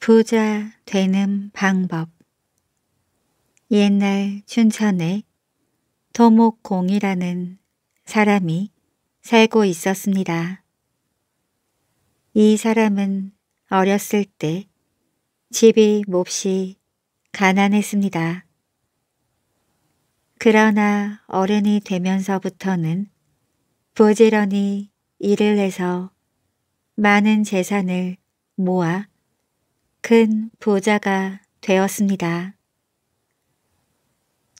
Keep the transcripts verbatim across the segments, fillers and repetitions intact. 부자 되는 방법. 옛날 춘천에 도목공이라는 사람이 살고 있었습니다. 이 사람은 어렸을 때 집이 몹시 가난했습니다. 그러나 어른이 되면서부터는 부지런히 일을 해서 많은 재산을 모아 큰 부자가 되었습니다.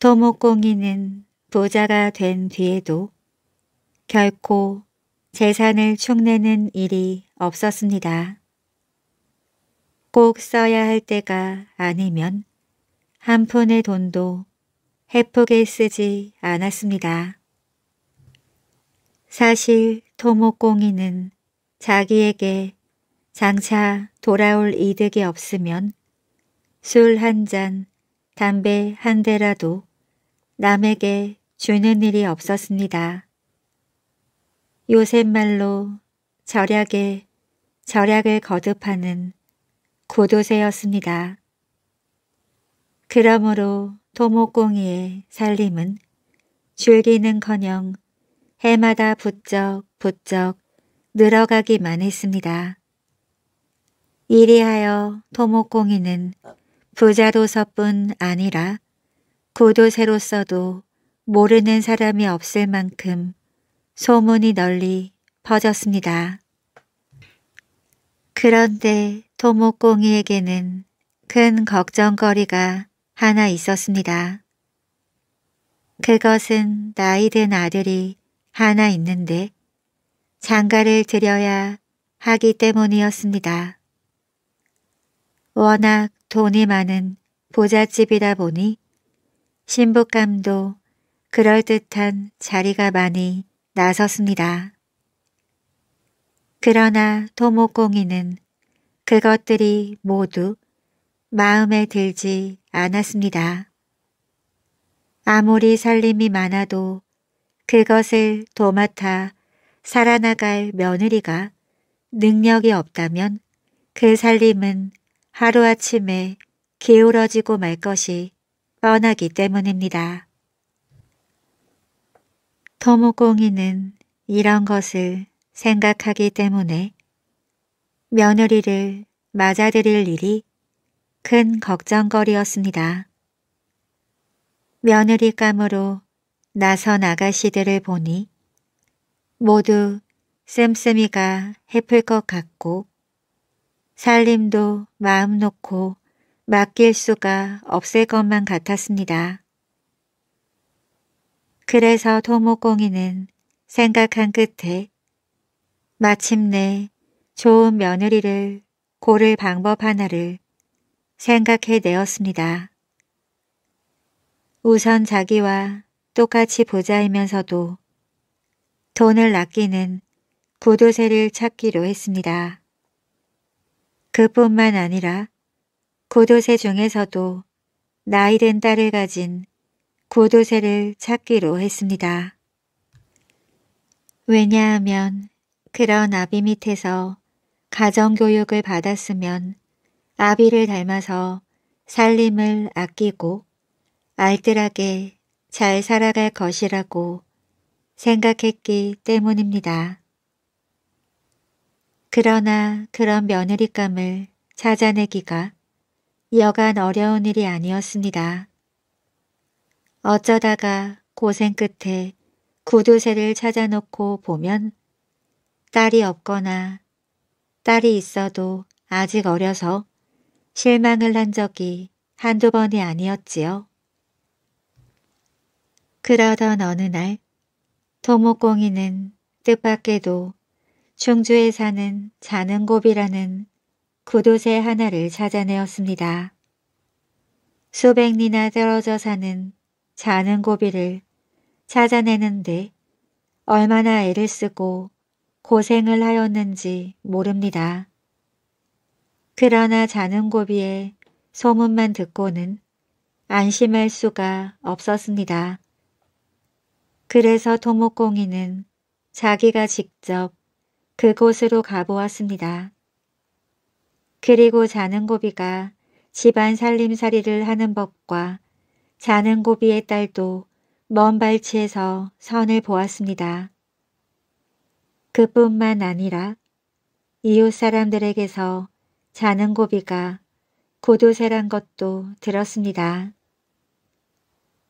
도목공이는 부자가 된 뒤에도 결코 재산을 축내는 일이 없었습니다. 꼭 써야 할 때가 아니면 한 푼의 돈도 헤프게 쓰지 않았습니다. 사실 도목공이는 자기에게 장차 돌아올 이득이 없으면 술 한 잔, 담배 한 대라도 남에게 주는 일이 없었습니다. 요새 말로 절약에 절약을 거듭하는 구두쇠였습니다. 그러므로 도목공이의 살림은 줄기는커녕 해마다 부쩍 부쩍 늘어가기만 했습니다. 이리하여 도목공이는 부자로서뿐 아니라 구두쇠로서도 모르는 사람이 없을 만큼 소문이 널리 퍼졌습니다. 그런데 도목공이에게는 큰 걱정거리가 하나 있었습니다. 그것은 나이 든 아들이 하나 있는데 장가를 들여야 하기 때문이었습니다. 워낙 돈이 많은 부잣집이다 보니 신부감도 그럴듯한 자리가 많이 나섰습니다. 그러나 도목공이는 그것들이 모두 마음에 들지 않았습니다. 아무리 살림이 많아도 그것을 도맡아 살아나갈 며느리가 능력이 없다면 그 살림은 하루아침에 기울어지고 말 것이 뻔하기 때문입니다. 도목공이는 이런 것을 생각하기 때문에 며느리를 맞아들일 일이 큰 걱정거리였습니다. 며느리감으로 나선 아가씨들을 보니 모두 씀씀이가 헤풀 것 같고 살림도 마음 놓고 맡길 수가 없을 것만 같았습니다. 그래서 도목공이는 생각한 끝에 마침내 좋은 며느리를 고를 방법 하나를 생각해내었습니다. 우선 자기와 똑같이 부자이면서도 돈을 아끼는 구두쇠를 찾기로 했습니다. 그뿐만 아니라 구두쇠 중에서도 나이든 딸을 가진 구두쇠를 찾기로 했습니다. 왜냐하면 그런 아비 밑에서 가정교육을 받았으면 아비를 닮아서 살림을 아끼고 알뜰하게 잘 살아갈 것이라고 생각했기 때문입니다. 그러나 그런 며느리감을 찾아내기가 여간 어려운 일이 아니었습니다. 어쩌다가 고생 끝에 구두쇠를 찾아놓고 보면 딸이 없거나 딸이 있어도 아직 어려서 실망을 한 적이 한두 번이 아니었지요. 그러던 어느 날 도목공이는 뜻밖에도 충주에 사는 자는곱이라는 구두쇠 하나를 찾아내었습니다. 수백 리나 떨어져 사는 자는곱이를 찾아내는데 얼마나 애를 쓰고 고생을 하였는지 모릅니다. 그러나 자는고비의 소문만 듣고는 안심할 수가 없었습니다. 그래서 도목공이는 자기가 직접 그곳으로 가보았습니다. 그리고 자는 고비가 집안 살림살이를 하는 법과 자는 고비의 딸도 먼 발치에서 선을 보았습니다. 그뿐만 아니라 이웃 사람들에게서 자는 고비가 고도세란 것도 들었습니다.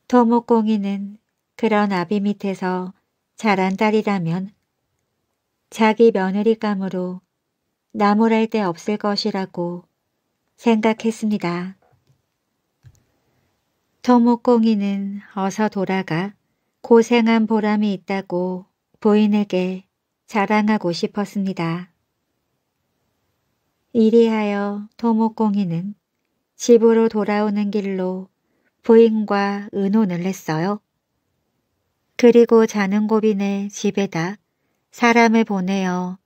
토목공이는 그런 아비 밑에서 자란 딸이라면 자기 며느리감으로 나무랄 데 없을 것이라고 생각했습니다. 토목공이는 어서 돌아가 고생한 보람이 있다고 부인에게 자랑하고 싶었습니다. 이리하여 토목공이는 집으로 돌아오는 길로 부인과 의논을 했어요. 그리고 자는 고비네 집에다 사람을 보내어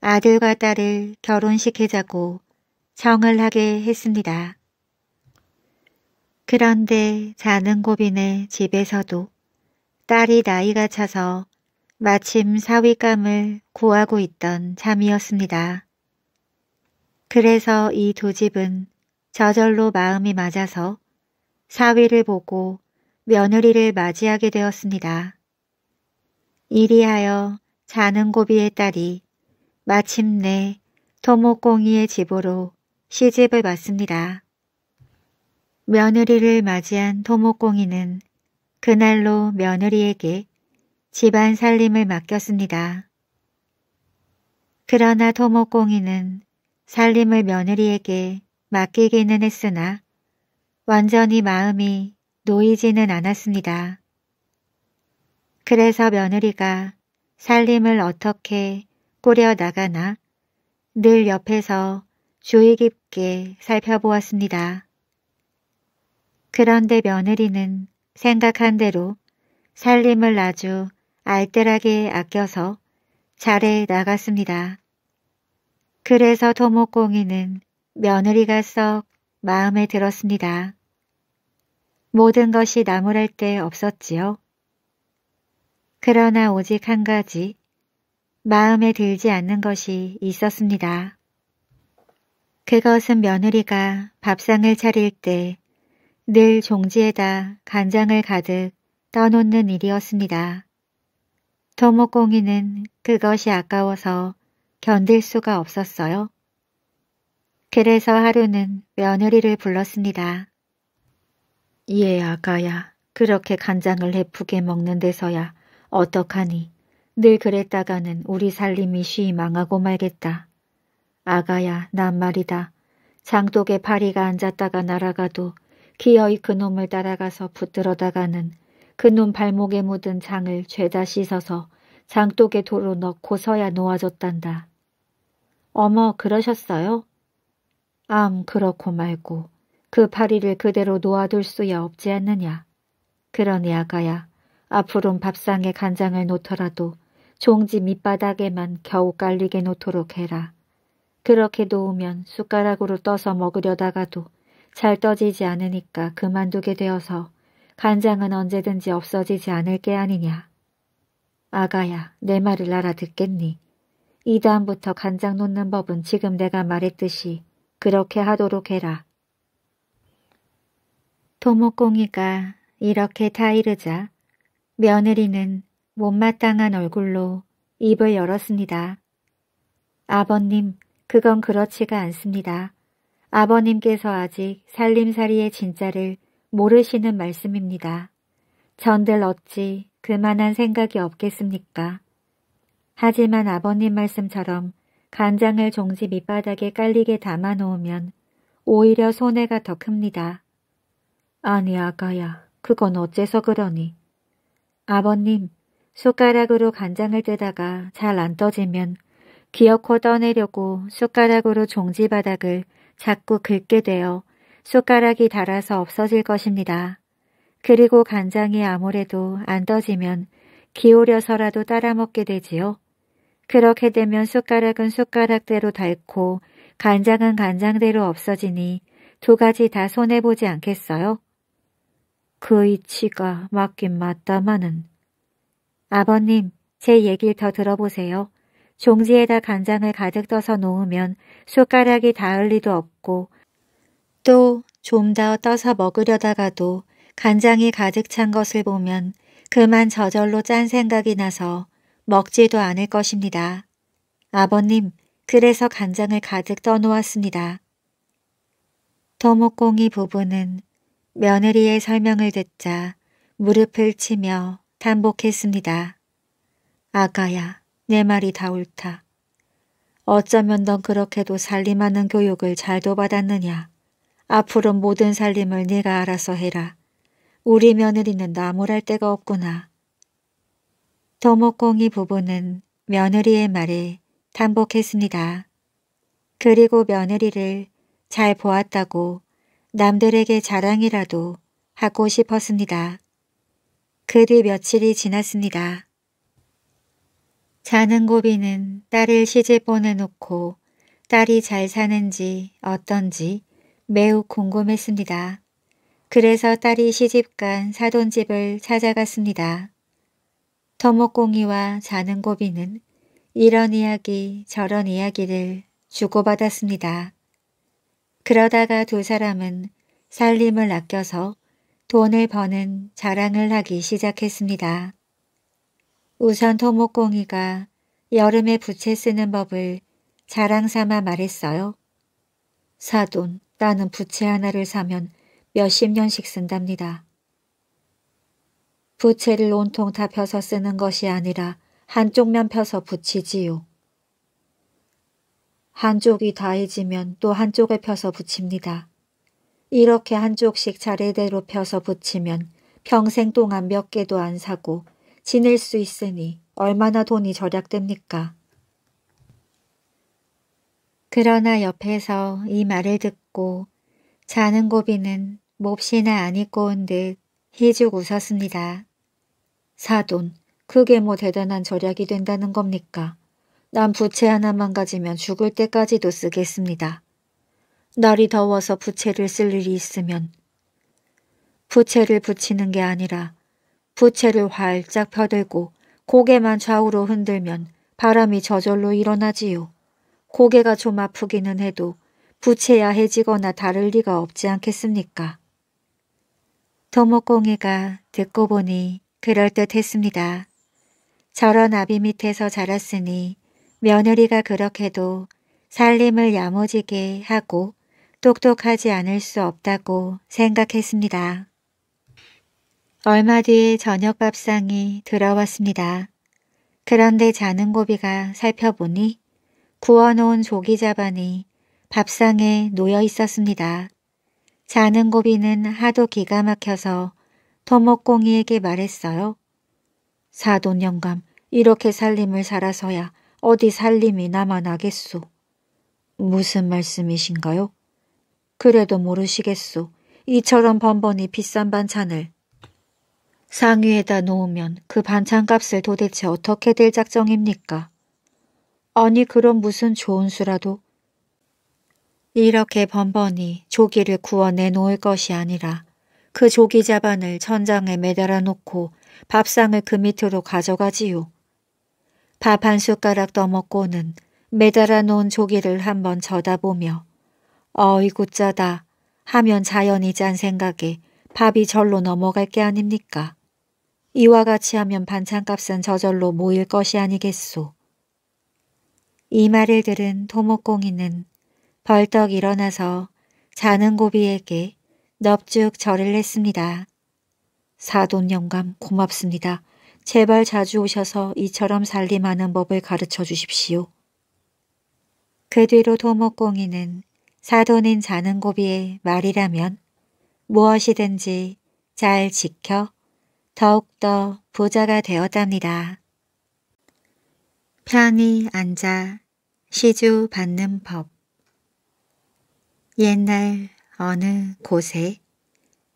아들과 딸을 결혼시키자고 청을 하게 했습니다. 그런데 자는 고비네 집에서도 딸이 나이가 차서 마침 사위감을 구하고 있던 참이었습니다. 그래서 이 두 집은 저절로 마음이 맞아서 사위를 보고 며느리를 맞이하게 되었습니다. 이리하여 자는 고비의 딸이 마침내 토목공이의 집으로 시집을 왔습니다. 며느리를 맞이한 토목공이는 그날로 며느리에게 집안 살림을 맡겼습니다. 그러나 토목공이는 살림을 며느리에게 맡기기는 했으나 완전히 마음이 놓이지는 않았습니다. 그래서 며느리가 살림을 어떻게 꾸려나가나 늘 옆에서 주의 깊게 살펴보았습니다. 그런데 며느리는 생각한 대로 살림을 아주 알뜰하게 아껴서 잘해 나갔습니다. 그래서 토목공이는 며느리가 썩 마음에 들었습니다. 모든 것이 나무랄 데 없었지요. 그러나 오직 한 가지 마음에 들지 않는 것이 있었습니다. 그것은 며느리가 밥상을 차릴 때 늘 종지에다 간장을 가득 떠놓는 일이었습니다. 토목공이는 그것이 아까워서 견딜 수가 없었어요. 그래서 하루는 며느리를 불렀습니다. 예, 아가야. 그렇게 간장을 헤프게 먹는 데서야 어떡하니. 늘 그랬다가는 우리 살림이 쉬이 망하고 말겠다. 아가야, 난 말이다. 장독에 파리가 앉았다가 날아가도 기어이 그놈을 따라가서 붙들어다가는 그놈 발목에 묻은 장을 죄다 씻어서 장독에 도로 넣고서야 놓아줬단다. 어머, 그러셨어요? 암, 그렇고 말고. 그 파리를 그대로 놓아둘 수야 없지 않느냐. 그러니 아가야, 앞으론 밥상에 간장을 놓더라도 종지 밑바닥에만 겨우 깔리게 놓도록 해라. 그렇게 놓으면 숟가락으로 떠서 먹으려다가도 잘 떠지지 않으니까 그만두게 되어서 간장은 언제든지 없어지지 않을 게 아니냐. 아가야, 내 말을 알아듣겠니? 이 다음부터 간장 놓는 법은 지금 내가 말했듯이 그렇게 하도록 해라. 토목공이가 이렇게 타이르자 며느리는 못마땅한 얼굴로 입을 열었습니다. 아버님, 그건 그렇지가 않습니다. 아버님께서 아직 살림살이의 진짜를 모르시는 말씀입니다. 전들 어찌 그만한 생각이 없겠습니까? 하지만 아버님 말씀처럼 간장을 종지 밑바닥에 깔리게 담아놓으면 오히려 손해가 더 큽니다. 아니 아가야, 그건 어째서 그러니? 아버님, 숟가락으로 간장을 뜨다가 잘 안 떠지면 기어코 떠내려고 숟가락으로 종지 바닥을 자꾸 긁게 되어 숟가락이 닳아서 없어질 것입니다. 그리고 간장이 아무래도 안 떠지면 기울여서라도 따라 먹게 되지요. 그렇게 되면 숟가락은 숟가락대로 닳고 간장은 간장대로 없어지니 두 가지 다 손해보지 않겠어요? 그 이치가 맞긴 맞다마는. 아버님, 제 얘기를 더 들어보세요. 종지에다 간장을 가득 떠서 놓으면 숟가락이 닿을 리도 없고 또 좀 더 떠서 먹으려다가도 간장이 가득 찬 것을 보면 그만 저절로 짠 생각이 나서 먹지도 않을 것입니다. 아버님, 그래서 간장을 가득 떠놓았습니다. 토목공이 부부는 며느리의 설명을 듣자 무릎을 치며 탄복했습니다. 아가야, 내 말이 다 옳다. 어쩌면 넌 그렇게도 살림하는 교육을 잘도 받았느냐. 앞으로 모든 살림을 네가 알아서 해라. 우리 며느리는 나무랄 데가 없구나. 토목공이 부부는 며느리의 말에 탄복했습니다. 그리고 며느리를 잘 보았다고 남들에게 자랑이라도 하고 싶었습니다. 그 뒤 며칠이 지났습니다. 자는 고비는 딸을 시집 보내놓고 딸이 잘 사는지 어떤지 매우 궁금했습니다. 그래서 딸이 시집간 사돈집을 찾아갔습니다. 토목공이와 자는 고비는 이런 이야기 저런 이야기를 주고받았습니다. 그러다가 두 사람은 살림을 아껴서 돈을 버는 자랑을 하기 시작했습니다. 우선 토목공이가 여름에 부채 쓰는 법을 자랑삼아 말했어요. 사돈, 나는 부채 하나를 사면 몇십 년씩 쓴답니다. 부채를 온통 다 펴서 쓰는 것이 아니라 한쪽면 펴서 붙이지요. 한쪽이 다해지면 또 한쪽에 펴서 붙입니다. 이렇게 한쪽씩 자리대로 펴서 붙이면 평생 동안 몇 개도 안 사고 지낼 수 있으니 얼마나 돈이 절약됩니까? 그러나 옆에서 이 말을 듣고 자는 고비는 몹시나 안 입고 온 듯 희죽 웃었습니다. 사돈, 그게 뭐 대단한 절약이 된다는 겁니까? 난 부채 하나만 가지면 죽을 때까지도 쓰겠습니다. 날이 더워서 부채를 쓸 일이 있으면 부채를 붙이는 게 아니라 부채를 활짝 펴들고 고개만 좌우로 흔들면 바람이 저절로 일어나지요. 고개가 좀 아프기는 해도 부채야 해지거나 다를 리가 없지 않겠습니까? 토목공이가 듣고 보니 그럴듯했습니다. 저런 아비 밑에서 자랐으니 며느리가 그렇게도 살림을 야무지게 하고 똑똑하지 않을 수 없다고 생각했습니다. 얼마 뒤에 저녁밥상이 들어왔습니다. 그런데 자는 고비가 살펴보니 구워놓은 조기자반이 밥상에 놓여 있었습니다. 자는 고비는 하도 기가 막혀서 토목공이에게 말했어요. 사돈 영감, 이렇게 살림을 살아서야 어디 살림이 남아나겠소. 무슨 말씀이신가요? 그래도 모르시겠소. 이처럼 번번이 비싼 반찬을 상위에다 놓으면 그 반찬값을 도대체 어떻게 될 작정입니까? 아니 그럼 무슨 좋은 수라도 이렇게 번번이 조기를 구워내 놓을 것이 아니라 그 조기 자반을 천장에 매달아 놓고 밥상을 그 밑으로 가져가지요. 밥 한 숟가락 떠먹고는 매달아 놓은 조기를 한번 쳐다보며 어이구 짜다 하면 자연히 짠 생각에 밥이 절로 넘어갈 게 아닙니까? 이와 같이 하면 반찬값은 저절로 모일 것이 아니겠소. 이 말을 들은 토목공이는 벌떡 일어나서 자는 고비에게 넙죽 절을 했습니다. 사돈 영감 고맙습니다. 제발 자주 오셔서 이처럼 살림하는 법을 가르쳐 주십시오. 그 뒤로 토목공이는 사돈인 자는 고비의 말이라면 무엇이든지 잘 지켜 더욱더 부자가 되었답니다. 편히 앉아 시주 받는 법. 옛날 어느 곳에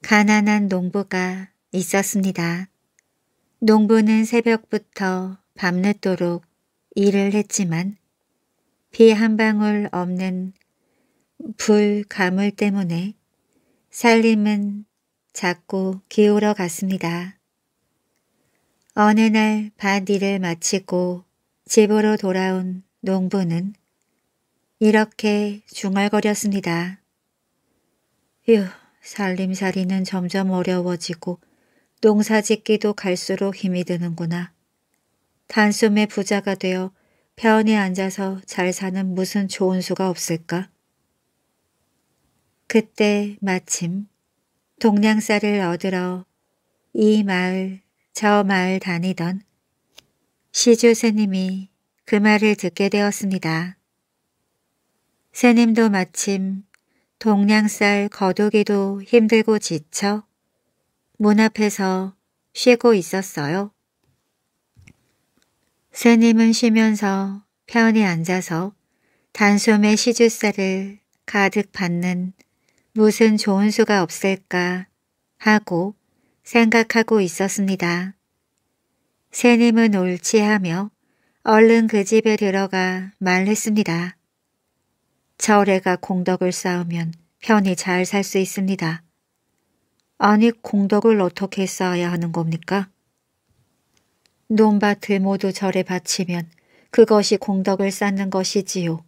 가난한 농부가 있었습니다. 농부는 새벽부터 밤늦도록 일을 했지만 비 한 방울 없는 불가물 때문에 살림은 자꾸 기울어 갔습니다. 어느 날 밭 일을 마치고 집으로 돌아온 농부는 이렇게 중얼거렸습니다. 휴, 살림살이는 점점 어려워지고 농사짓기도 갈수록 힘이 드는구나. 단숨에 부자가 되어 편히 앉아서 잘 사는 무슨 좋은 수가 없을까? 그때 마침 동냥쌀을 얻으러 이 마을 저 마을 다니던 시주스님이 그 말을 듣게 되었습니다. 스님도 마침 동냥쌀 거두기도 힘들고 지쳐 문 앞에서 쉬고 있었어요. 스님은 쉬면서 편히 앉아서 단숨에 시주쌀을 가득 받는 무슨 좋은 수가 없을까 하고 생각하고 있었습니다. 스님은 옳지 하며 얼른 그 집에 들어가 말했습니다. 저래가 공덕을 쌓으면 편히 잘 살 수 있습니다. 아니, 공덕을 어떻게 쌓아야 하는 겁니까? 논밭을 모두 절에 바치면 그것이 공덕을 쌓는 것이지요.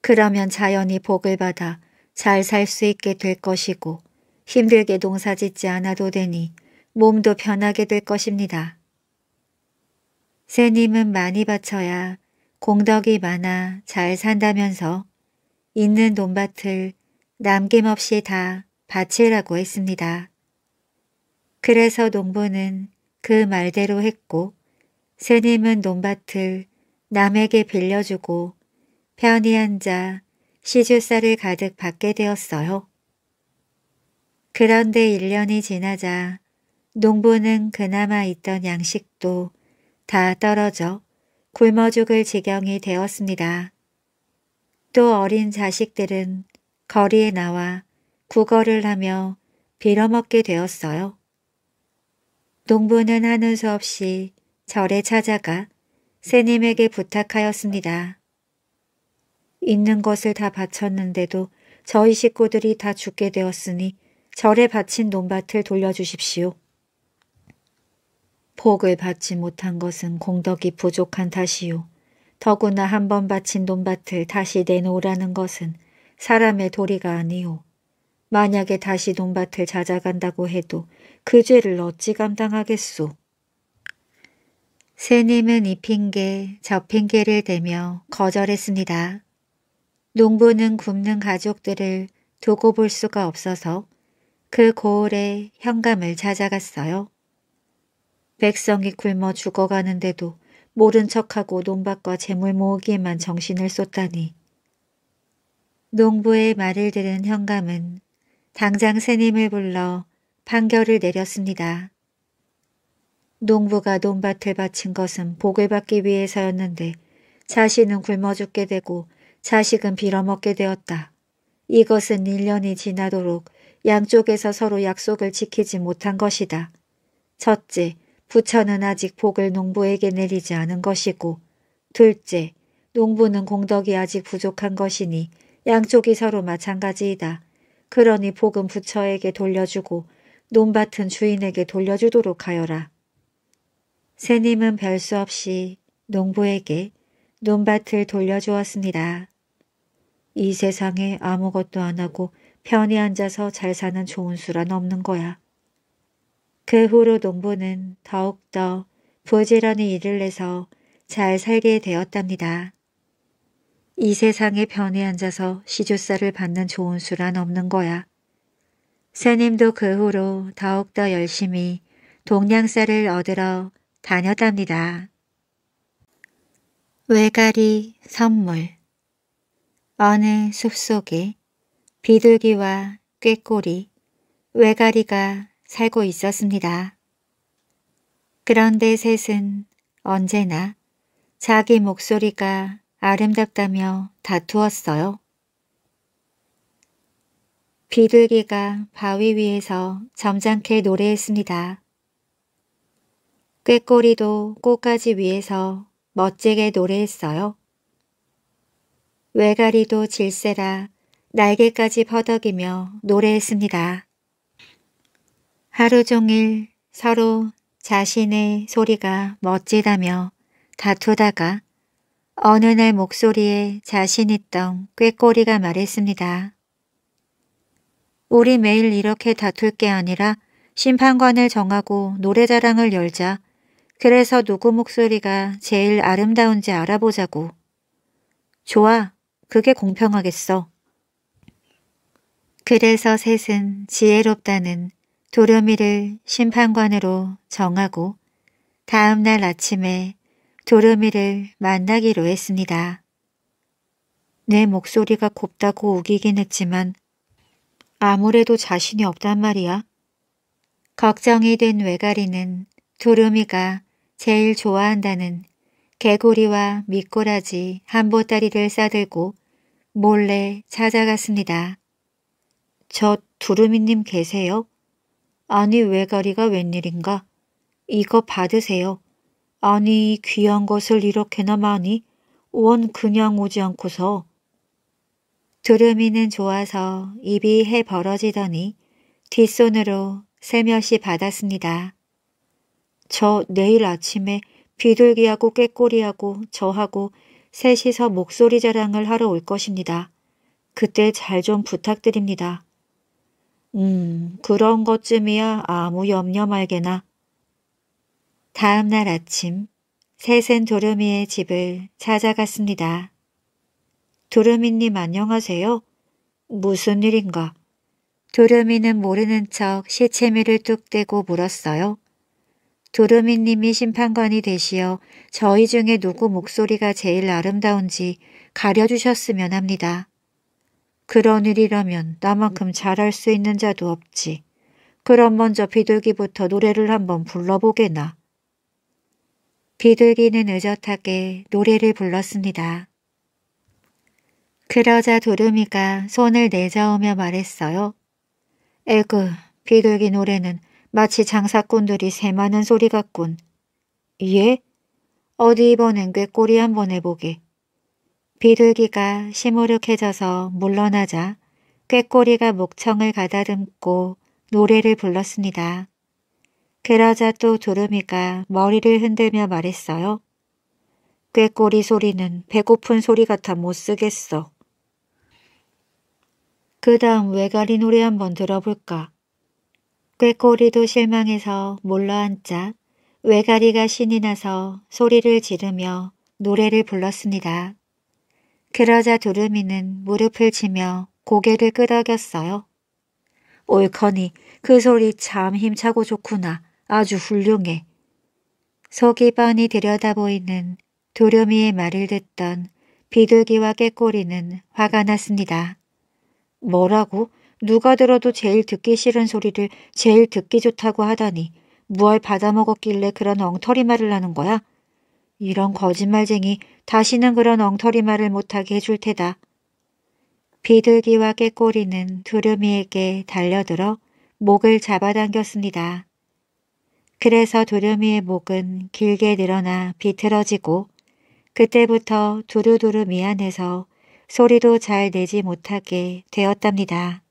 그러면 자연히 복을 받아 잘 살 수 있게 될 것이고 힘들게 농사짓지 않아도 되니 몸도 편하게 될 것입니다. 스님은 많이 바쳐야 공덕이 많아 잘 산다면서 있는 논밭을 남김없이 다 바치라고 했습니다. 그래서 농부는 그 말대로 했고 스님은 논밭을 남에게 빌려주고 편히 앉아 시주쌀을 가득 받게 되었어요. 그런데 일 년이 지나자 농부는 그나마 있던 양식도 다 떨어져 굶어 죽을 지경이 되었습니다. 또 어린 자식들은 거리에 나와 구걸을 하며 빌어먹게 되었어요. 농부는 하는 수 없이 절에 찾아가 스님에게 부탁하였습니다. 있는 것을 다 바쳤는데도 저희 식구들이 다 죽게 되었으니 절에 바친 논밭을 돌려주십시오. 복을 받지 못한 것은 공덕이 부족한 탓이요. 더구나 한번 바친 논밭을 다시 내놓으라는 것은 사람의 도리가 아니요. 만약에 다시 논밭을 찾아간다고 해도 그 죄를 어찌 감당하겠소. 스님은 이 핑계 저 핑계를 대며 거절했습니다. 농부는 굶는 가족들을 두고 볼 수가 없어서 그 고을에 현감을 찾아갔어요. 백성이 굶어 죽어가는데도 모른 척하고 논밭과 재물 모으기에만 정신을 쏟다니. 농부의 말을 들은 현감은 당장 스님을 불러 판결을 내렸습니다. 농부가 논밭을 바친 것은 복을 받기 위해서였는데 자신은 굶어 죽게 되고 자식은 빌어먹게 되었다. 이것은 일 년이 지나도록 양쪽에서 서로 약속을 지키지 못한 것이다. 첫째, 부처는 아직 복을 농부에게 내리지 않은 것이고, 둘째, 농부는 공덕이 아직 부족한 것이니 양쪽이 서로 마찬가지이다. 그러니 복은 부처에게 돌려주고 논밭은 주인에게 돌려주도록 하여라. 스님은 별수 없이 농부에게 논밭을 돌려주었습니다. 이 세상에 아무것도 안 하고 편히 앉아서 잘 사는 좋은 수란 없는 거야. 그 후로 농부는 더욱더 부지런히 일을 해서 잘 살게 되었답니다. 이 세상에 편히 앉아서 시주쌀을 받는 좋은 수란 없는 거야. 스님도 그 후로 더욱더 열심히 동냥쌀을 얻으러 다녔답니다. 외가리 선물. 어느 숲속에 비둘기와 꾀꼬리, 외가리가 살고 있었습니다. 그런데 셋은 언제나 자기 목소리가 아름답다며 다투었어요. 비둘기가 바위 위에서 점잖게 노래했습니다. 꾀꼬리도 꽃가지 위에서 멋지게 노래했어요. 외가리도 질세라 날개까지 퍼덕이며 노래했습니다. 하루 종일 서로 자신의 소리가 멋지다며 다투다가 어느 날 목소리에 자신 있던 꾀꼬리가 말했습니다. 우리 매일 이렇게 다툴 게 아니라 심판관을 정하고 노래자랑을 열자. 그래서 누구 목소리가 제일 아름다운지 알아보자고. 좋아, 그게 공평하겠어. 그래서 셋은 지혜롭다는 도르미를 심판관으로 정하고 다음 날 아침에 도르미를 만나기로 했습니다. 내 목소리가 곱다고 우기긴 했지만 아무래도 자신이 없단 말이야. 걱정이 된 외가리는 도르미가 제일 좋아한다는 개구리와 미꾸라지 한보따리를 싸들고 몰래 찾아갔습니다. 저 두루미님 계세요? 아니 외가리가 웬일인가? 이거 받으세요. 아니 귀한 것을 이렇게나 많이? 원 그냥 오지 않고서. 두루미는 좋아서 입이 해 벌어지더니 뒷손으로 세며시 받았습니다. 저 내일 아침에 비둘기하고 꾀꼬리하고 저하고 셋이서 목소리 자랑을 하러 올 것입니다. 그때 잘 좀 부탁드립니다. 음, 그런 것쯤이야 아무 염려 말게나. 다음 날 아침, 셋은 도르미의 집을 찾아갔습니다. 도르미님 안녕하세요? 무슨 일인가? 도르미는 모르는 척 시치미를 뚝 떼고 물었어요. 도르미님이 심판관이 되시어 저희 중에 누구 목소리가 제일 아름다운지 가려주셨으면 합니다. 그런 일이라면 나만큼 잘할 수 있는 자도 없지. 그럼 먼저 비둘기부터 노래를 한번 불러보게나. 비둘기는 의젓하게 노래를 불렀습니다. 그러자 도르미가 손을 내저으며 말했어요. 에그, 비둘기 노래는 마치 장사꾼들이 새 많은 소리 같군. 예? 어디 이번엔 꾀꼬리 한번 해보게. 비둘기가 시무룩해져서 물러나자 꾀꼬리가 목청을 가다듬고 노래를 불렀습니다. 그러자 또 도르미가 머리를 흔들며 말했어요. 꾀꼬리 소리는 배고픈 소리 같아 못 쓰겠어. 그 다음 외가리 노래 한번 들어볼까. 꾀꼬리도 실망해서 몰러앉자 외가리가 신이 나서 소리를 지르며 노래를 불렀습니다. 그러자 두루미는 무릎을 치며 고개를 끄덕였어요. 옳거니 그 소리 참 힘차고 좋구나. 아주 훌륭해. 속이 뻔히 들여다보이는 두루미의 말을 듣던 비둘기와 꾀꼬리는 화가 났습니다. 뭐라고? 누가 들어도 제일 듣기 싫은 소리를 제일 듣기 좋다고 하다니 무얼 받아먹었길래 그런 엉터리 말을 하는 거야? 이런 거짓말쟁이 다시는 그런 엉터리 말을 못하게 해줄 테다. 비둘기와 꾀꼬리는 두루미에게 달려들어 목을 잡아당겼습니다. 그래서 두루미의 목은 길게 늘어나 비틀어지고 그때부터 두루두루 미안해서 소리도 잘 내지 못하게 되었답니다.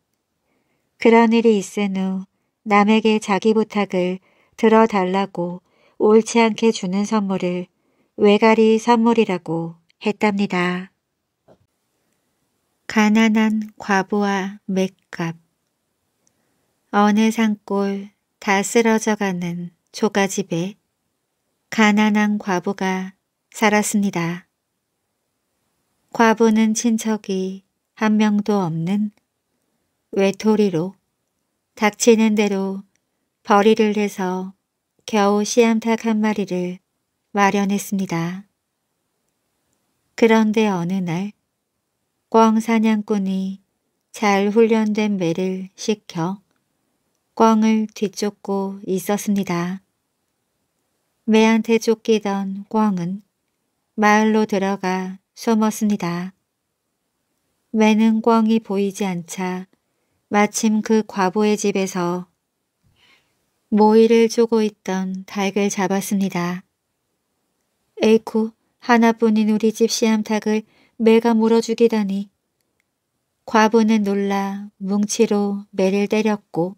그런 일이 있은 후 남에게 자기 부탁을 들어달라고 옳지 않게 주는 선물을 외가리 선물이라고 했답니다. 가난한 과부와 맷값. 어느 산골 다 쓰러져가는 초가집에 가난한 과부가 살았습니다. 과부는 친척이 한 명도 없는 외톨이로 닥치는 대로 벌이를 해서 겨우 씨암탉 한 마리를 마련했습니다. 그런데 어느 날 꿩 사냥꾼이 잘 훈련된 매를 시켜 꿩을 뒤쫓고 있었습니다. 매한테 쫓기던 꿩은 마을로 들어가 숨었습니다. 매는 꿩이 보이지 않자 마침 그 과부의 집에서 모이를 쪼고 있던 닭을 잡았습니다. 에이쿠, 하나뿐인 우리 집 씨암탉을 매가 물어 죽이다니. 과부는 놀라 뭉치로 매를 때렸고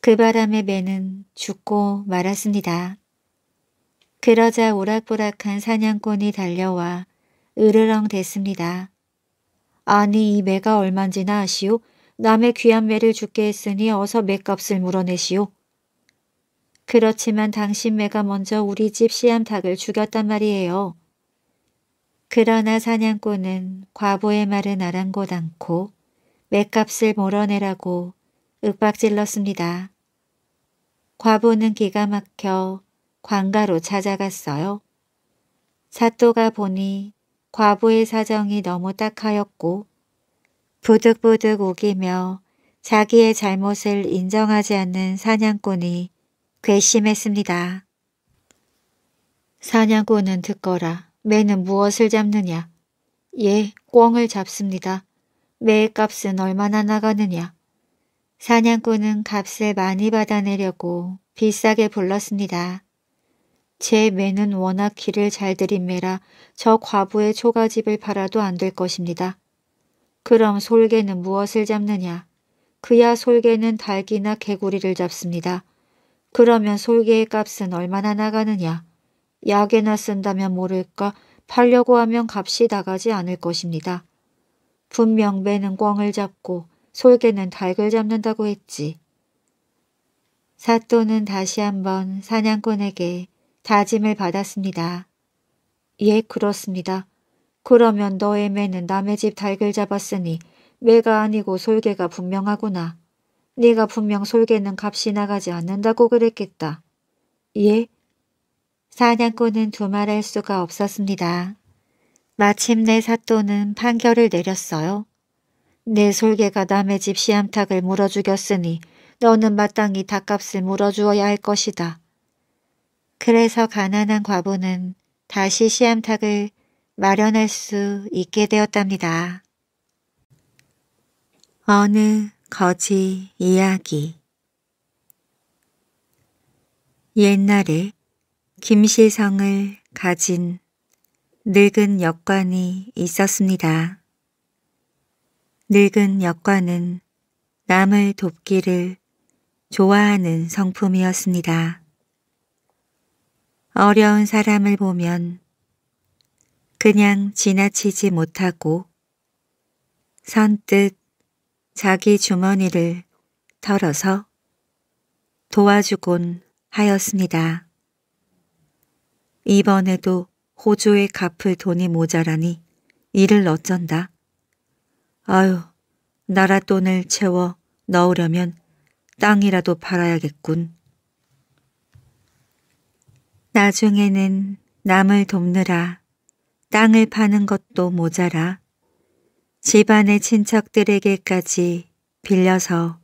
그 바람에 매는 죽고 말았습니다. 그러자 오락부락한 사냥꾼이 달려와 으르렁 댔습니다. 아니 이 매가 얼만지나 아시오? 남의 귀한 매를 죽게 했으니 어서 매값을 물어내시오. 그렇지만 당신 매가 먼저 우리 집 씨암탉을 죽였단 말이에요. 그러나 사냥꾼은 과부의 말은 아랑곳 않고 맷값을 몰아내라고 윽박질렀습니다. 과부는 기가 막혀 관가로 찾아갔어요. 사또가 보니 과부의 사정이 너무 딱하였고 부득부득 우기며 자기의 잘못을 인정하지 않는 사냥꾼이 괘씸했습니다. 사냥꾼은 듣거라. 매는 무엇을 잡느냐? 예, 꿩을 잡습니다. 매의 값은 얼마나 나가느냐? 사냥꾼은 값을 많이 받아내려고 비싸게 불렀습니다. 제 매는 워낙 길을 잘 들인 매라 저 과부의 초가집을 팔아도 안 될 것입니다. 그럼 솔개는 무엇을 잡느냐? 그야 솔개는 닭이나 개구리를 잡습니다. 그러면 솔개의 값은 얼마나 나가느냐? 약에나 쓴다면 모를까 팔려고 하면 값이 나가지 않을 것입니다. 분명 매는 꿩을 잡고 솔개는 닭을 잡는다고 했지. 사또는 다시 한번 사냥꾼에게 다짐을 받았습니다. 예, 그렇습니다. 그러면 너의 매는 남의 집 닭을 잡았으니 매가 아니고 솔개가 분명하구나. 네가 분명 솔개는 값이 나가지 않는다고 그랬겠다. 예? 사냥꾼은 두말할 수가 없었습니다. 마침내 사또는 판결을 내렸어요. 내 솔개가 남의 집 씨암탉을 물어 죽였으니 너는 마땅히 닭값을 물어 주어야 할 것이다. 그래서 가난한 과부는 다시 씨암탉을 마련할 수 있게 되었답니다. 어느 거지 이야기. 옛날에 김씨성을 가진 늙은 역관이 있었습니다. 늙은 역관은 남을 돕기를 좋아하는 성품이었습니다. 어려운 사람을 보면 그냥 지나치지 못하고 선뜻 자기 주머니를 털어서 도와주곤 하였습니다. 이번에도 호주에 갚을 돈이 모자라니 이를 어쩐다. 아유, 나라 돈을 채워 넣으려면 땅이라도 팔아야겠군. 나중에는 남을 돕느라 땅을 파는 것도 모자라 집안의 친척들에게까지 빌려서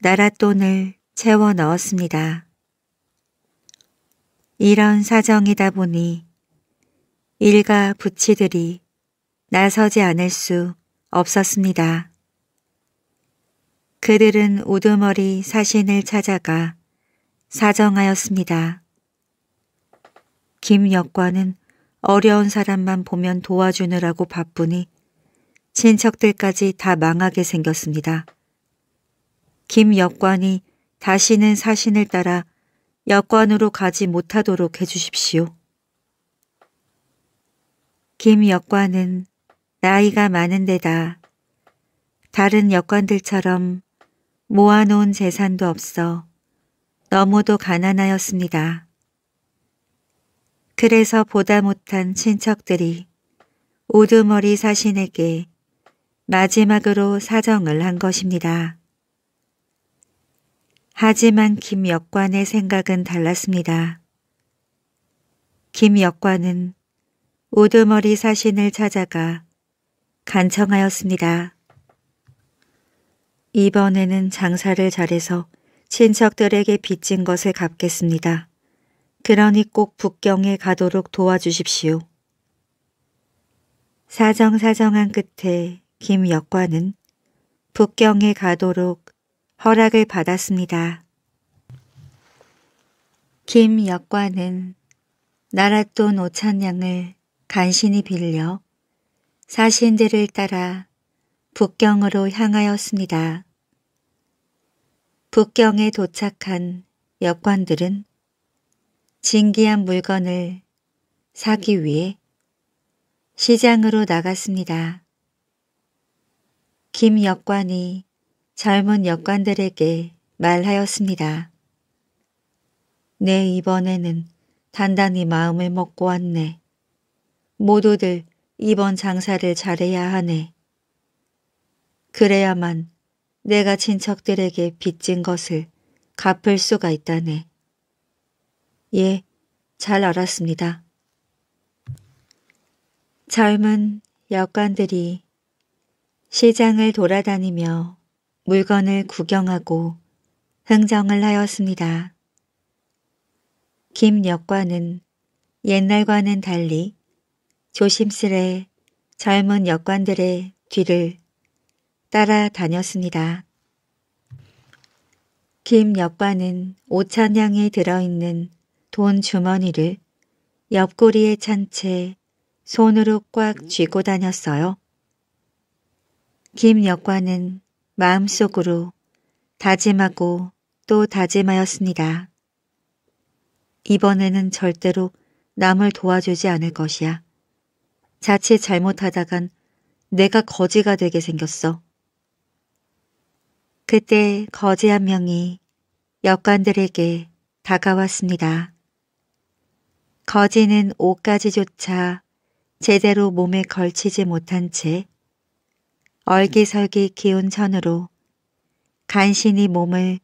나라 돈을 채워 넣었습니다. 이런 사정이다 보니 일가 부치들이 나서지 않을 수 없었습니다. 그들은 우두머리 사신을 찾아가 사정하였습니다. 김역관은 어려운 사람만 보면 도와주느라고 바쁘니 친척들까지 다 망하게 생겼습니다. 김역관이 다시는 사신을 따라 역관으로 가지 못하도록 해주십시오. 김역관은 나이가 많은 데다 다른 역관들처럼 모아놓은 재산도 없어 너무도 가난하였습니다. 그래서 보다 못한 친척들이 우두머리 사신에게 마지막으로 사정을 한 것입니다. 하지만 김역관의 생각은 달랐습니다. 김역관은 우두머리 사신을 찾아가 간청하였습니다. 이번에는 장사를 잘해서 친척들에게 빚진 것을 갚겠습니다. 그러니 꼭 북경에 가도록 도와주십시오. 사정사정한 끝에 김역관은 북경에 가도록 허락을 받았습니다. 김역관은 나랏돈 오천냥을 간신히 빌려 사신들을 따라 북경으로 향하였습니다. 북경에 도착한 역관들은 진귀한 물건을 사기 위해 시장으로 나갔습니다. 김 역관이 젊은 역관들에게 말하였습니다. 내 이번에는 단단히 마음을 먹고 왔네. 모두들 이번 장사를 잘해야 하네. 그래야만 내가 친척들에게 빚진 것을 갚을 수가 있다네. 예, 잘 알았습니다. 젊은 역관들이 시장을 돌아다니며 물건을 구경하고 흥정을 하였습니다. 김 역관은 옛날과는 달리 조심스레 젊은 역관들의 뒤를 따라다녔습니다. 김 역관은 오천냥이 들어있는 돈 주머니를 옆구리에 찬 채 손으로 꽉 쥐고 다녔어요. 김 역관은 마음속으로 다짐하고 또 다짐하였습니다. 이번에는 절대로 남을 도와주지 않을 것이야. 자칫 잘못하다간 내가 거지가 되게 생겼어. 그때 거지 한 명이 역관들에게 다가왔습니다. 거지는 옷가지조차 제대로 몸에 걸치지 못한 채 얼기설기 기운 천으로 간신히 몸을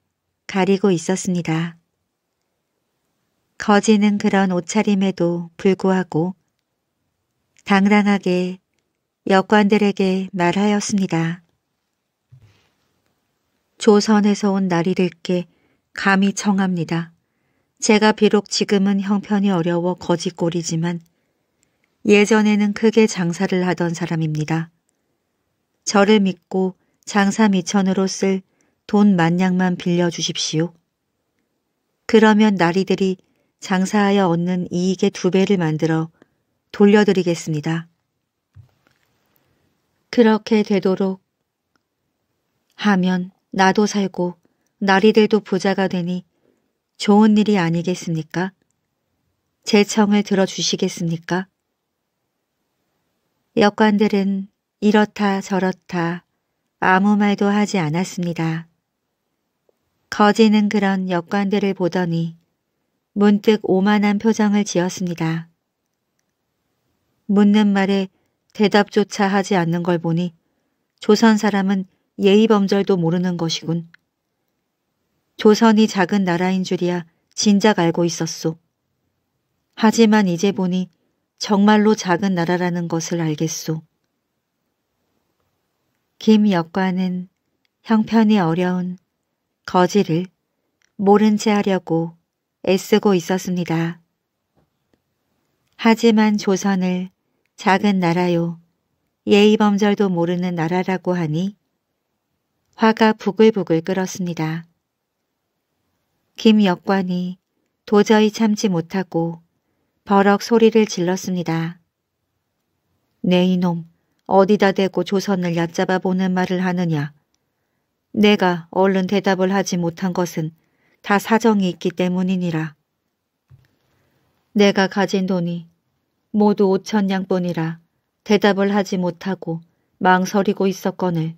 가리고 있었습니다. 거지는 그런 옷차림에도 불구하고 당당하게 역관들에게 말하였습니다. 조선에서 온 나리들께 감히 청합니다. 제가 비록 지금은 형편이 어려워 거지꼴이지만 예전에는 크게 장사를 하던 사람입니다. 저를 믿고 장사 미천으로 쓸 돈 만냥만 빌려주십시오. 그러면 나리들이 장사하여 얻는 이익의 두 배를 만들어 돌려드리겠습니다. 그렇게 되도록 하면 나도 살고 나리들도 부자가 되니 좋은 일이 아니겠습니까? 제 청을 들어주시겠습니까? 역관들은 이렇다 저렇다 아무 말도 하지 않았습니다. 거지는 그런 역관들을 보더니 문득 오만한 표정을 지었습니다. 묻는 말에 대답조차 하지 않는 걸 보니 조선 사람은 예의범절도 모르는 것이군. 조선이 작은 나라인 줄이야 진작 알고 있었소. 하지만 이제 보니 정말로 작은 나라라는 것을 알겠소. 김 역관은 형편이 어려운 거지를 모른 채 하려고 애쓰고 있었습니다. 하지만 조선을 작은 나라요 예의범절도 모르는 나라라고 하니 화가 부글부글 끓었습니다. 김 역관이 도저히 참지 못하고 버럭 소리를 질렀습니다. 네 이놈, 어디다 대고 조선을 얕잡아 보는 말을 하느냐. 내가 얼른 대답을 하지 못한 것은 다 사정이 있기 때문이니라. 내가 가진 돈이 모두 오천냥뿐이라 대답을 하지 못하고 망설이고 있었거늘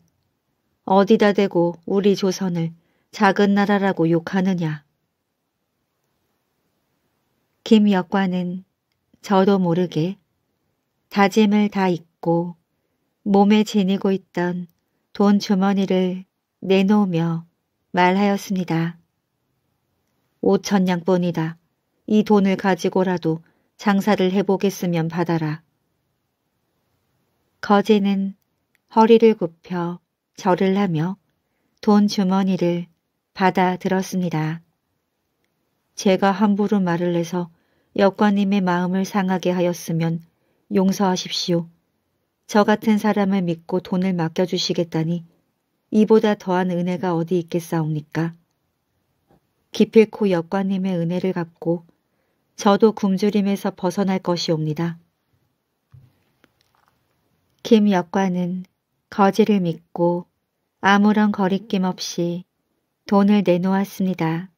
어디다 대고 우리 조선을 작은 나라라고 욕하느냐. 김 역관은 저도 모르게 다짐을 다 잊고 몸에 지니고 있던 돈 주머니를 내놓으며 말하였습니다. 오천냥뿐이다. 이 돈을 가지고라도 장사를 해보겠으면 받아라. 거지는 허리를 굽혀 절을 하며 돈 주머니를 받아 들었습니다. 제가 함부로 말을 해서 역관님의 마음을 상하게 하였으면 용서하십시오. 저 같은 사람을 믿고 돈을 맡겨주시겠다니 이보다 더한 은혜가 어디 있겠사옵니까? 기필코 역관님의 은혜를 갚고 저도 굶주림에서 벗어날 것이옵니다. 김 역관은 거지를 믿고 아무런 거리낌 없이 돈을 내놓았습니다.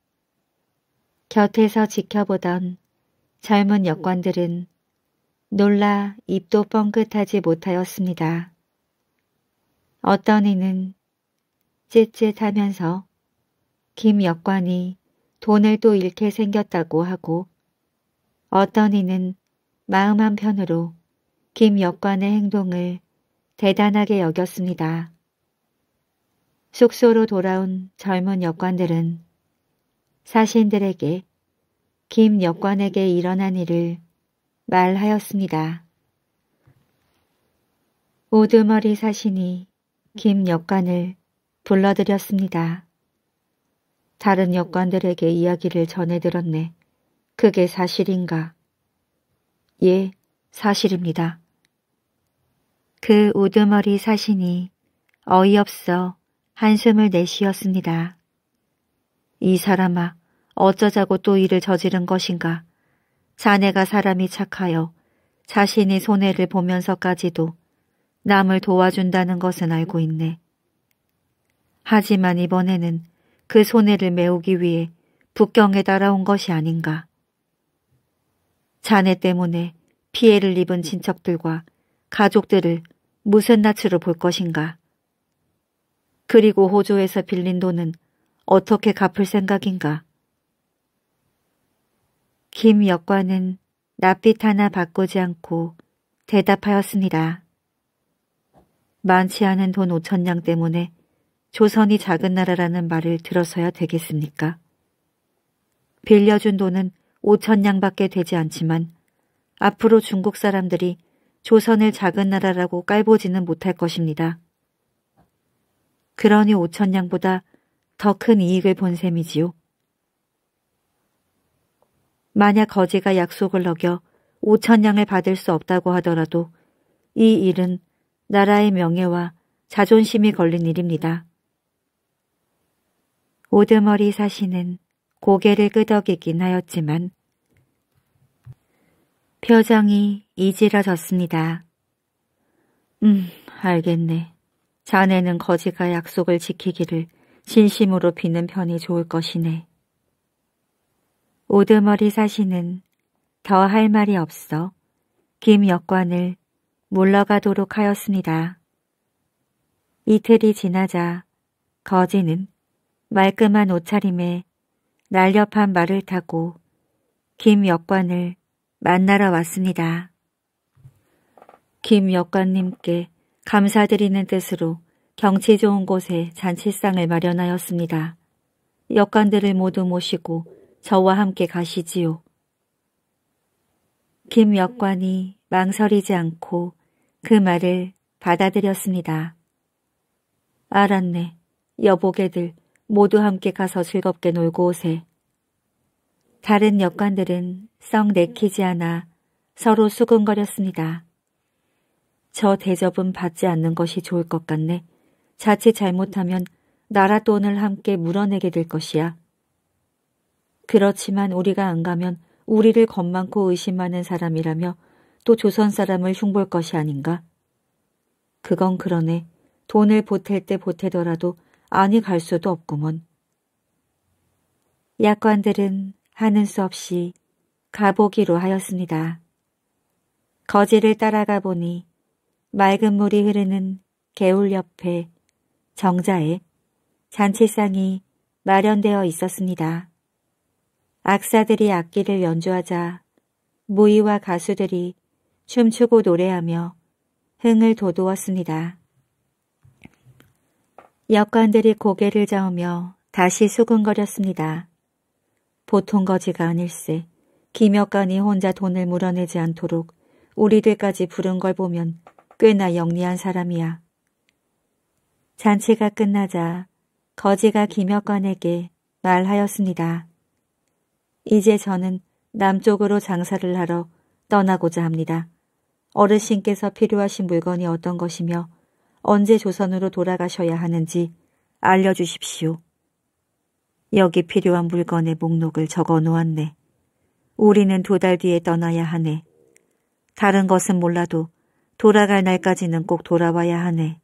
곁에서 지켜보던 젊은 역관들은 놀라 입도 뻥긋하지 못하였습니다. 어떤 이는 쯧쯧하면서 김 역관이 돈을 또 잃게 생겼다고 하고, 어떤 이는 마음 한편으로 김 역관의 행동을 대단하게 여겼습니다. 숙소로 돌아온 젊은 역관들은 사신들에게 김 역관에게 일어난 일을 말하였습니다. 우두머리 사신이 김 역관을 불러들였습니다. 다른 역관들에게 이야기를 전해 들었네. 그게 사실인가? 예, 사실입니다. 그 우두머리 사신이 어이없어 한숨을 내쉬었습니다. 이 사람아, 어쩌자고 또 일을 저지른 것인가? 자네가 사람이 착하여 자신이 손해를 보면서까지도 남을 도와준다는 것은 알고 있네. 하지만 이번에는 그 손해를 메우기 위해 북경에 따라온 것이 아닌가. 자네 때문에 피해를 입은 친척들과 가족들을 무슨 낯으로 볼 것인가. 그리고 호조에서 빌린 돈은 어떻게 갚을 생각인가. 김 역관은 낯빛 하나 바꾸지 않고 대답하였습니다. 많지 않은 돈 오천량 때문에 조선이 작은 나라라는 말을 들어서야 되겠습니까? 빌려준 돈은 오천량밖에 되지 않지만 앞으로 중국 사람들이 조선을 작은 나라라고 깔보지는 못할 것입니다. 그러니 오천량보다 더 큰 이익을 본 셈이지요. 만약 거지가 약속을 어겨 오천량을 받을 수 없다고 하더라도 이 일은 나라의 명예와 자존심이 걸린 일입니다. 우두머리 사신은 고개를 끄덕이긴 하였지만 표정이 이질어졌습니다. 음, 알겠네. 자네는 거지가 약속을 지키기를 진심으로 비는 편이 좋을 것이네. 우두머리 사신은 더 할 말이 없어 김 역관을 물러가도록 하였습니다. 이틀이 지나자 거지는 말끔한 옷차림에 날렵한 말을 타고 김 역관을 만나러 왔습니다. 김 역관님께 감사드리는 뜻으로 경치 좋은 곳에 잔치상을 마련하였습니다. 역관들을 모두 모시고 저와 함께 가시지요. 김 역관이 망설이지 않고 그 말을 받아들였습니다. 알았네. 여보게들 모두 함께 가서 즐겁게 놀고 오세. 다른 역관들은 썩 내키지 않아 서로 수근거렸습니다. 저 대접은 받지 않는 것이 좋을 것 같네. 자칫 잘못하면 나라 돈을 함께 물어내게 될 것이야. 그렇지만 우리가 안 가면 우리를 겁많고 의심하는 사람이라며 또 조선 사람을 흉볼 것이 아닌가? 그건 그러네. 돈을 보탤 때 보태더라도 안이 갈 수도 없구먼. 약관들은 하는 수 없이 가보기로 하였습니다. 거지를 따라가 보니 맑은 물이 흐르는 개울 옆에 정자에 잔치상이 마련되어 있었습니다. 악사들이 악기를 연주하자 무희와 가수들이 춤추고 노래하며 흥을 돋우었습니다. 역관들이 고개를 저으며 다시 수근거렸습니다. 보통 거지가 아닐세. 김 역관이 혼자 돈을 물어내지 않도록 우리들까지 부른 걸 보면 꽤나 영리한 사람이야. 잔치가 끝나자 거지가 김 역관에게 말하였습니다. 이제 저는 남쪽으로 장사를 하러 떠나고자 합니다. 어르신께서 필요하신 물건이 어떤 것이며 언제 조선으로 돌아가셔야 하는지 알려주십시오. 여기 필요한 물건의 목록을 적어놓았네. 우리는 두 달 뒤에 떠나야 하네. 다른 것은 몰라도 돌아갈 날까지는 꼭 돌아와야 하네.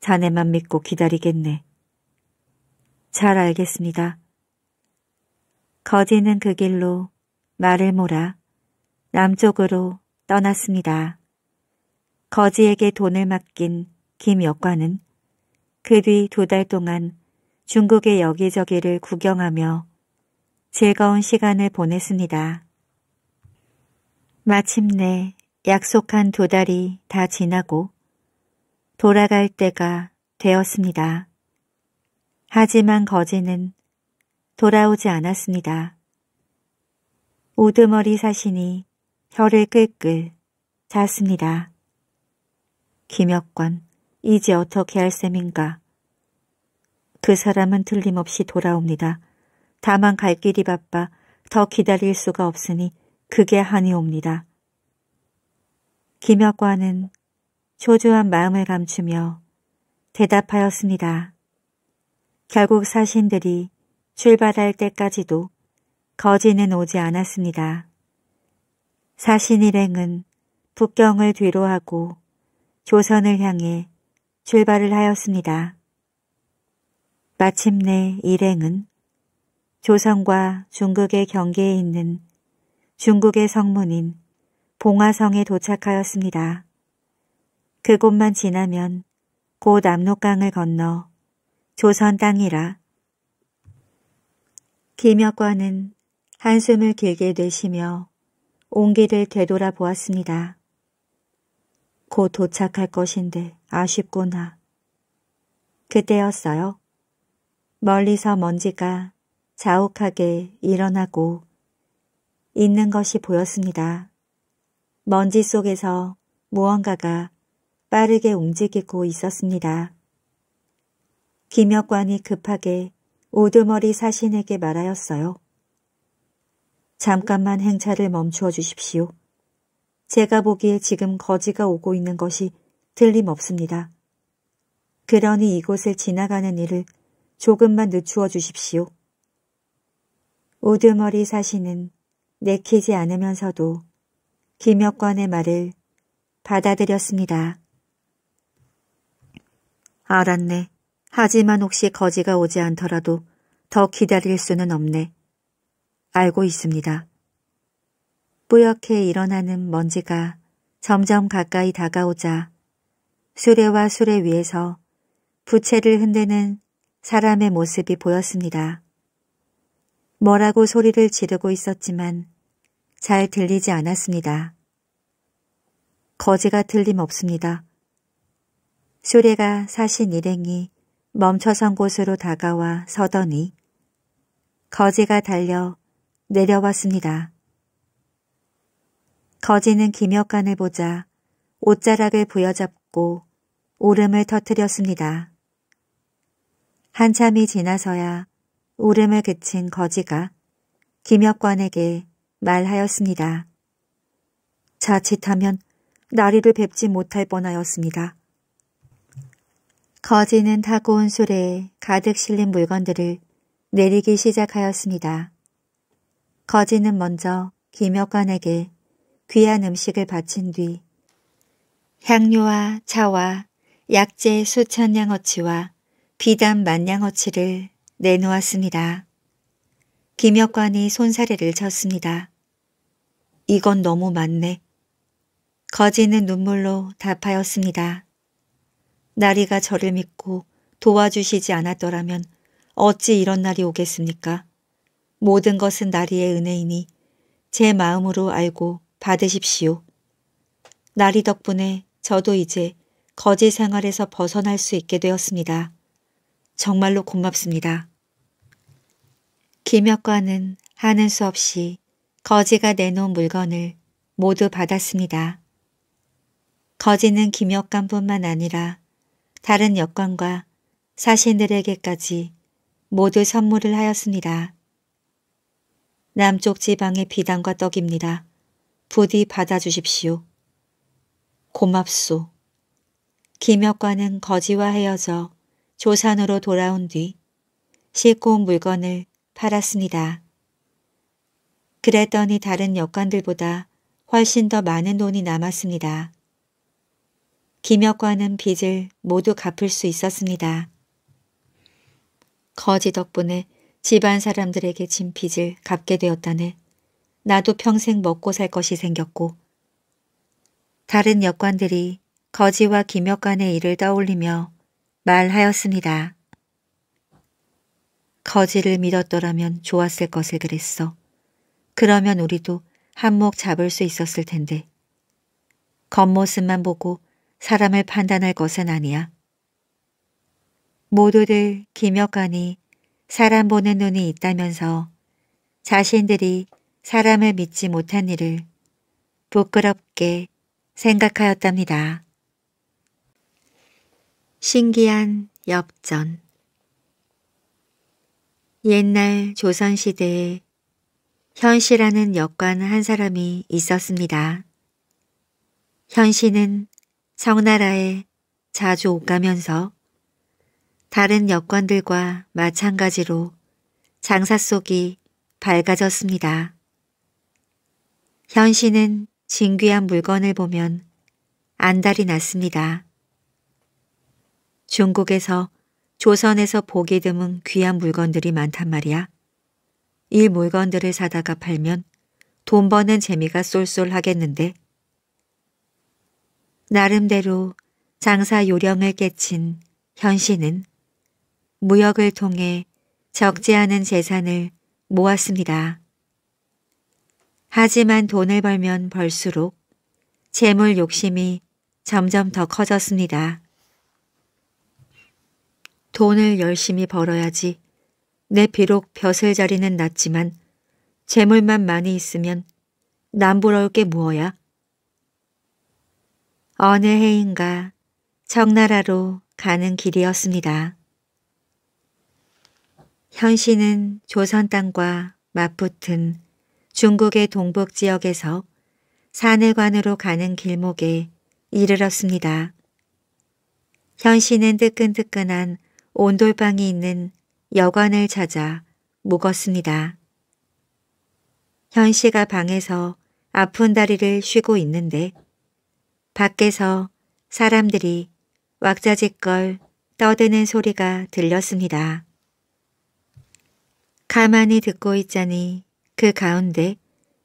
자네만 믿고 기다리겠네. 잘 알겠습니다. 거지는 그 길로 말을 몰아 남쪽으로 떠났습니다. 거지에게 돈을 맡긴 김 역관은 그 뒤 두 달 동안 중국의 여기저기를 구경하며 즐거운 시간을 보냈습니다. 마침내 약속한 두 달이 다 지나고 돌아갈 때가 되었습니다. 하지만 거지는 돌아오지 않았습니다. 우두머리 사신이 혀를 끌끌 잤습니다. 김역관, 이제 어떻게 할 셈인가? 그 사람은 틀림없이 돌아옵니다. 다만 갈 길이 바빠 더 기다릴 수가 없으니 그게 한이 옵니다. 김역관은 초조한 마음을 감추며 대답하였습니다. 결국 사신들이 출발할 때까지도 거지는 오지 않았습니다. 사신 일행은 북경을 뒤로 하고 조선을 향해 출발을 하였습니다. 마침내 일행은 조선과 중국의 경계에 있는 중국의 성문인 봉화성에 도착하였습니다. 그곳만 지나면 곧 압록강을 건너 조선 땅이라. 김역관은 한숨을 길게 내쉬며 온 길을 되돌아 보았습니다. 곧 도착할 것인데 아쉽구나. 그때였어요. 멀리서 먼지가 자욱하게 일어나고 있는 것이 보였습니다. 먼지 속에서 무언가가 빠르게 움직이고 있었습니다. 김역관이 급하게 우두머리 사신에게 말하였어요. 잠깐만 행차를 멈추어 주십시오. 제가 보기에 지금 거지가 오고 있는 것이 틀림없습니다. 그러니 이곳을 지나가는 일을 조금만 늦추어 주십시오. 우두머리 사신은 내키지 않으면서도 김역관의 말을 받아들였습니다. 알았네. 하지만 혹시 거지가 오지 않더라도 더 기다릴 수는 없네. 알고 있습니다. 뿌옇게 일어나는 먼지가 점점 가까이 다가오자 수레와 수레 위에서 부채를 흔드는 사람의 모습이 보였습니다. 뭐라고 소리를 지르고 있었지만 잘 들리지 않았습니다. 거지가 틀림없습니다. 수레가 사신 일행이 멈춰선 곳으로 다가와 서더니 거지가 달려 내려왔습니다. 거지는 김역관을 보자 옷자락을 부여잡고 울음을 터뜨렸습니다. 한참이 지나서야 울음을 그친 거지가 김역관에게 말하였습니다. 자칫하면 나리를 뵙지 못할 뻔하였습니다. 거지는 타고 온 수레에 가득 실린 물건들을 내리기 시작하였습니다. 거지는 먼저 김역관에게 귀한 음식을 바친 뒤 향료와 차와 약재 수천 냥어치와 비단 만 냥어치를 내놓았습니다. 김역관이 손사래를 쳤습니다. 이건 너무 많네. 거지는 눈물로 답하였습니다. 나리가 저를 믿고 도와주시지 않았더라면 어찌 이런 날이 오겠습니까? 모든 것은 나리의 은혜이니 제 마음으로 알고 받으십시오. 나리 덕분에 저도 이제 거지 생활에서 벗어날 수 있게 되었습니다. 정말로 고맙습니다. 김역관은 하는 수 없이 거지가 내놓은 물건을 모두 받았습니다. 거지는 김역관뿐만 아니라 다른 역관과 사신들에게까지 모두 선물을 하였습니다. 남쪽 지방의 비단과 떡입니다. 부디 받아주십시오. 고맙소. 김역관은 거지와 헤어져 조산으로 돌아온 뒤 싣고 온 물건을 팔았습니다. 그랬더니 다른 역관들보다 훨씬 더 많은 돈이 남았습니다. 김역관은 빚을 모두 갚을 수 있었습니다. 거지 덕분에 집안 사람들에게 진 빚을 갚게 되었다네. 나도 평생 먹고 살 것이 생겼고 다른 역관들이 거지와 김역관의 일을 떠올리며 말하였습니다. 거지를 믿었더라면 좋았을 것을 그랬어. 그러면 우리도 한몫 잡을 수 있었을 텐데. 겉모습만 보고 사람을 판단할 것은 아니야. 모두들 김역관이 사람 보는 눈이 있다면서 자신들이 사람을 믿지 못한 일을 부끄럽게 생각하였답니다. 신기한 엽전. 옛날 조선시대에 현씨라는 역관 한 사람이 있었습니다. 현씨는 청나라에 자주 오가면서 다른 역관들과 마찬가지로 장사 속이 밝아졌습니다. 현씨는 진귀한 물건을 보면 안달이 났습니다. 중국에서 조선에서 보기 드문 귀한 물건들이 많단 말이야. 이 물건들을 사다가 팔면 돈 버는 재미가 쏠쏠하겠는데. 나름대로 장사 요령을 깨친 현씨는 무역을 통해 적지 않은 재산을 모았습니다. 하지만 돈을 벌면 벌수록 재물 욕심이 점점 더 커졌습니다. 돈을 열심히 벌어야지 내 비록 벼슬 자리는 낮지만 재물만 많이 있으면 남부러울 게 무엇야? 어느 해인가 청나라로 가는 길이었습니다. 현씨는 조선 땅과 맞붙은 중국의 동북 지역에서 산해관으로 가는 길목에 이르렀습니다. 현씨는 뜨끈뜨끈한 온돌방이 있는 여관을 찾아 묵었습니다. 현씨가 방에서 아픈 다리를 쉬고 있는데 밖에서 사람들이 왁자지껄 떠드는 소리가 들렸습니다. 가만히 듣고 있자니 그 가운데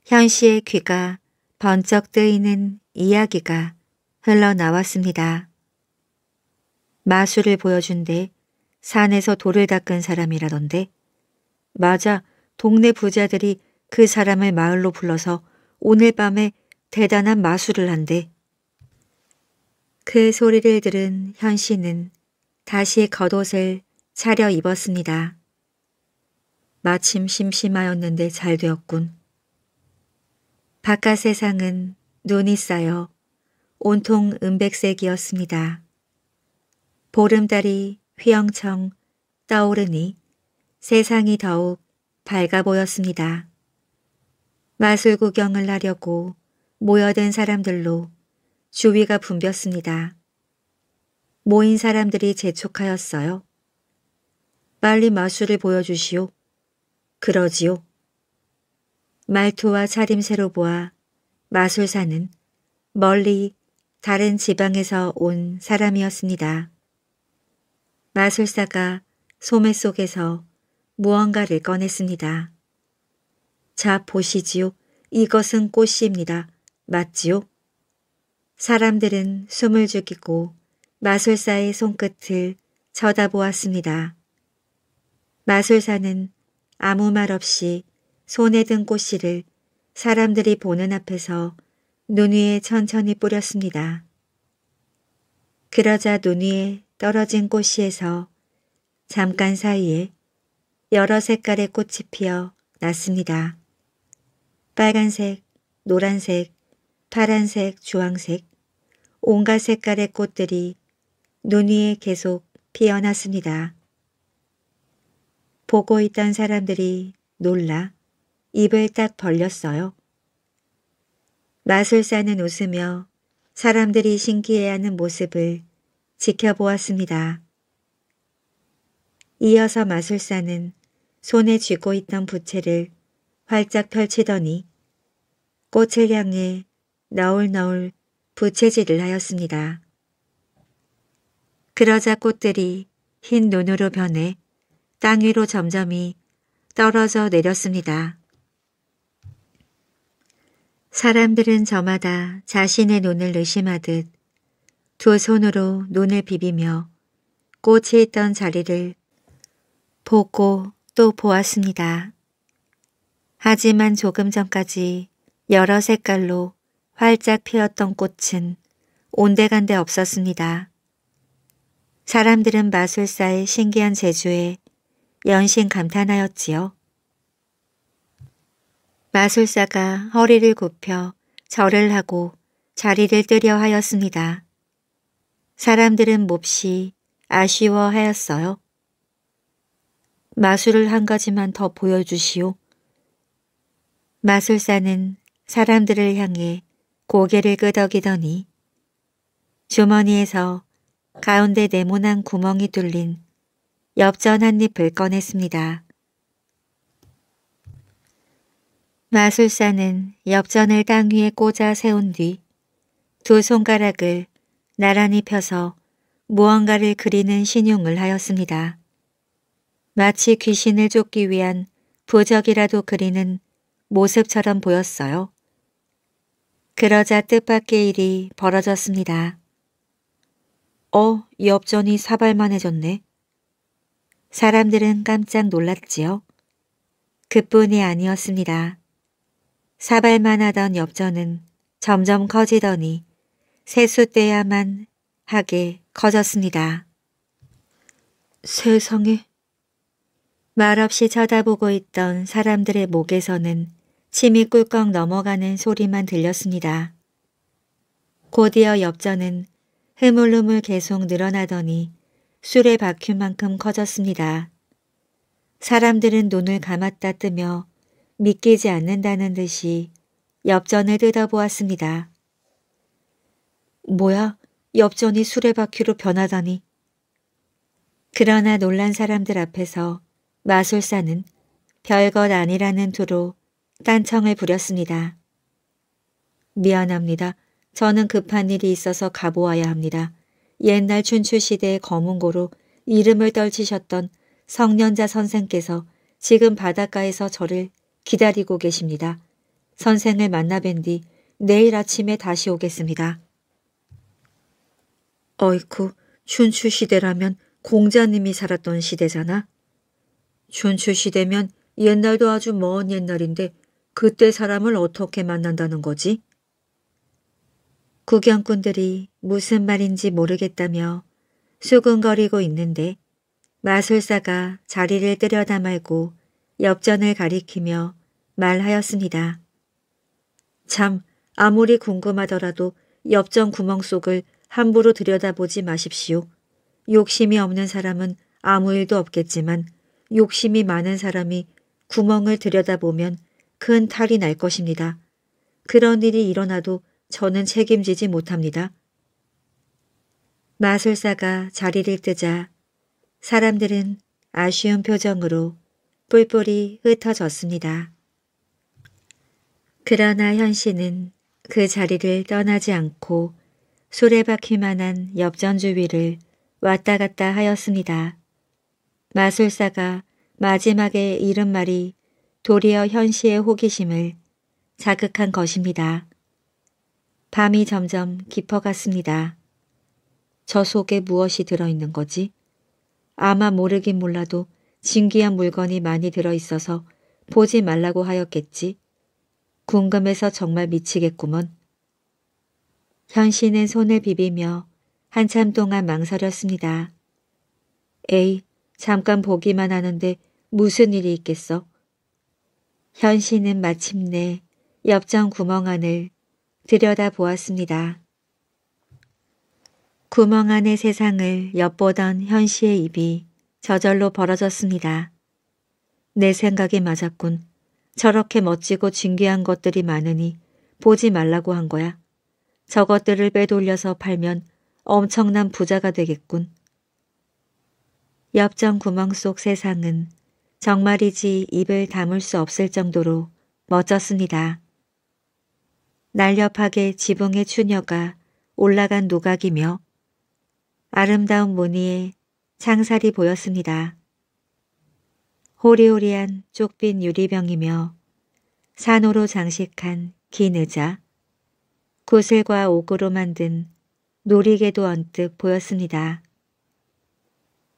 현씨의 귀가 번쩍 뜨이는 이야기가 흘러나왔습니다. 마술을 보여준대. 산에서 돌을 닦은 사람이라던데. 맞아, 동네 부자들이 그 사람을 마을로 불러서 오늘 밤에 대단한 마술을 한대. 그 소리를 들은 현씨는 다시 겉옷을 차려 입었습니다. 마침 심심하였는데 잘 되었군. 바깥 세상은 눈이 쌓여 온통 은백색이었습니다. 보름달이 휘영청 떠오르니 세상이 더욱 밝아 보였습니다. 마술 구경을 하려고 모여든 사람들로 주위가 붐볐습니다. 모인 사람들이 재촉하였어요. 빨리 마술을 보여주시오. 그러지요. 말투와 차림새로 보아 마술사는 멀리 다른 지방에서 온 사람이었습니다. 마술사가 소매 속에서 무언가를 꺼냈습니다. 자, 보시지요. 이것은 꽃입니다. 맞지요? 사람들은 숨을 죽이고 마술사의 손끝을 쳐다보았습니다. 마술사는 아무 말 없이 손에 든 꽃씨를 사람들이 보는 앞에서 눈 위에 천천히 뿌렸습니다. 그러자 눈 위에 떨어진 꽃씨에서 잠깐 사이에 여러 색깔의 꽃이 피어 났습니다. 빨간색, 노란색, 파란색, 주황색, 온갖 색깔의 꽃들이 눈 위에 계속 피어났습니다. 보고 있던 사람들이 놀라 입을 딱 벌렸어요. 마술사는 웃으며 사람들이 신기해하는 모습을 지켜보았습니다. 이어서 마술사는 손에 쥐고 있던 부채를 활짝 펼치더니 꽃을 향해 너울너울 부채질을 하였습니다. 그러자 꽃들이 흰 눈으로 변해 땅 위로 점점이 떨어져 내렸습니다. 사람들은 저마다 자신의 눈을 의심하듯 두 손으로 눈을 비비며 꽃이 있던 자리를 보고 또 보았습니다. 하지만 조금 전까지 여러 색깔로 활짝 피었던 꽃은 온데간데 없었습니다. 사람들은 마술사의 신기한 재주에 연신 감탄하였지요. 마술사가 허리를 굽혀 절을 하고 자리를 뜨려 하였습니다. 사람들은 몹시 아쉬워하였어요. 마술을 한 가지만 더 보여주시오. 마술사는 사람들을 향해 고개를 끄덕이더니 주머니에서 가운데 네모난 구멍이 뚫린 엽전 한 잎을 꺼냈습니다. 마술사는 엽전을 땅 위에 꽂아 세운 뒤 두 손가락을 나란히 펴서 무언가를 그리는 신용을 하였습니다. 마치 귀신을 쫓기 위한 부적이라도 그리는 모습처럼 보였어요. 그러자 뜻밖의 일이 벌어졌습니다. 어, 엽전이 사발만해졌네. 사람들은 깜짝 놀랐지요. 그뿐이 아니었습니다. 사발만하던 엽전은 점점 커지더니 세숫대야만 하게 커졌습니다. 세상에! 말없이 쳐다보고 있던 사람들의 목에서는 침이 꿀꺽 넘어가는 소리만 들렸습니다. 곧이어 엽전은 흐물흐물 계속 늘어나더니 술의 바퀴만큼 커졌습니다. 사람들은 눈을 감았다 뜨며 믿기지 않는다는 듯이 엽전을 뜯어보았습니다. 뭐야? 엽전이 술의 바퀴로 변하다니. 그러나 놀란 사람들 앞에서 마술사는 별것 아니라는 투로 딴청을 부렸습니다. 미안합니다. 저는 급한 일이 있어서 가보아야 합니다. 옛날 춘추시대의 거문고로 이름을 떨치셨던 성년자 선생께서 지금 바닷가에서 저를 기다리고 계십니다. 선생을 만나 뵌 뒤 내일 아침에 다시 오겠습니다. 어이쿠, 춘추시대라면 공자님이 살았던 시대잖아. 춘추시대면 옛날도 아주 먼 옛날인데 그때 사람을 어떻게 만난다는 거지? 구경꾼들이 무슨 말인지 모르겠다며 수근거리고 있는데 마술사가 자리를 뜨려다 말고 엽전을 가리키며 말하였습니다. 참, 아무리 궁금하더라도 엽전 구멍 속을 함부로 들여다보지 마십시오. 욕심이 없는 사람은 아무 일도 없겠지만 욕심이 많은 사람이 구멍을 들여다보면 큰 탈이 날 것입니다. 그런 일이 일어나도 저는 책임지지 못합니다. 마술사가 자리를 뜨자 사람들은 아쉬운 표정으로 뿔뿔이 흩어졌습니다. 그러나 현신은 그 자리를 떠나지 않고 수레바퀴만한 엽전 주위를 왔다 갔다 하였습니다. 마술사가 마지막에 이른 말이 도리어 현시의 호기심을 자극한 것입니다. 밤이 점점 깊어갔습니다. 저 속에 무엇이 들어있는 거지? 아마 모르긴 몰라도 신기한 물건이 많이 들어있어서 보지 말라고 하였겠지. 궁금해서 정말 미치겠구먼. 현신은 손을 비비며 한참 동안 망설였습니다. 에이, 잠깐 보기만 하는데 무슨 일이 있겠어? 현신은 마침내 엽전 구멍 안을 들여다보았습니다. 구멍 안의 세상을 엿보던 현시의 입이 저절로 벌어졌습니다. 내 생각이 맞았군. 저렇게 멋지고 진귀한 것들이 많으니 보지 말라고 한 거야. 저것들을 빼돌려서 팔면 엄청난 부자가 되겠군. 엽전 구멍 속 세상은 정말이지 입을 다물 수 없을 정도로 멋졌습니다. 날렵하게 지붕의 추녀가 올라간 누각이며 아름다운 무늬의 창살이 보였습니다. 호리호리한 쪽빈 유리병이며 산호로 장식한 기느자, 구슬과 옥으로 만든 놀이개도 언뜻 보였습니다.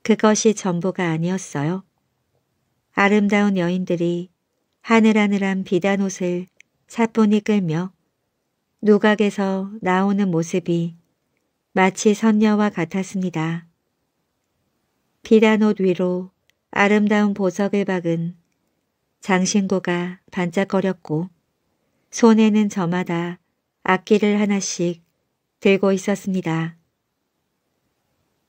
그것이 전부가 아니었어요. 아름다운 여인들이 하늘하늘한 비단옷을 사뿐히 끌며 누각에서 나오는 모습이 마치 선녀와 같았습니다. 비단옷 위로 아름다운 보석을 박은 장신구가 반짝거렸고 손에는 저마다 악기를 하나씩 들고 있었습니다.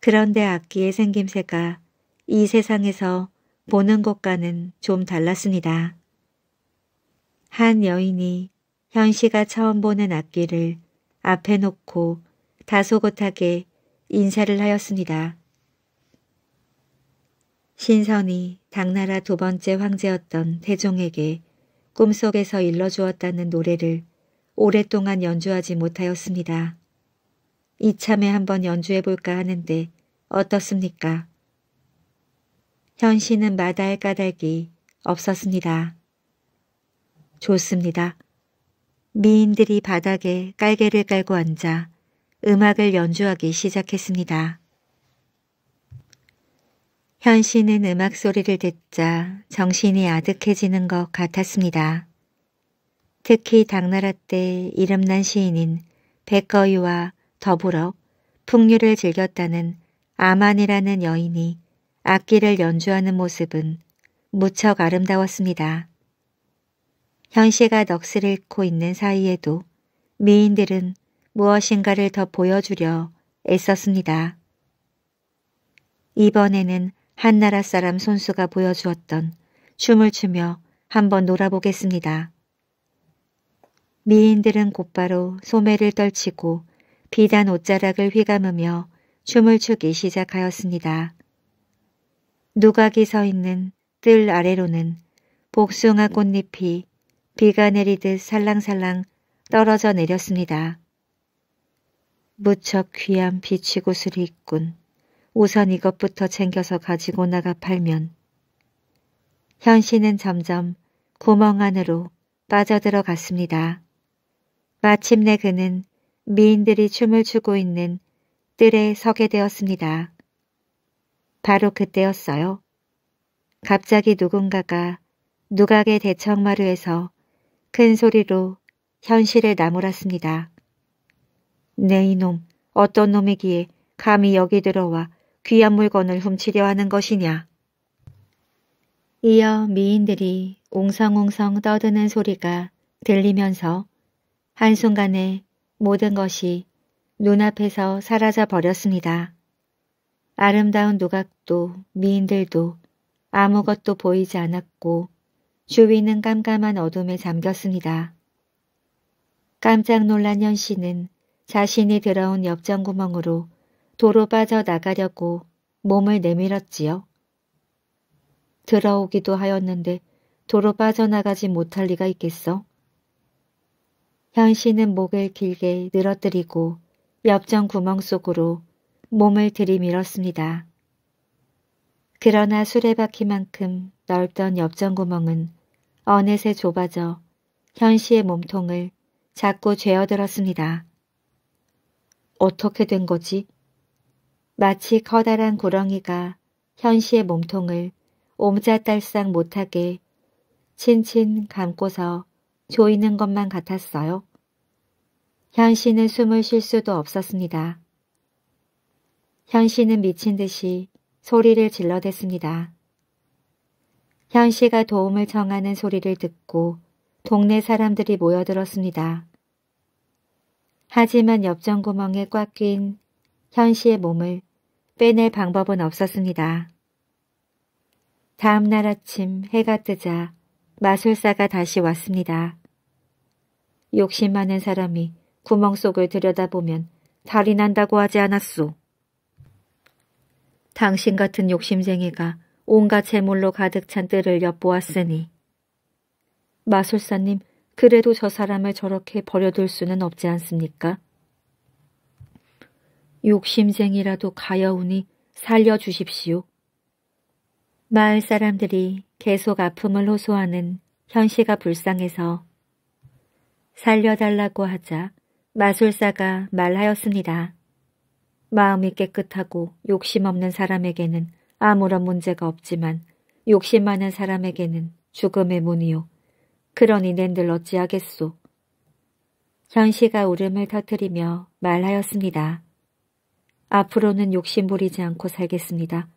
그런데 악기의 생김새가 이 세상에서 보는 것과는 좀 달랐습니다. 한 여인이 현씨가 처음 보는 악기를 앞에 놓고 다소곳하게 인사를 하였습니다. 신선이 당나라 두 번째 황제였던 태종에게 꿈속에서 일러주었다는 노래를 오랫동안 연주하지 못하였습니다. 이참에 한번 연주해볼까 하는데 어떻습니까? 현씨는 마다할 까닭이 없었습니다. 좋습니다. 미인들이 바닥에 깔개를 깔고 앉아 음악을 연주하기 시작했습니다. 현씨는 음악 소리를 듣자 정신이 아득해지는 것 같았습니다. 특히 당나라 때 이름난 시인인 백거유와 더불어 풍류를 즐겼다는 아만이라는 여인이 악기를 연주하는 모습은 무척 아름다웠습니다. 현씨가 넋을 잃고 있는 사이에도 미인들은 무엇인가를 더 보여주려 애썼습니다. 이번에는 한나라 사람 손수가 보여주었던 춤을 추며 한번 놀아보겠습니다. 미인들은 곧바로 소매를 떨치고 비단 옷자락을 휘감으며 춤을 추기 시작하였습니다. 누각이 서 있는 뜰 아래로는 복숭아 꽃잎이 비가 내리듯 살랑살랑 떨어져 내렸습니다. 무척 귀한 비치구슬이 있군. 우선 이것부터 챙겨서 가지고 나가 팔면. 현씨는 점점 구멍 안으로 빠져들어갔습니다. 마침내 그는 미인들이 춤을 추고 있는 뜰에 서게 되었습니다. 바로 그때였어요. 갑자기 누군가가 누각의 대청마루에서 큰 소리로 현씨를 나무랐습니다. 네 이놈, 어떤 놈이기에 감히 여기 들어와 귀한 물건을 훔치려 하는 것이냐. 이어 미인들이 옹성옹성 떠드는 소리가 들리면서 한순간에 모든 것이 눈앞에서 사라져 버렸습니다. 아름다운 누각도 미인들도 아무것도 보이지 않았고 주위는 깜깜한 어둠에 잠겼습니다. 깜짝 놀란 현씨는 자신이 들어온 옆전구멍으로 도로 빠져나가려고 몸을 내밀었지요. 들어오기도 하였는데 도로 빠져나가지 못할 리가 있겠어? 현씨는 목을 길게 늘어뜨리고 옆전 구멍 속으로 몸을 들이밀었습니다. 그러나 수레바퀴만큼 넓던 옆전 구멍은 어느새 좁아져 현씨의 몸통을 자꾸 죄어들었습니다. 어떻게 된 거지? 마치 커다란 구렁이가 현씨의 몸통을 옴짝달싹 못하게 친친 감고서 조이는 것만 같았어요. 현씨는 숨을 쉴 수도 없었습니다. 현씨는 미친 듯이 소리를 질러댔습니다. 현씨가 도움을 청하는 소리를 듣고 동네 사람들이 모여들었습니다. 하지만 옆전 구멍에 꽉 낀 현씨의 몸을 빼낼 방법은 없었습니다. 다음 날 아침 해가 뜨자 마술사가 다시 왔습니다. 욕심 많은 사람이 구멍 속을 들여다보면 달이 난다고 하지 않았소. 당신 같은 욕심쟁이가 온갖 재물로 가득 찬 뜰을 엿보았으니. 마술사님, 그래도 저 사람을 저렇게 버려둘 수는 없지 않습니까? 욕심쟁이라도 가여우니 살려주십시오. 마을 사람들이 계속 아픔을 호소하는 현씨가 불쌍해서 살려달라고 하자 마술사가 말하였습니다. 마음이 깨끗하고 욕심 없는 사람에게는 아무런 문제가 없지만 욕심 많은 사람에게는 죽음의 문이요. 그러니 낸들 어찌하겠소. 현씨가 울음을 터뜨리며 말하였습니다. 앞으로는 욕심 부리지 않고 살겠습니다.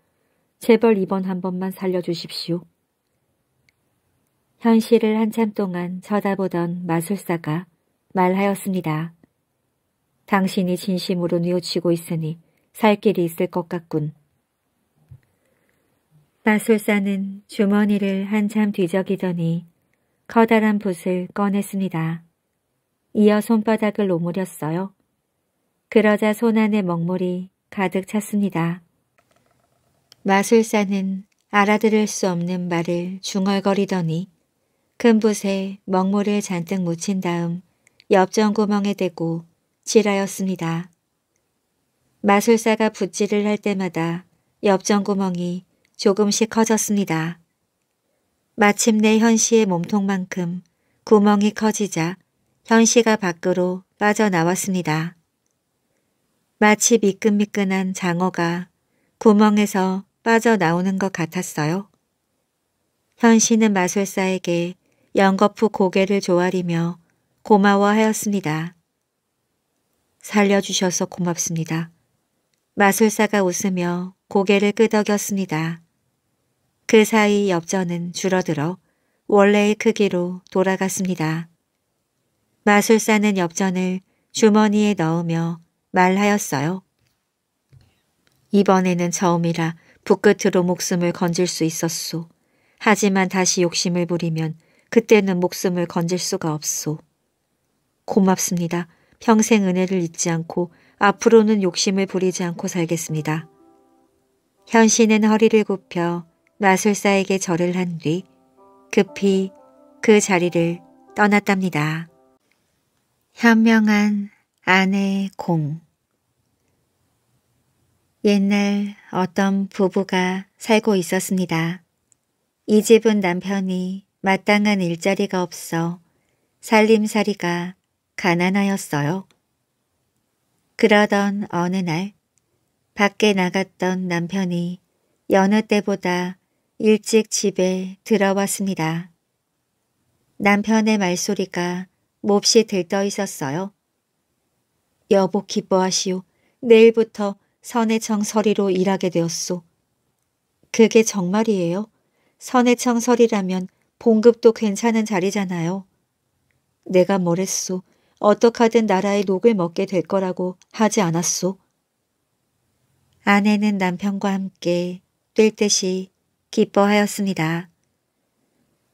제발 이번 한 번만 살려주십시오. 현씨를 한참 동안 쳐다보던 마술사가 말하였습니다. 당신이 진심으로 뉘우치고 있으니 살 길이 있을 것 같군. 마술사는 주머니를 한참 뒤적이더니 커다란 붓을 꺼냈습니다. 이어 손바닥을 오므렸어요. 그러자 손 안에 먹물이 가득 찼습니다. 마술사는 알아들을 수 없는 말을 중얼거리더니 큰 붓에 먹물을 잔뜩 묻힌 다음 옆전구멍에 대고 질하였습니다. 마술사가 붓질을 할 때마다 옆전구멍이 조금씩 커졌습니다. 마침내 현씨의 몸통만큼 구멍이 커지자 현씨가 밖으로 빠져나왔습니다. 마치 미끈미끈한 장어가 구멍에서 빠져나오는 것 같았어요. 현씨는 마술사에게 연거푸 고개를 조아리며 고마워하였습니다. 살려주셔서 고맙습니다. 마술사가 웃으며 고개를 끄덕였습니다. 그 사이 엽전은 줄어들어 원래의 크기로 돌아갔습니다. 마술사는 엽전을 주머니에 넣으며 말하였어요. 이번에는 처음이라 붓끝으로 목숨을 건질 수 있었소. 하지만 다시 욕심을 부리면 그때는 목숨을 건질 수가 없소. 고맙습니다. 평생 은혜를 잊지 않고 앞으로는 욕심을 부리지 않고 살겠습니다. 현씨는 허리를 굽혀 마술사에게 절을 한 뒤 급히 그 자리를 떠났답니다. 현명한 아내의 공. 옛날 어떤 부부가 살고 있었습니다. 이 집은 남편이 마땅한 일자리가 없어 살림살이가 가난하였어요. 그러던 어느 날 밖에 나갔던 남편이 여느 때보다 일찍 집에 들어왔습니다. 남편의 말소리가 몹시 들떠 있었어요. 여보 기뻐하시오. 내일부터 선해청 서리로 일하게 되었소. 그게 정말이에요? 선해청 서리라면 봉급도 괜찮은 자리잖아요. 내가 뭐랬소. 어떡하든 나라의 녹을 먹게 될 거라고 하지 않았소. 아내는 남편과 함께 뛸 듯이 기뻐하였습니다.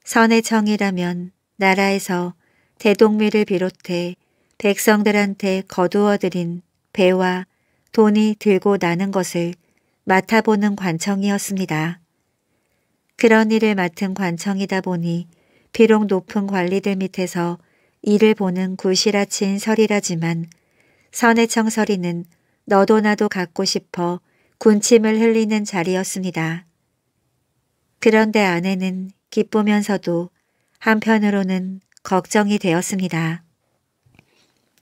선해청이라면 나라에서 대동미를 비롯해 백성들한테 거두어들인 배와 돈이 들고 나는 것을 맡아보는 관청이었습니다. 그런 일을 맡은 관청이다 보니 비록 높은 관리들 밑에서 일을 보는 굴시라친 설이라지만 선해청 설이는 너도 나도 갖고 싶어 군침을 흘리는 자리였습니다. 그런데 아내는 기쁘면서도 한편으로는 걱정이 되었습니다.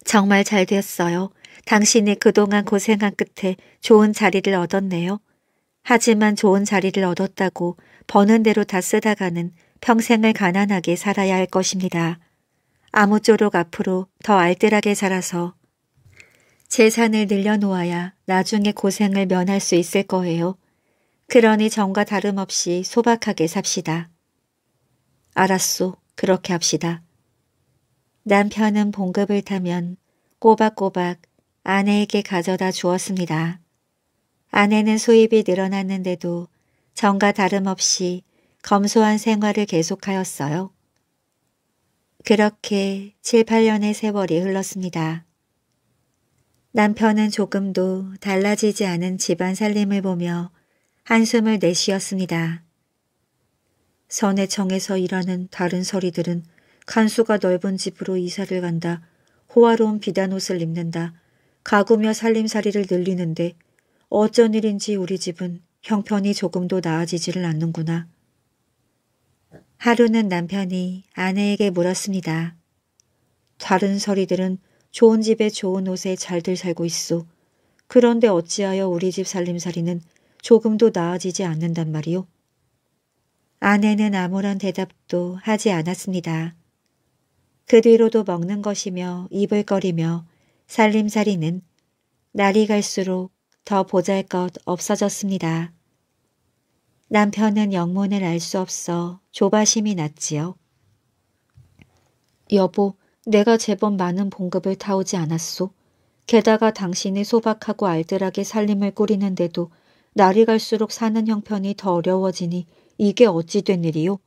정말 잘 됐어요. 당신이 그동안 고생한 끝에 좋은 자리를 얻었네요. 하지만 좋은 자리를 얻었다고 버는 대로 다 쓰다가는 평생을 가난하게 살아야 할 것입니다. 아무쪼록 앞으로 더 알뜰하게 살아서 재산을 늘려놓아야 나중에 고생을 면할 수 있을 거예요. 그러니 정과 다름없이 소박하게 삽시다. 알았소. 그렇게 합시다. 남편은 봉급을 타면 꼬박꼬박 아내에게 가져다 주었습니다. 아내는 수입이 늘어났는데도 정과 다름없이 검소한 생활을 계속하였어요. 그렇게 칠, 팔 년의 세월이 흘렀습니다. 남편은 조금도 달라지지 않은 집안 살림을 보며 한숨을 내쉬었습니다. 선해청에서 일하는 다른 서리들은 간수가 넓은 집으로 이사를 간다. 호화로운 비단옷을 입는다. 가구며 살림살이를 늘리는데 어쩐 일인지 우리 집은 형편이 조금도 나아지지를 않는구나. 하루는 남편이 아내에게 물었습니다. 다른 서리들은 좋은 집에 좋은 옷에 잘들 살고 있소. 그런데 어찌하여 우리 집 살림살이는 조금도 나아지지 않는단 말이오? 아내는 아무런 대답도 하지 않았습니다. 그 뒤로도 먹는 것이며 입을 거리며 살림살이는 날이 갈수록 더 보잘것 없어졌습니다. 남편은 영문을 알 수 없어 조바심이 났지요. 여보, 내가 제법 많은 봉급을 타오지 않았소. 게다가 당신이 소박하고 알뜰하게 살림을 꾸리는데도 날이 갈수록 사는 형편이 더 어려워지니 이게 어찌 된 일이요?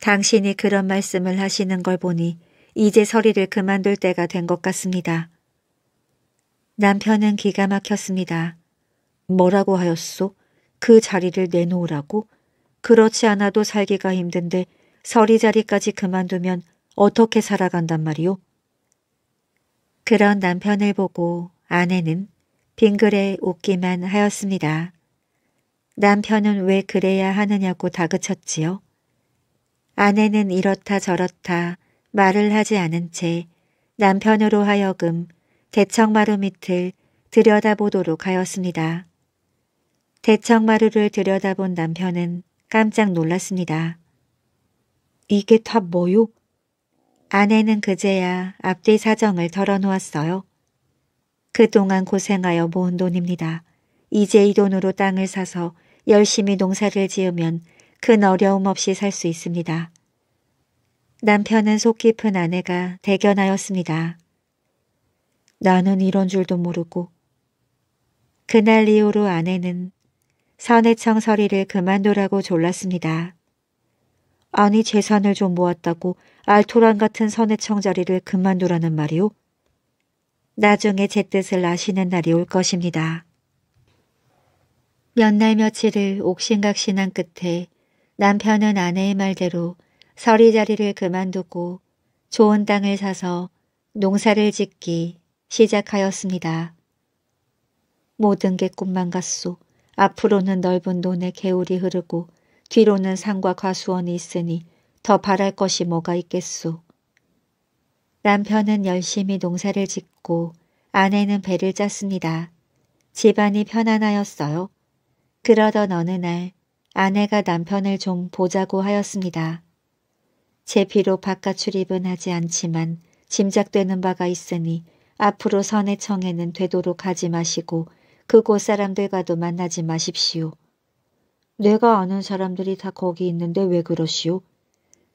당신이 그런 말씀을 하시는 걸 보니 이제 서리를 그만둘 때가 된 것 같습니다. 남편은 기가 막혔습니다. 뭐라고 하였소? 그 자리를 내놓으라고? 그렇지 않아도 살기가 힘든데 서리 자리까지 그만두면 어떻게 살아간단 말이오? 그런 남편을 보고 아내는 빙그레 웃기만 하였습니다. 남편은 왜 그래야 하느냐고 다그쳤지요. 아내는 이렇다 저렇다 말을 하지 않은 채 남편으로 하여금 대청마루 밑을 들여다보도록 하였습니다. 대청마루를 들여다본 남편은 깜짝 놀랐습니다. 이게 다 뭐요? 아내는 그제야 앞뒤 사정을 털어놓았어요. 그동안 고생하여 모은 돈입니다. 이제 이 돈으로 땅을 사서 열심히 농사를 지으면 큰 어려움 없이 살 수 있습니다. 남편은 속 깊은 아내가 대견하였습니다. 나는 이런 줄도 모르고. 그날 이후로 아내는 선해청 서리를 그만두라고 졸랐습니다. 아니, 재산을 좀 모았다고 알토란 같은 선해청 자리를 그만두라는 말이오? 나중에 제 뜻을 아시는 날이 올 것입니다. 몇 날 며칠을 옥신각신한 끝에 남편은 아내의 말대로 서리 자리를 그만두고 좋은 땅을 사서 농사를 짓기 시작하였습니다. 모든 게 꿈만 같소. 앞으로는 넓은 논에 개울이 흐르고 뒤로는 산과 과수원이 있으니 더 바랄 것이 뭐가 있겠소. 남편은 열심히 농사를 짓고 아내는 배를 짰습니다. 집안이 편안하였어요. 그러던 어느 날 아내가 남편을 좀 보자고 하였습니다. 제 피로 바깥 출입은 하지 않지만 짐작되는 바가 있으니 앞으로 선해청에는 되도록 하지 마시고 그곳 사람들과도 만나지 마십시오. 내가 아는 사람들이 다 거기 있는데 왜 그러시오?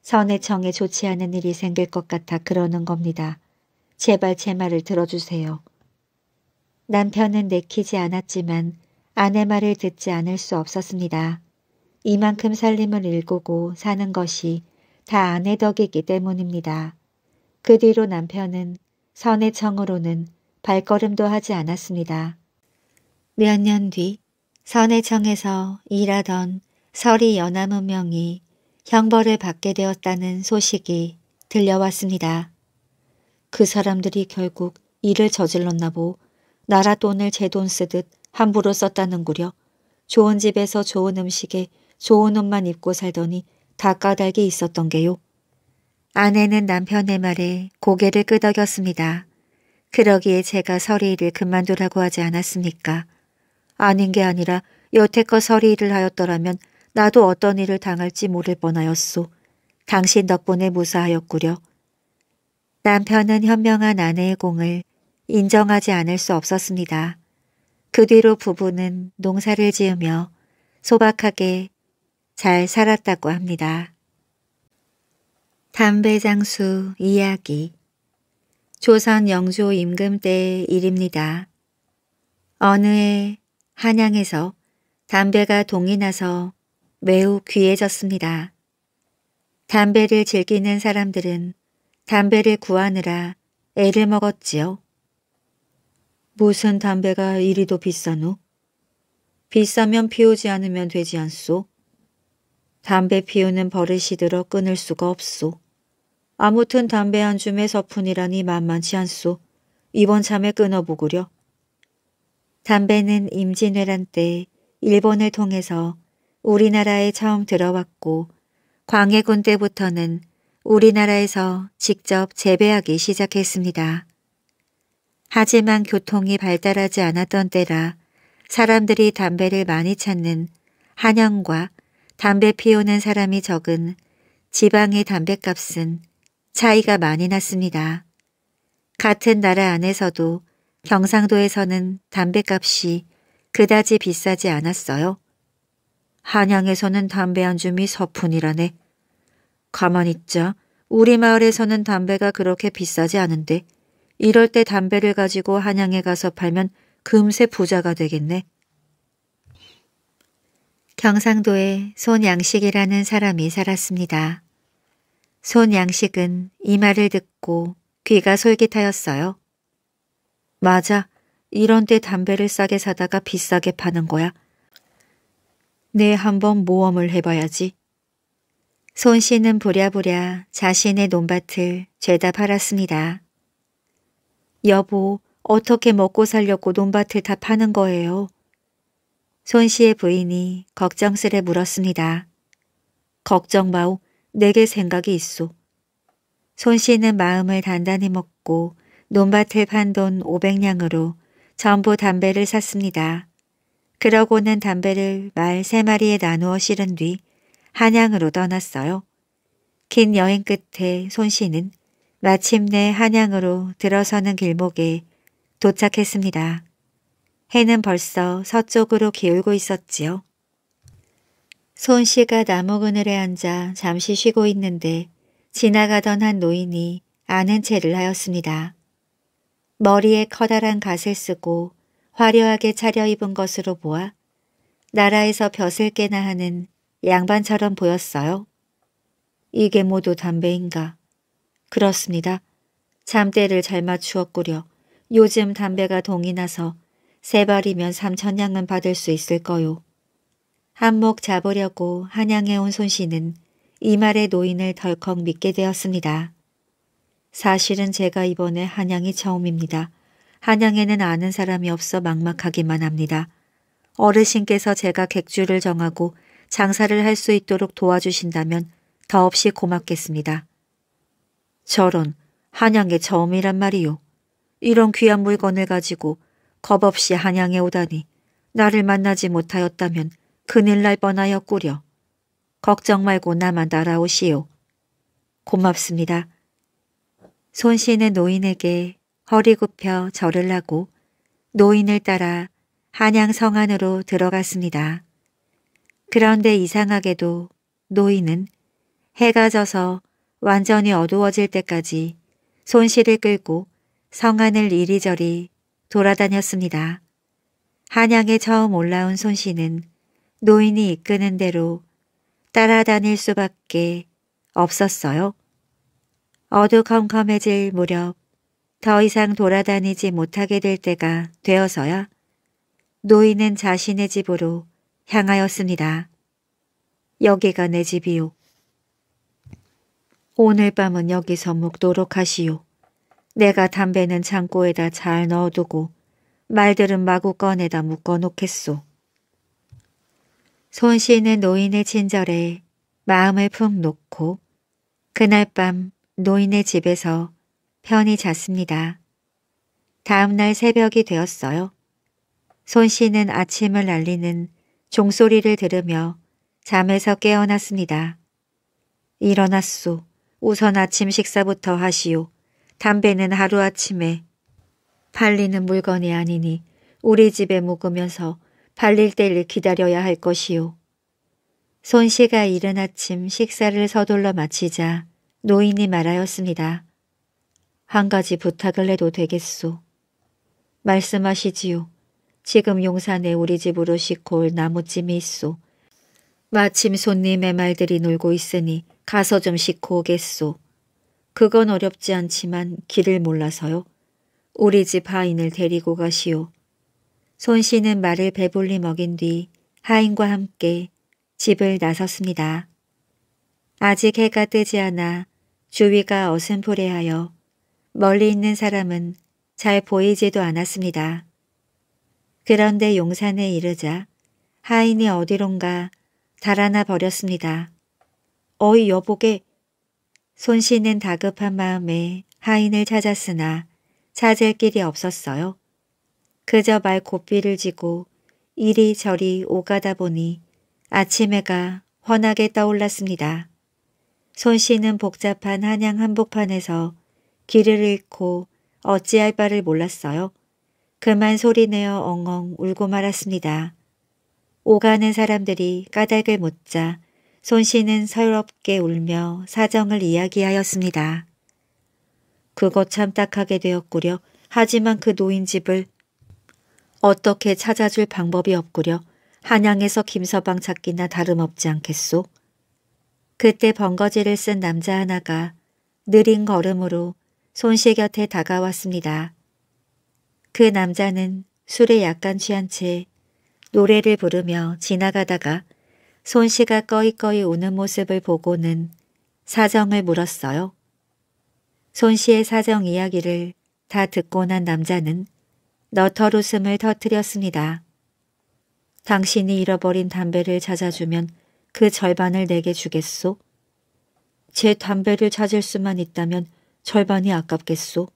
선해청에 좋지 않은 일이 생길 것 같아 그러는 겁니다. 제발 제 말을 들어주세요. 남편은 내키지 않았지만 아내 말을 듣지 않을 수 없었습니다. 이만큼 살림을 일구고 사는 것이 다 아내 덕이기 때문입니다. 그 뒤로 남편은 선해청으로는 발걸음도 하지 않았습니다. 몇 년 뒤 선해청에서 일하던 서리 연암은 명이 형벌을 받게 되었다는 소식이 들려왔습니다. 그 사람들이 결국 일을 저질렀나 보. 나라 돈을 제 돈 쓰듯 함부로 썼다는구려. 좋은 집에서 좋은 음식에 좋은 옷만 입고 살더니 다 까닭이 있었던 게요. 아내는 남편의 말에 고개를 끄덕였습니다. 그러기에 제가 서리 일을 그만두라고 하지 않았습니까? 아닌 게 아니라 여태껏 서리 일을 하였더라면 나도 어떤 일을 당할지 모를 뻔하였소. 당신 덕분에 무사하였구려. 남편은 현명한 아내의 공을 인정하지 않을 수 없었습니다. 그 뒤로 부부는 농사를 지으며 소박하게 잘 살았다고 합니다. 담배장수 이야기. 조선 영조 임금 때의 일입니다. 어느 해 한양에서 담배가 동이 나서 매우 귀해졌습니다. 담배를 즐기는 사람들은 담배를 구하느라 애를 먹었지요. 무슨 담배가 이리도 비싸노? 비싸면 피우지 않으면 되지 않소? 담배 피우는 버릇이 들어 끊을 수가 없소. 아무튼 담배 한 줌에 서푼이라니 만만치 않소. 이번 참에 끊어보구려. 담배는 임진왜란 때 일본을 통해서 우리나라에 처음 들어왔고 광해군 때부터는 우리나라에서 직접 재배하기 시작했습니다. 하지만 교통이 발달하지 않았던 때라 사람들이 담배를 많이 찾는 한양과 담배 피우는 사람이 적은 지방의 담배값은 차이가 많이 났습니다. 같은 나라 안에서도 경상도에서는 담배값이 그다지 비싸지 않았어요. 한양에서는 담배 한 줌이 서푼이라네. 가만히 있자. 우리 마을에서는 담배가 그렇게 비싸지 않은데 이럴 때 담배를 가지고 한양에 가서 팔면 금세 부자가 되겠네. 경상도에 손양식이라는 사람이 살았습니다. 손양식은 이 말을 듣고 귀가 솔깃하였어요. 맞아. 이런 때 담배를 싸게 사다가 비싸게 파는 거야. 네, 한번 모험을 해봐야지. 손 씨는 부랴부랴 자신의 논밭을 죄다 팔았습니다. 여보, 어떻게 먹고 살려고 논밭을 다 파는 거예요? 손 씨의 부인이 걱정스레 물었습니다. 걱정 마오. 내게 생각이 있소. 손 씨는 마음을 단단히 먹고 논밭을 판 돈 오백 냥으로 전부 담배를 샀습니다. 그러고는 담배를 말 세 마리에 나누어 실은 뒤 한양으로 떠났어요. 긴 여행 끝에 손 씨는 마침내 한양으로 들어서는 길목에 도착했습니다. 해는 벌써 서쪽으로 기울고 있었지요. 손 씨가 나무 그늘에 앉아 잠시 쉬고 있는데 지나가던 한 노인이 아는 체를 하였습니다. 머리에 커다란 갓을 쓰고 화려하게 차려입은 것으로 보아 나라에서 벼슬 깨나 하는 양반처럼 보였어요. 이게 모두 담배인가? 그렇습니다. 잠때를 잘 맞추었구려. 요즘 담배가 동이 나서 세 발이면 삼천 냥은 받을 수 있을 거요. 한몫 잡으려고 한양에 온 손 씨는 이 말의 노인을 덜컥 믿게 되었습니다. 사실은 제가 이번에 한양이 처음입니다. 한양에는 아는 사람이 없어 막막하기만 합니다. 어르신께서 제가 객주를 정하고 장사를 할 수 있도록 도와주신다면 더없이 고맙겠습니다. 저런, 한양에 처음이란 말이요. 이런 귀한 물건을 가지고 겁없이 한양에 오다니 나를 만나지 못하였다면 큰일 날 뻔하였구려. 걱정 말고 나만 따라오시오. 고맙습니다. 손 씨는 노인에게 허리 굽혀 절을 하고 노인을 따라 한양 성 안으로 들어갔습니다. 그런데 이상하게도 노인은 해가 져서 완전히 어두워질 때까지 손 씨를 끌고 성 안을 이리저리 돌아다녔습니다. 한양에 처음 올라온 손 씨는 노인이 이끄는 대로 따라다닐 수밖에 없었어요. 어두컴컴해질 무렵 더 이상 돌아다니지 못하게 될 때가 되어서야 노인은 자신의 집으로 향하였습니다. 여기가 내 집이요. 오늘 밤은 여기서 묵도록 하시오. 내가 담배는 창고에다 잘 넣어두고 말들은 마구 꺼내다 묶어놓겠소. 손 씨는 노인의 친절에 마음을 푹 놓고 그날 밤 노인의 집에서 편히 잤습니다. 다음 날 새벽이 되었어요. 손 씨는 아침을 알리는 종소리를 들으며 잠에서 깨어났습니다. 일어났소. 우선 아침 식사부터 하시오. 담배는 하루아침에 팔리는 물건이 아니니 우리 집에 묵으면서 팔릴 때를 기다려야 할 것이오. 손 씨가 이른 아침 식사를 서둘러 마치자 노인이 말하였습니다. 한 가지 부탁을 해도 되겠소. 말씀하시지요. 지금 용산에 우리 집으로 싣고 올 나무찜이 있소. 마침 손님의 말들이 놀고 있으니 가서 좀 싣고 오겠소. 그건 어렵지 않지만 길을 몰라서요. 우리 집 하인을 데리고 가시오. 손 씨는 말을 배불리 먹인 뒤 하인과 함께 집을 나섰습니다. 아직 해가 뜨지 않아 주위가 어슴푸레하여 멀리 있는 사람은 잘 보이지도 않았습니다. 그런데 용산에 이르자 하인이 어디론가 달아나 버렸습니다. 어이 여보게. 손씨는 다급한 마음에 하인을 찾았으나 찾을 길이 없었어요. 그저 말 고삐를 지고 이리저리 오가다 보니 아침 해가 환하게 떠올랐습니다. 손씨는 복잡한 한양 한복판에서 길을 잃고 어찌할 바를 몰랐어요. 그만 소리내어 엉엉 울고 말았습니다. 오가는 사람들이 까닭을 묻자 손씨는 서럽게 울며 사정을 이야기하였습니다. 그거 참 딱하게 되었구려. 하지만 그 노인 집을 어떻게 찾아줄 방법이 없구려. 한양에서 김서방 찾기나 다름없지 않겠소? 그때 번거지를 쓴 남자 하나가 느린 걸음으로 손씨 곁에 다가왔습니다. 그 남자는 술에 약간 취한 채 노래를 부르며 지나가다가 손씨가 꺼이꺼이 우는 모습을 보고는 사정을 물었어요. 손씨의 사정 이야기를 다 듣고 난 남자는 너털 웃음을 터뜨렸습니다. 당신이 잃어버린 담배를 찾아주면 그 절반을 내게 주겠소? 제 담배를 찾을 수만 있다면 절반이 아깝겠소?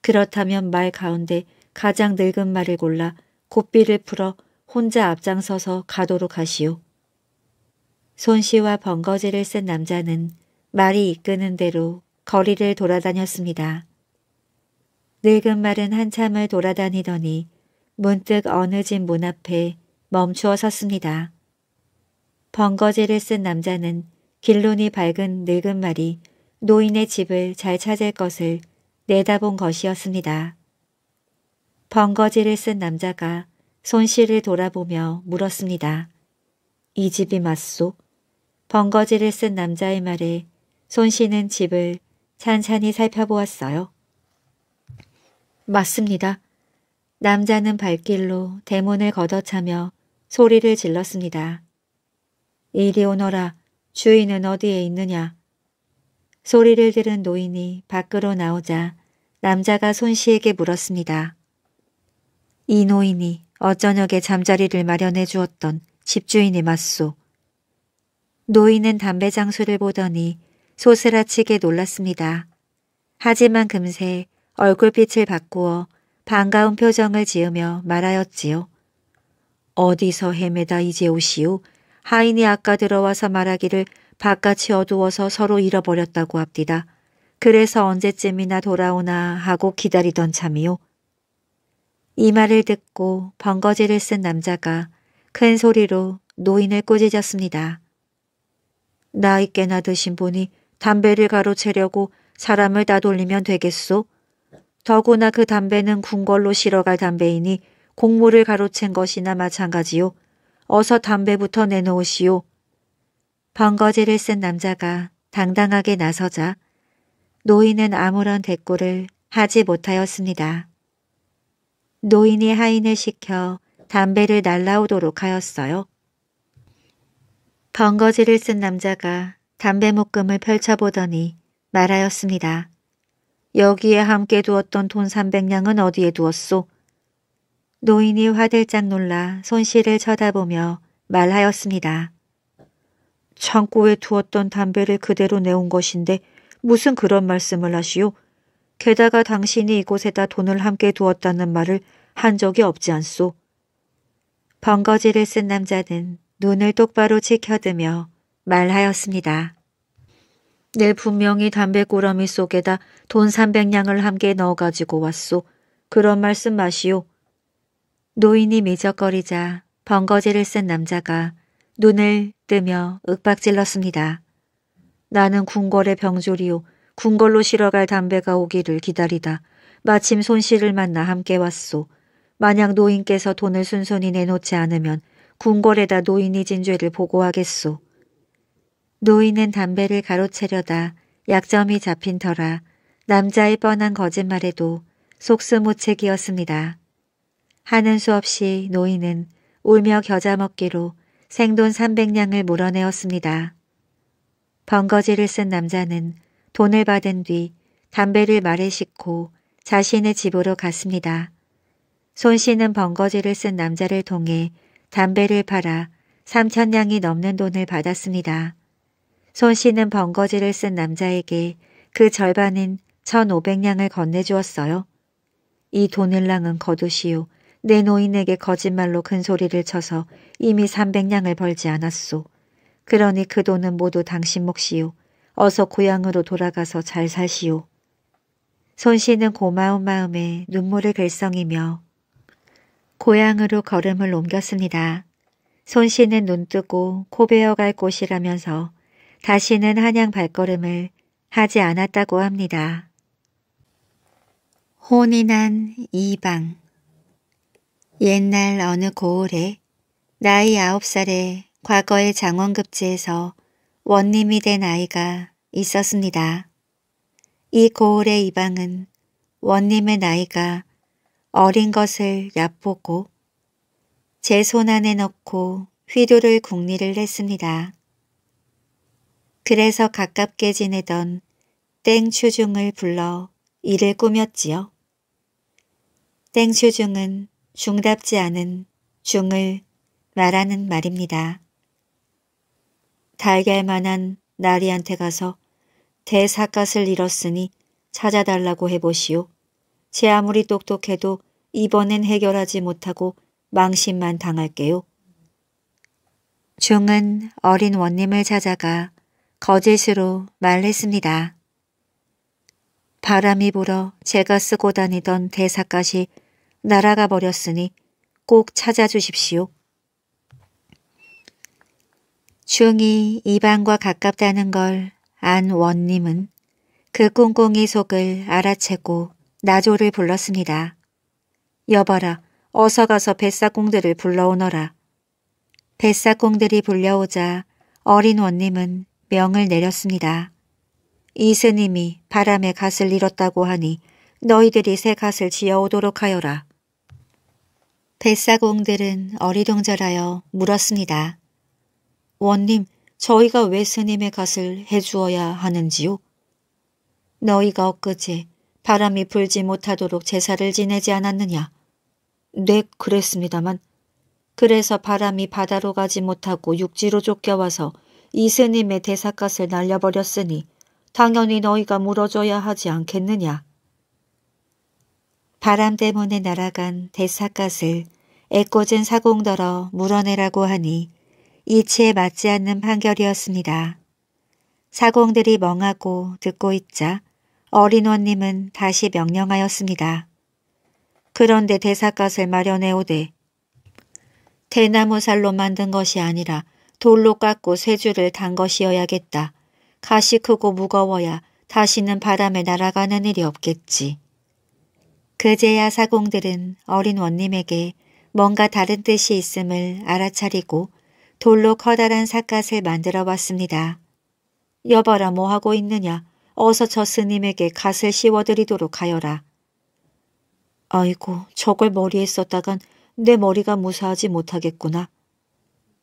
그렇다면 말 가운데 가장 늙은 말을 골라 고삐를 풀어 혼자 앞장서서 가도록 하시오. 손씨와 번거지를 쓴 남자는 말이 이끄는 대로 거리를 돌아다녔습니다. 늙은 말은 한참을 돌아다니더니 문득 어느 집 문 앞에 멈추어 섰습니다. 번거지를 쓴 남자는 길눈이 밝은 늙은 말이 노인의 집을 잘 찾을 것을 내다본 것이었습니다. 번거지를 쓴 남자가 손씨를 돌아보며 물었습니다. 이 집이 맞소? 번거지를 쓴 남자의 말에 손씨는 집을 찬찬히 살펴보았어요. 맞습니다. 남자는 발길로 대문을 걷어차며 소리를 질렀습니다. 이리 오너라. 주인은 어디에 있느냐? 소리를 들은 노인이 밖으로 나오자 남자가 손씨에게 물었습니다. 이 노인이 어저녁에 잠자리를 마련해 주었던 집주인이 맞소? 노인은 담배 장수를 보더니 소스라치게 놀랐습니다. 하지만 금세 얼굴빛을 바꾸어 반가운 표정을 지으며 말하였지요. 어디서 헤매다 이제 오시오? 하인이 아까 들어와서 말하기를 바깥이 어두워서 서로 잃어버렸다고 합디다. 그래서 언제쯤이나 돌아오나 하고 기다리던 참이요. 이 말을 듣고 번거지를 쓴 남자가 큰 소리로 노인을 꾸짖었습니다. 나이 꽤나 드신 분이 담배를 가로채려고 사람을 따돌리면 되겠소? 더구나 그 담배는 궁궐로 실어갈 담배이니 곡물을 가로챈 것이나 마찬가지요. 어서 담배부터 내놓으시오. 번거지를 쓴 남자가 당당하게 나서자 노인은 아무런 대꾸를 하지 못하였습니다. 노인이 하인을 시켜 담배를 날라오도록 하였어요. 번거지를 쓴 남자가 담배 묶음을 펼쳐보더니 말하였습니다. 여기에 함께 두었던 돈 삼백 냥은 어디에 두었소? 노인이 화들짝 놀라 손씨를 쳐다보며 말하였습니다. 창고에 두었던 담배를 그대로 내온 것인데 무슨 그런 말씀을 하시오? 게다가 당신이 이곳에다 돈을 함께 두었다는 말을 한 적이 없지 않소? 번거지를 쓴 남자는 눈을 똑바로 치켜드며 말하였습니다. 내 분명히 담배꾸러미 속에다 돈 삼백 냥을 함께 넣어가지고 왔소. 그런 말씀 마시오. 노인이 미적거리자 번거지를 쓴 남자가 눈을 뜨며 윽박질렀습니다. 나는 궁궐의 병졸이오. 궁궐로 실어갈 담배가 오기를 기다리다 마침 손씨를 만나 함께 왔소. 만약 노인께서 돈을 순순히 내놓지 않으면 궁궐에다 노인이 진 죄를 보고하겠소. 노인은 담배를 가로채려다 약점이 잡힌 터라 남자의 뻔한 거짓말에도 속수무책이었습니다. 하는 수 없이 노인은 울며 겨자먹기로 생돈 삼백 냥을 물어내었습니다. 번거지를 쓴 남자는 돈을 받은 뒤 담배를 말에 싣고 자신의 집으로 갔습니다. 손씨는 번거지를 쓴 남자를 통해 담배를 팔아 삼천 냥이 넘는 돈을 받았습니다. 손씨는 번거지를 쓴 남자에게 그 절반인 천오백 냥을 건네주었어요. 이 돈을랑은 거두시오. 내 노인에게 거짓말로 큰소리를 쳐서 이미 삼백 냥을 벌지 않았소. 그러니 그 돈은 모두 당신 몫이오. 어서 고향으로 돌아가서 잘 사시오. 손씨는 고마운 마음에 눈물을 글썽이며 고향으로 걸음을 옮겼습니다. 손씨는 눈뜨고 코베어갈 곳이라면서 다시는 한양 발걸음을 하지 않았다고 합니다. 혼이 난 이방. 옛날 어느 고을에 나이 아홉 살에 과거의 장원급제에서 원님이 된 아이가 있었습니다. 이 고을의 이방은 원님의 나이가 어린 것을 얕보고 제 손 안에 넣고 휘두를 궁리를 했습니다. 그래서 가깝게 지내던 땡추중을 불러 이를 꾸몄지요. 땡추중은 중답지 않은 중을 말하는 말입니다. 달걀만한 나리한테 가서 대삿갓을 잃었으니 찾아달라고 해보시오. 제 아무리 똑똑해도 이번엔 해결하지 못하고 망신만 당할게요. 중은 어린 원님을 찾아가 거짓으로 말했습니다. 바람이 불어 제가 쓰고 다니던 대삿갓이 날아가 버렸으니 꼭 찾아주십시오. 중이 이방과 가깝다는 걸 안 원님은 그 꿍꿍이 속을 알아채고 나조를 불렀습니다. 여봐라, 어서 가서 뱃사공들을 불러오너라. 뱃사공들이 불려오자 어린 원님은 명을 내렸습니다. 이 스님이 바람에 갓을 잃었다고 하니 너희들이 새 갓을 지어오도록 하여라. 뱃사공들은 어리둥절하여 물었습니다. 원님, 저희가 왜 스님의 갓을 해주어야 하는지요? 너희가 엊그제 바람이 불지 못하도록 제사를 지내지 않았느냐? 네, 그랬습니다만. 그래서 바람이 바다로 가지 못하고 육지로 쫓겨와서 이 스님의 대삿갓을 날려버렸으니 당연히 너희가 물어줘야 하지 않겠느냐? 바람 때문에 날아간 대삿갓을 애꿎은 사공더러 물어내라고 하니 이치에 맞지 않는 판결이었습니다. 사공들이 멍하고 듣고 있자 어린 원님은 다시 명령하였습니다. 그런데 대삿갓을 마련해오되 대나무살로 만든 것이 아니라 돌로 깎고 쇠줄을 단 것이어야겠다. 갓이 크고 무거워야 다시는 바람에 날아가는 일이 없겠지. 그제야 사공들은 어린 원님에게 뭔가 다른 뜻이 있음을 알아차리고 돌로 커다란 삿갓을 만들어 왔습니다. 여봐라, 뭐하고 있느냐. 어서 저 스님에게 갓을 씌워드리도록 하여라. 아이고, 저걸 머리에 썼다간 내 머리가 무사하지 못하겠구나.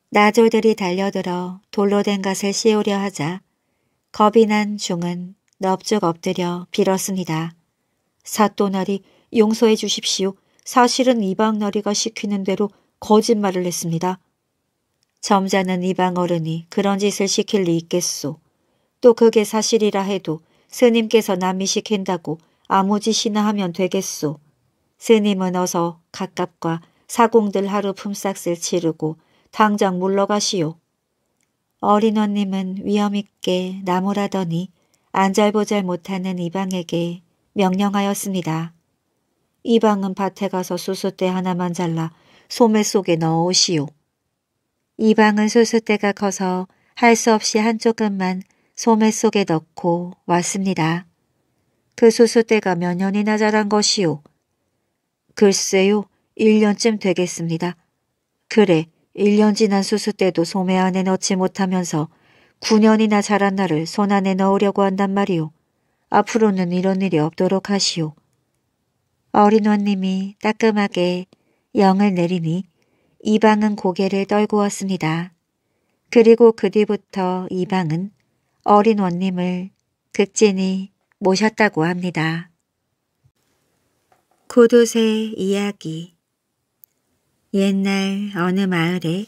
나졸들이 달려들어 돌로 된 갓을 씌우려 하자 겁이 난 중은 넙죽 엎드려 빌었습니다. 사또나리, 용서해 주십시오. 사실은 이방너리가 시키는 대로 거짓말을 했습니다. 점잖은 이방 어른이 그런 짓을 시킬 리 있겠소. 또 그게 사실이라 해도 스님께서 남이 시킨다고 아무 짓이나 하면 되겠소. 스님은 어서 각각과 사공들 하루 품삯을 치르고 당장 물러가시오. 어린 원님은 위엄있게 나무라더니 안절보절 못하는 이방에게 명령하였습니다. 이방은 밭에 가서 수수대 하나만 잘라 소매 속에 넣어오시오. 이방은 수수대가 커서 할 수 없이 한쪽금만 소매 속에 넣고 왔습니다. 그 수수대가 몇 년이나 자란 것이오. 글쎄요, 일 년쯤 되겠습니다. 그래, 일 년 지난 수수대도 소매 안에 넣지 못하면서 구 년이나 자란 나를 손 안에 넣으려고 한단 말이오. 앞으로는 이런 일이 없도록 하시오. 어린 원님이 따끔하게 영을 내리니 이방은 고개를 떨구었습니다. 그리고 그 뒤부터 이방은 어린 원님을 극진히 모셨다고 합니다. 구두쇠 이야기. 옛날 어느 마을에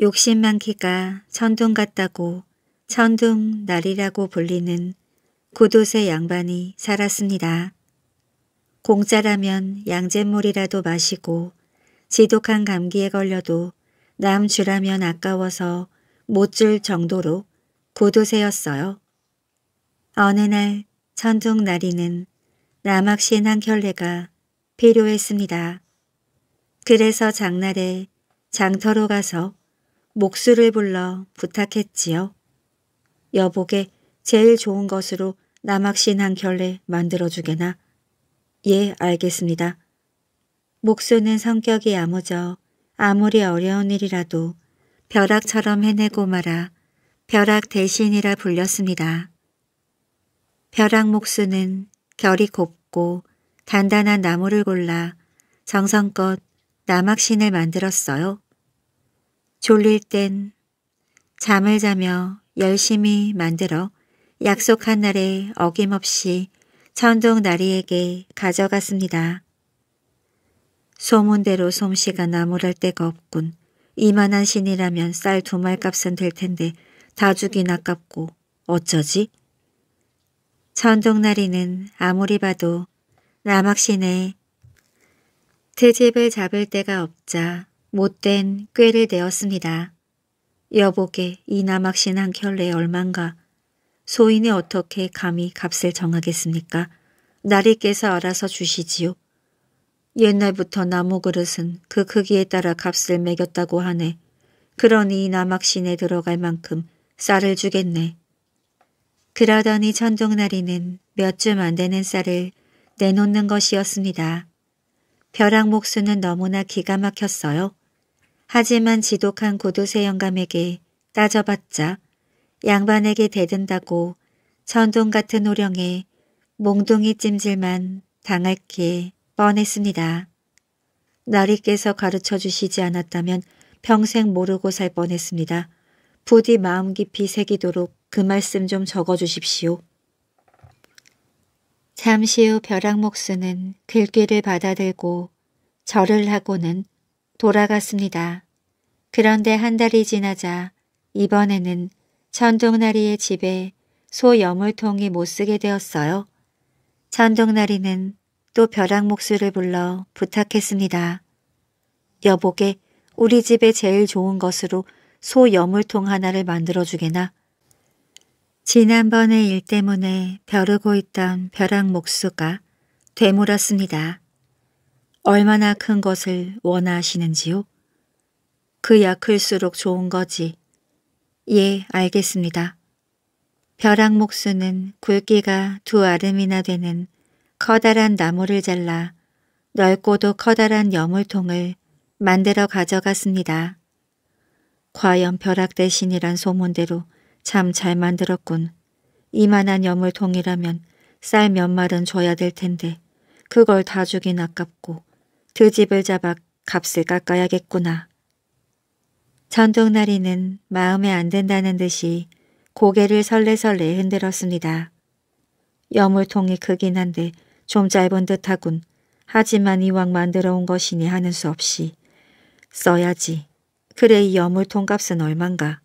욕심 많기가 천둥 같다고 천둥날이라고 불리는 굿옷의 양반이 살았습니다. 공짜라면 양잿물이라도 마시고 지독한 감기에 걸려도 남 주라면 아까워서 못 줄 정도로 굿옷이었어요. 어느 날 천둥날이는 남학신 한 켤레가 필요했습니다. 그래서 장날에 장터로 가서 목수를 불러 부탁했지요. 여보게 제일 좋은 것으로 남학신 한 켤레 만들어주게나. 예, 알겠습니다. 목수는 성격이 야무져 아무리 어려운 일이라도 벼락처럼 해내고 말아 벼락 대신이라 불렸습니다. 벼락 목수는 결이 곱고 단단한 나무를 골라 정성껏 남학신을 만들었어요. 졸릴 땐 잠을 자며 열심히 만들어 약속한 날에 어김없이 천둥나리에게 가져갔습니다. 소문대로 솜씨가 나무랄 데가 없군. 이만한 신이라면 쌀 두 말값은 될 텐데 다 주긴 아깝고 어쩌지? 천둥나리는 아무리 봐도 남학신의 트집을 잡을 데가 없자 못된 꾀를 내었습니다. 여보게 이 남학신 한 켤레 얼만가. 소인이 어떻게 감히 값을 정하겠습니까? 나리께서 알아서 주시지요. 옛날부터 나무 그릇은 그 크기에 따라 값을 매겼다고 하네. 그러니 이 남학신에 들어갈 만큼 쌀을 주겠네. 그러더니 천둥나리는 몇 줌 안 되는 쌀을 내놓는 것이었습니다. 벼락 목수는 너무나 기가 막혔어요. 하지만 지독한 구두쇠 영감에게 따져봤자 양반에게 대든다고 천둥 같은 호령에 몽둥이 찜질만 당할 게 뻔했습니다. 나리께서 가르쳐 주시지 않았다면 평생 모르고 살 뻔했습니다. 부디 마음 깊이 새기도록 그 말씀 좀 적어주십시오. 잠시 후 벼락 목수는 글귀를 받아들고 절을 하고는 돌아갔습니다. 그런데 한 달이 지나자 이번에는 천둥나리의 집에 소 여물통이 못 쓰게 되었어요. 천둥나리는 또 벼락 목수를 불러 부탁했습니다. 여보게 우리 집에 제일 좋은 것으로 소 여물통 하나를 만들어주게나. 지난번의 일 때문에 벼르고 있던 벼락 목수가 되물었습니다. 얼마나 큰 것을 원하시는지요? 그야 클수록 좋은 거지. 예, 알겠습니다. 벼락 목수는 굵기가 두 아름이나 되는 커다란 나무를 잘라 넓고도 커다란 여물통을 만들어 가져갔습니다. 과연 벼락 대신이란 소문대로 참 잘 만들었군. 이만한 여물통이라면 쌀 몇 말은 줘야 될 텐데 그걸 다 주긴 아깝고 드집을 잡아 값을 깎아야겠구나. 천둥나리는 마음에 안 든다는 듯이 고개를 설레설레 흔들었습니다. 여물통이 크긴 한데 좀 짧은 듯하군. 하지만 이왕 만들어 온 것이니 하는 수 없이 써야지. 그래 이 여물통 값은 얼만가.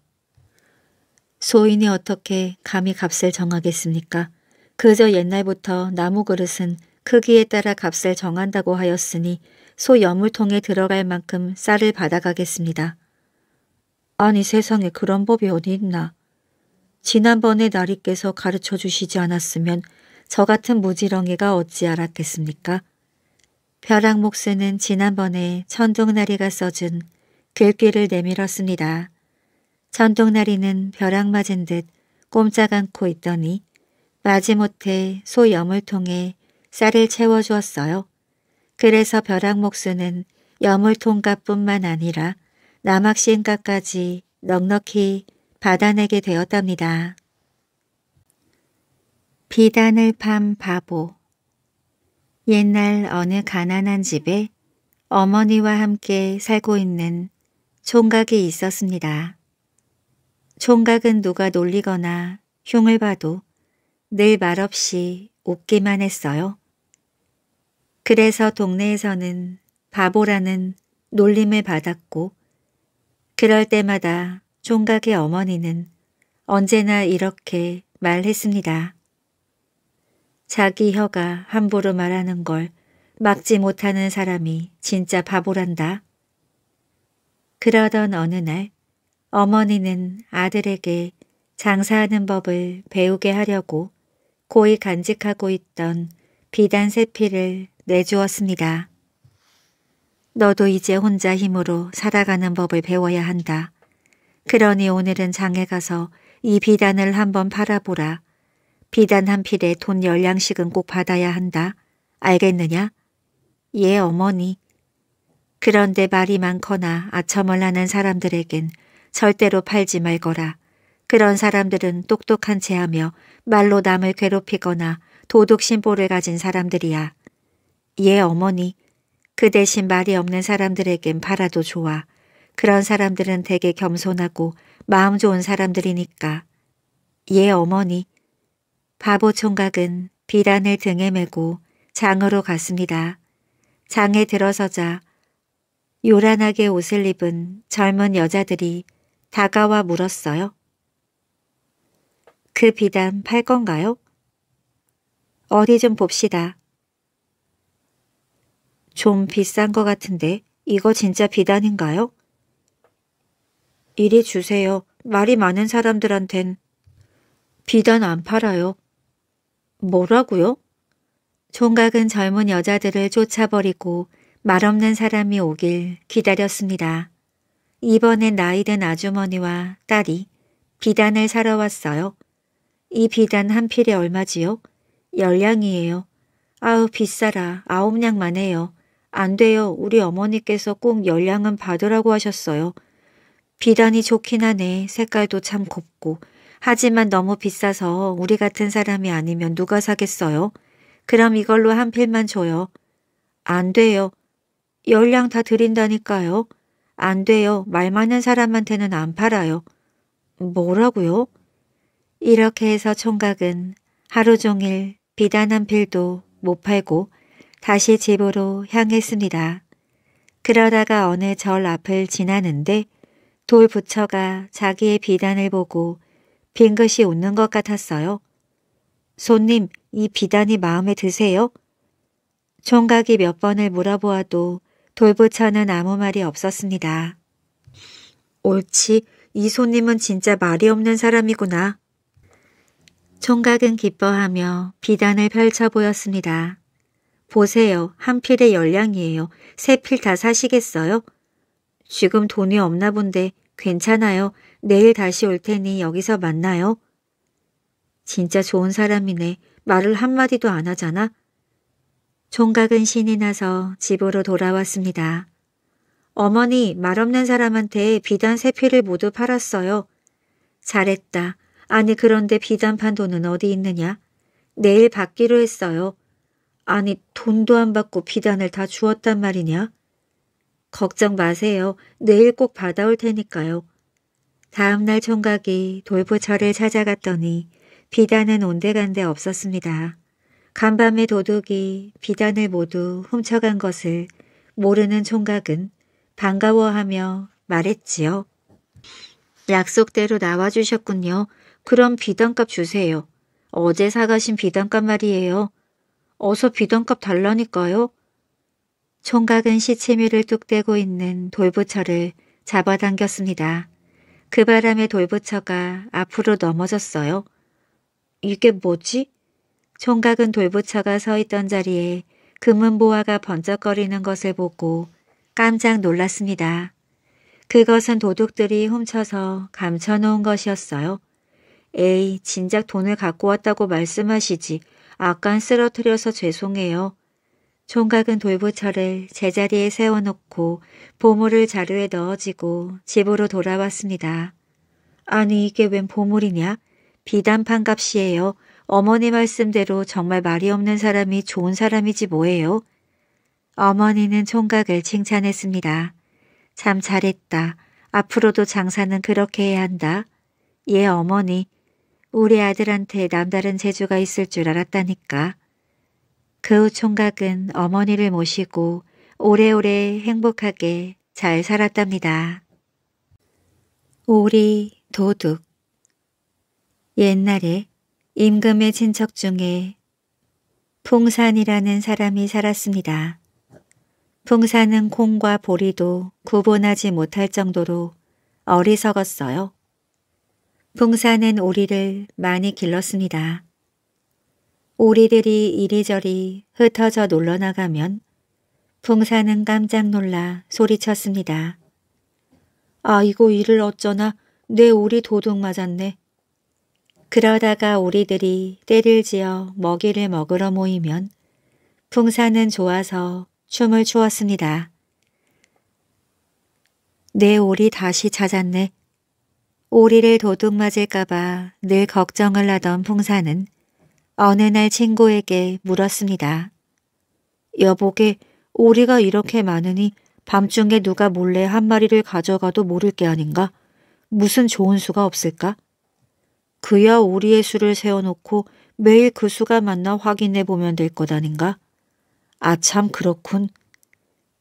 소인이 어떻게 감히 값을 정하겠습니까? 그저 옛날부터 나무 그릇은 크기에 따라 값을 정한다고 하였으니 소 여물통에 들어갈 만큼 쌀을 받아가겠습니다. 아니 세상에 그런 법이 어디 있나. 지난번에 나리께서 가르쳐 주시지 않았으면 저 같은 무지렁이가 어찌 알았겠습니까? 벼락 목수는 지난번에 천둥나리가 써준 글귀를 내밀었습니다. 천둥나리는 벼락 맞은 듯 꼼짝 않고 있더니 마지못해 소 여물통에 쌀을 채워주었어요. 그래서 벼락 목수는 여물통값뿐만 아니라 남학신값까지 넉넉히 받아내게 되었답니다. 비단을 판 바보. 옛날 어느 가난한 집에 어머니와 함께 살고 있는 총각이 있었습니다. 총각은 누가 놀리거나 흉을 봐도 늘 말없이 웃기만 했어요. 그래서 동네에서는 바보라는 놀림을 받았고 그럴 때마다 총각의 어머니는 언제나 이렇게 말했습니다. 자기 혀가 함부로 말하는 걸 막지 못하는 사람이 진짜 바보란다. 그러던 어느 날 어머니는 아들에게 장사하는 법을 배우게 하려고 고이 간직하고 있던 비단 세 피를 내주었습니다. 너도 이제 혼자 힘으로 살아가는 법을 배워야 한다. 그러니 오늘은 장에 가서 이 비단을 한번 팔아보라. 비단 한 필에 돈 열 냥씩은 꼭 받아야 한다. 알겠느냐? 예, 어머니. 그런데 말이 많거나 아첨을 하는 사람들에겐 절대로 팔지 말거라. 그런 사람들은 똑똑한 체하며 말로 남을 괴롭히거나 도둑심보를 가진 사람들이야. 예, 어머니. 그 대신 말이 없는 사람들에겐 팔아도 좋아. 그런 사람들은 되게 겸손하고 마음 좋은 사람들이니까. 예, 어머니. 바보 총각은 비단을 등에 메고 장으로 갔습니다. 장에 들어서자 요란하게 옷을 입은 젊은 여자들이 다가와 물었어요. 그 비단 팔 건가요? 어디 좀 봅시다. 좀 비싼 것 같은데 이거 진짜 비단인가요? 이리 주세요. 말이 많은 사람들한텐 비단 안 팔아요. 뭐라고요? 총각은 젊은 여자들을 쫓아버리고 말없는 사람이 오길 기다렸습니다. 이번엔 나이든 아주머니와 딸이 비단을 사러 왔어요. 이 비단 한 필에 얼마지요? 열 냥이에요. 아우 비싸라. 아홉 냥만 해요. 안 돼요. 우리 어머니께서 꼭 열 냥은 받으라고 하셨어요. 비단이 좋긴 하네. 색깔도 참 곱고. 하지만 너무 비싸서 우리 같은 사람이 아니면 누가 사겠어요? 그럼 이걸로 한 필만 줘요. 안 돼요. 열 냥 다 드린다니까요. 안 돼요. 말 많은 사람한테는 안 팔아요. 뭐라고요? 이렇게 해서 총각은 하루 종일 비단 한 필도 못 팔고 다시 집으로 향했습니다. 그러다가 어느 절 앞을 지나는데 돌 부처가 자기의 비단을 보고 빙긋이 웃는 것 같았어요. 손님, 이 비단이 마음에 드세요? 총각이 몇 번을 물어보아도 돌부처는 아무 말이 없었습니다. 옳지, 이 손님은 진짜 말이 없는 사람이구나. 총각은 기뻐하며 비단을 펼쳐 보였습니다. 보세요, 한 필에 열 냥이에요. 세 필 다 사시겠어요? 지금 돈이 없나 본데 괜찮아요. 내일 다시 올 테니 여기서 만나요. 진짜 좋은 사람이네. 말을 한마디도 안 하잖아. 총각은 신이 나서 집으로 돌아왔습니다. 어머니, 말 없는 사람한테 비단 세 필을 모두 팔았어요. 잘했다. 아니 그런데 비단 판 돈은 어디 있느냐? 내일 받기로 했어요. 아니 돈도 안 받고 비단을 다 주었단 말이냐? 걱정 마세요. 내일 꼭 받아올 테니까요. 다음날 총각이 돌부처를 찾아갔더니 비단은 온데간데 없었습니다. 간밤에 도둑이 비단을 모두 훔쳐간 것을 모르는 총각은 반가워하며 말했지요. 약속대로 나와주셨군요. 그럼 비단값 주세요. 어제 사가신 비단값 말이에요. 어서 비단값 달라니까요. 총각은 시치미를 뚝 떼고 있는 돌부처를 잡아당겼습니다. 그 바람에 돌부처가 앞으로 넘어졌어요. 이게 뭐지? 총각은 돌부처가 서 있던 자리에 금은보화가 번쩍거리는 것을 보고 깜짝 놀랐습니다. 그것은 도둑들이 훔쳐서 감춰놓은 것이었어요. 에이, 진작 돈을 갖고 왔다고 말씀하시지. 아깐 쓰러뜨려서 죄송해요. 총각은 돌부처를 제자리에 세워놓고 보물을 자루에 넣어지고 집으로 돌아왔습니다. 아니 이게 웬 보물이냐? 비단판 값이에요. 어머니 말씀대로 정말 말이 없는 사람이 좋은 사람이지 뭐예요. 어머니는 총각을 칭찬했습니다. 참 잘했다. 앞으로도 장사는 그렇게 해야 한다. 예, 어머니. 우리 아들한테 남다른 재주가 있을 줄 알았다니까. 그 후 총각은 어머니를 모시고 오래오래 행복하게 잘 살았답니다. 오리, 도둑. 옛날에 임금의 친척 중에 풍산이라는 사람이 살았습니다. 풍산은 콩과 보리도 구분하지 못할 정도로 어리석었어요. 풍산은 오리를 많이 길렀습니다. 오리들이 이리저리 흩어져 놀러나가면 풍산은 깜짝 놀라 소리쳤습니다. 아이고, 이를 어쩌나, 내 오리 도둑 맞았네. 그러다가 오리들이 떼를 지어 먹이를 먹으러 모이면 풍산은 좋아서 춤을 추었습니다. 내 오리 다시 찾았네. 오리를 도둑 맞을까봐 늘 걱정을 하던 풍산은 어느 날 친구에게 물었습니다. 여보게, 오리가 이렇게 많으니 밤중에 누가 몰래 한 마리를 가져가도 모를 게 아닌가? 무슨 좋은 수가 없을까? 그야 오리의 수를 세워놓고 매일 그 수가 맞나 확인해 보면 될 것 아닌가? 아참 그렇군.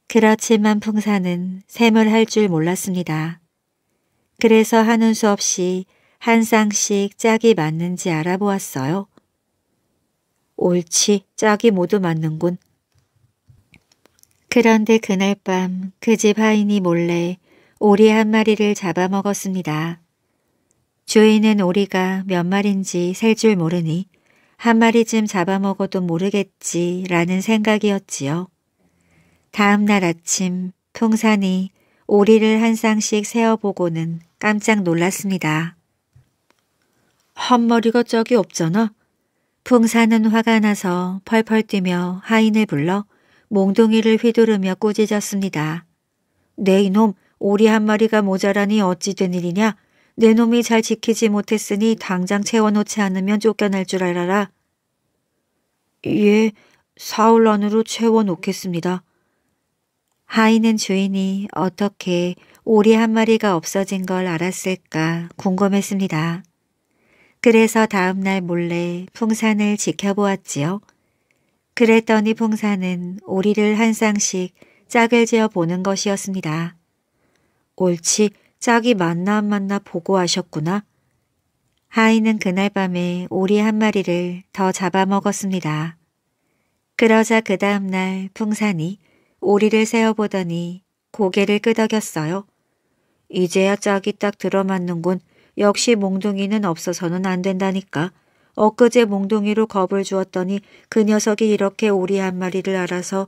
그렇지만 풍산은 셈을 할 줄 몰랐습니다. 그래서 하는 수 없이 한 쌍씩 짝이 맞는지 알아보았어요. 옳지, 짝이 모두 맞는군. 그런데 그날 밤 그 집 하인이 몰래 오리 한 마리를 잡아먹었습니다. 주인은 오리가 몇 마리인지 셀 줄 모르니 한 마리쯤 잡아먹어도 모르겠지라는 생각이었지요. 다음 날 아침 풍산이 오리를 한 쌍씩 세어보고는 깜짝 놀랐습니다. 한 마리가 짝이 없잖아. 풍산은 화가 나서 펄펄 뛰며 하인을 불러 몽둥이를 휘두르며 꾸짖었습니다. 네 이놈, 오리 한 마리가 모자라니 어찌 된 일이냐. 내 놈이 잘 지키지 못했으니 당장 채워놓지 않으면 쫓겨날 줄 알아라. 예, 사흘 안으로 채워놓겠습니다. 하인은 주인이 어떻게 오리 한 마리가 없어진 걸 알았을까 궁금했습니다. 그래서 다음 날 몰래 풍산을 지켜보았지요. 그랬더니 풍산은 오리를 한 쌍씩 짝을 지어 보는 것이었습니다. 옳지, 짝이 맞나 안 맞나 보고 하셨구나. 하인은 그날 밤에 오리 한 마리를 더 잡아먹었습니다. 그러자 그 다음 날 풍산이 오리를 세어보더니 고개를 끄덕였어요. 이제야 짝이 딱 들어맞는군. 역시 몽둥이는 없어서는 안 된다니까. 엊그제 몽둥이로 겁을 주었더니 그 녀석이 이렇게 오리 한 마리를 알아서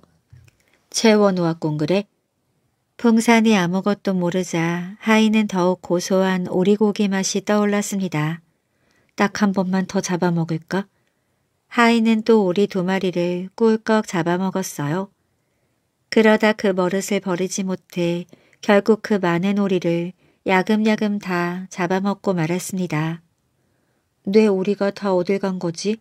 채워놓았군 그래. 풍산이 아무것도 모르자 하인은 더욱 고소한 오리고기 맛이 떠올랐습니다. 딱 한 번만 더 잡아먹을까? 하인은 또 오리 두 마리를 꿀꺽 잡아먹었어요. 그러다 그 버릇을 버리지 못해 결국 그 많은 오리를 야금야금 다 잡아먹고 말았습니다. 뇌 오리가 다 어딜 간 거지?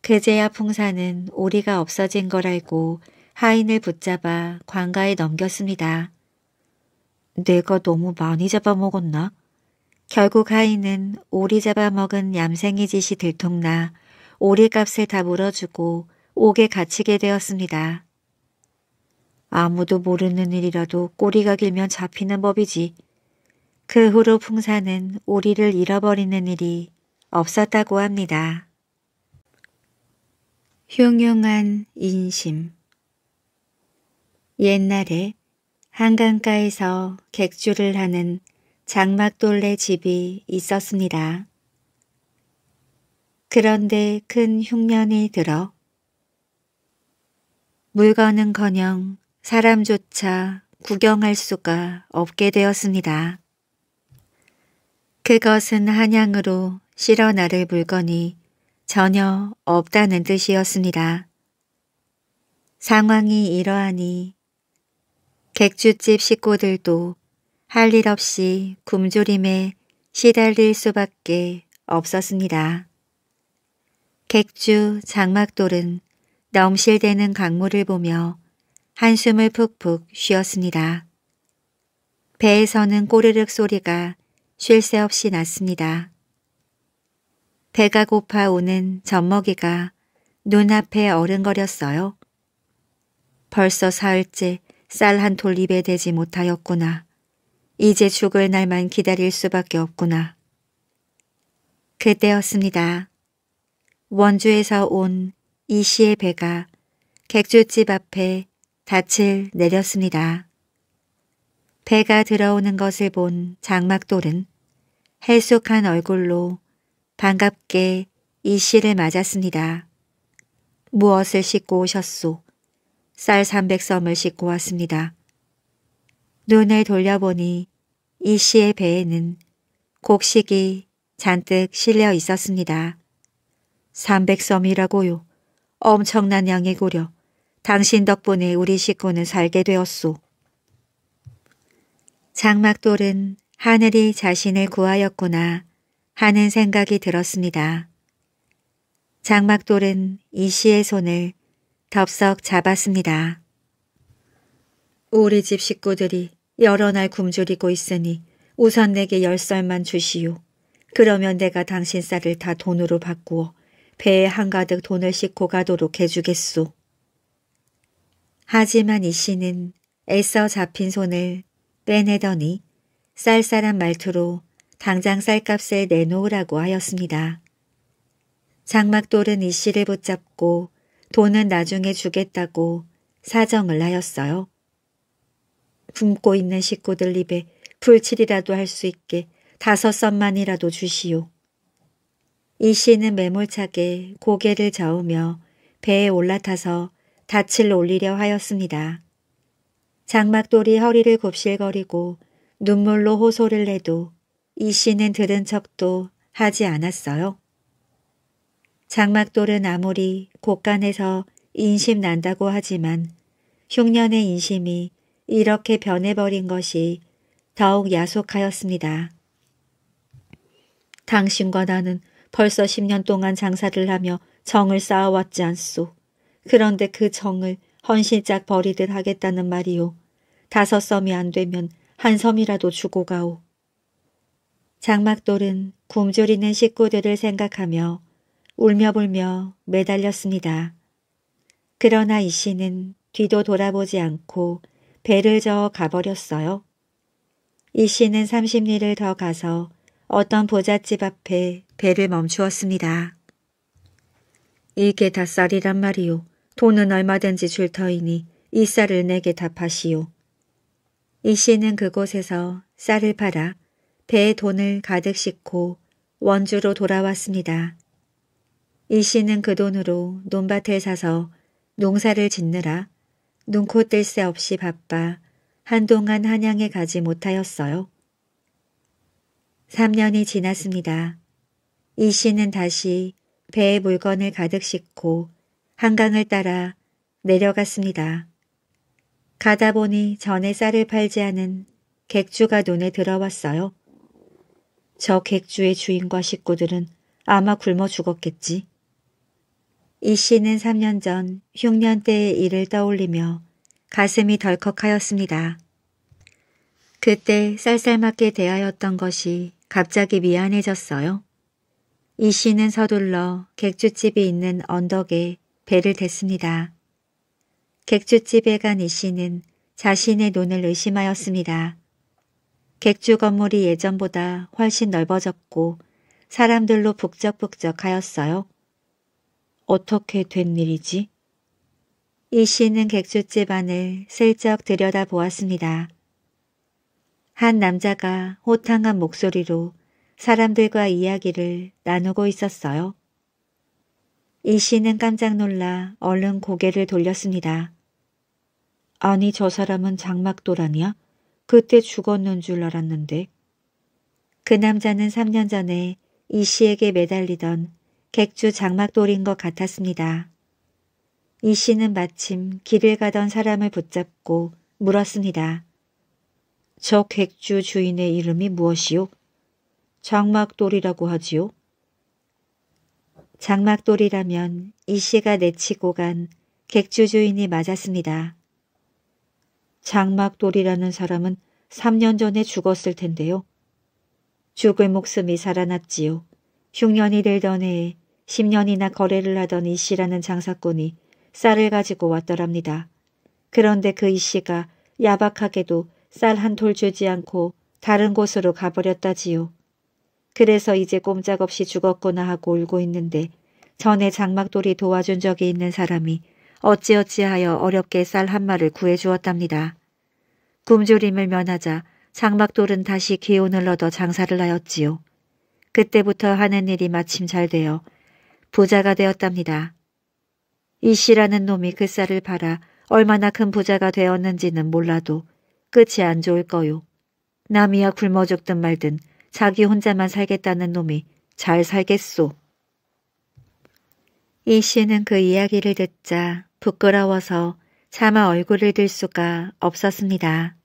그제야 풍산은 오리가 없어진 걸 알고 하인을 붙잡아 관가에 넘겼습니다. 내가 너무 많이 잡아먹었나? 결국 하인은 오리 잡아먹은 얌생이 짓이 들통나 오리값을 다 물어주고 옥에 갇히게 되었습니다. 아무도 모르는 일이라도 꼬리가 길면 잡히는 법이지. 그 후로 풍산은 오리를 잃어버리는 일이 없었다고 합니다. 흉흉한 인심. 옛날에 한강가에서 객주를 하는 장막돌레 집이 있었습니다. 그런데 큰 흉년이 들어 물건은커녕 사람조차 구경할 수가 없게 되었습니다. 그것은 한양으로 실어 나를 물건이 전혀 없다는 뜻이었습니다. 상황이 이러하니 객주집 식구들도 할 일 없이 굶주림에 시달릴 수밖에 없었습니다. 객주 장막돌은 넘실대는 강물을 보며 한숨을 푹푹 쉬었습니다. 배에서는 꼬르륵 소리가 쉴 새 없이 났습니다. 배가 고파 오는 젖먹이가 눈앞에 어른거렸어요. 벌써 사흘째 쌀 한 톨 입에 대지 못하였구나. 이제 죽을 날만 기다릴 수밖에 없구나. 그때였습니다. 원주에서 온 이 씨의 배가 객주집 앞에 닻을 내렸습니다. 배가 들어오는 것을 본 장막돌은 해숙한 얼굴로 반갑게 이 씨를 맞았습니다. 무엇을 싣고 오셨소? 쌀 삼백 섬을 싣고 왔습니다. 눈을 돌려보니 이 씨의 배에는 곡식이 잔뜩 실려 있었습니다. 삼백 섬이라고요. 엄청난 양이고려. 당신 덕분에 우리 식구는 살게 되었소. 장막돌은 하늘이 자신을 구하였구나 하는 생각이 들었습니다. 장막돌은 이 씨의 손을 덥석 잡았습니다. 우리 집 식구들이 여러 날 굶주리고 있으니 우선 내게 열 썰만 주시오. 그러면 내가 당신 쌀을 다 돈으로 바꾸어 배에 한가득 돈을 싣고 가도록 해주겠소. 하지만 이 씨는 애써 잡힌 손을 빼내더니 쌀쌀한 말투로 당장 쌀값을 내놓으라고 하였습니다. 장막돌은 이 씨를 붙잡고 돈은 나중에 주겠다고 사정을 하였어요. 굶고 있는 식구들 입에 불칠이라도 할 수 있게 다섯 썸만이라도 주시오. 이 씨는 매몰차게 고개를 저으며 배에 올라타서 닻을 올리려 하였습니다. 장막돌이 허리를 곱실거리고 눈물로 호소를 내도 이 씨는 들은 척도 하지 않았어요. 장막돌은 아무리 곳간에서 인심 난다고 하지만 흉년의 인심이 이렇게 변해버린 것이 더욱 야속하였습니다. 당신과 나는 벌써 십 년 동안 장사를 하며 정을 쌓아왔지 않소. 그런데 그 정을 헌신짝 버리듯 하겠다는 말이오. 다섯 섬이 안 되면 한 섬이라도 주고 가오. 장막돌은 굶주리는 식구들을 생각하며 울며불며 매달렸습니다. 그러나 이 씨는 뒤도 돌아보지 않고 배를 저어 가버렸어요. 이 씨는 삼십 리를 더 가서 어떤 보잣집 앞에 배를 멈추었습니다. 이게 다 쌀이란 말이오. 돈은 얼마든지 줄 터이니 이 쌀을 내게 다 파시오. 이 씨는 그곳에서 쌀을 팔아 배에 돈을 가득 싣고 원주로 돌아왔습니다. 이 씨는 그 돈으로 논밭을 사서 농사를 짓느라 눈코 뜰 새 없이 바빠 한동안 한양에 가지 못하였어요. 삼 년이 지났습니다. 이 씨는 다시 배에 물건을 가득 싣고 한강을 따라 내려갔습니다. 가다 보니 전에 쌀을 팔지 않은 객주가 눈에 들어왔어요. 저 객주의 주인과 식구들은 아마 굶어 죽었겠지. 이 씨는 삼 년 전 흉년 때의 일을 떠올리며 가슴이 덜컥하였습니다. 그때 쌀쌀맞게 대하였던 것이 갑자기 미안해졌어요. 이 씨는 서둘러 객주집이 있는 언덕에 배를 댔습니다. 객주집에 간 이 씨는 자신의 눈을 의심하였습니다. 객주 건물이 예전보다 훨씬 넓어졌고 사람들로 북적북적하였어요. 어떻게 된 일이지? 이 씨는 객주집 안을 슬쩍 들여다보았습니다. 한 남자가 호탕한 목소리로 사람들과 이야기를 나누고 있었어요. 이 씨는 깜짝 놀라 얼른 고개를 돌렸습니다. 아니, 저 사람은 장막돌 아니야? 그때 죽었는 줄 알았는데. 그 남자는 삼 년 전에 이 씨에게 매달리던 객주 장막돌인 것 같았습니다. 이 씨는 마침 길을 가던 사람을 붙잡고 물었습니다. 저 객주 주인의 이름이 무엇이오? 장막돌이라고 하지요? 장막돌이라면 이 씨가 내치고 간 객주 주인이 맞았습니다. 장막돌이라는 사람은 삼 년 전에 죽었을 텐데요. 죽을 목숨이 살아났지요. 흉년이 들던 해에 십 년이나 거래를 하던 이 씨라는 장사꾼이 쌀을 가지고 왔더랍니다. 그런데 그 이 씨가 야박하게도 쌀 한 톨 주지 않고 다른 곳으로 가버렸다지요. 그래서 이제 꼼짝없이 죽었구나 하고 울고 있는데 전에 장막돌이 도와준 적이 있는 사람이 어찌어찌하여 어렵게 쌀 한 마를 구해주었답니다. 굶주림을 면하자 장막돌은 다시 기운을 얻어 장사를 하였지요. 그때부터 하는 일이 마침 잘 되어 부자가 되었답니다. 이 씨라는 놈이 그 쌀을 팔아 얼마나 큰 부자가 되었는지는 몰라도 끝이 안 좋을 거요. 남이야 굶어 죽든 말든 자기 혼자만 살겠다는 놈이 잘 살겠소. 이 씨는 그 이야기를 듣자 부끄러워서 차마 얼굴을 들 수가 없었습니다.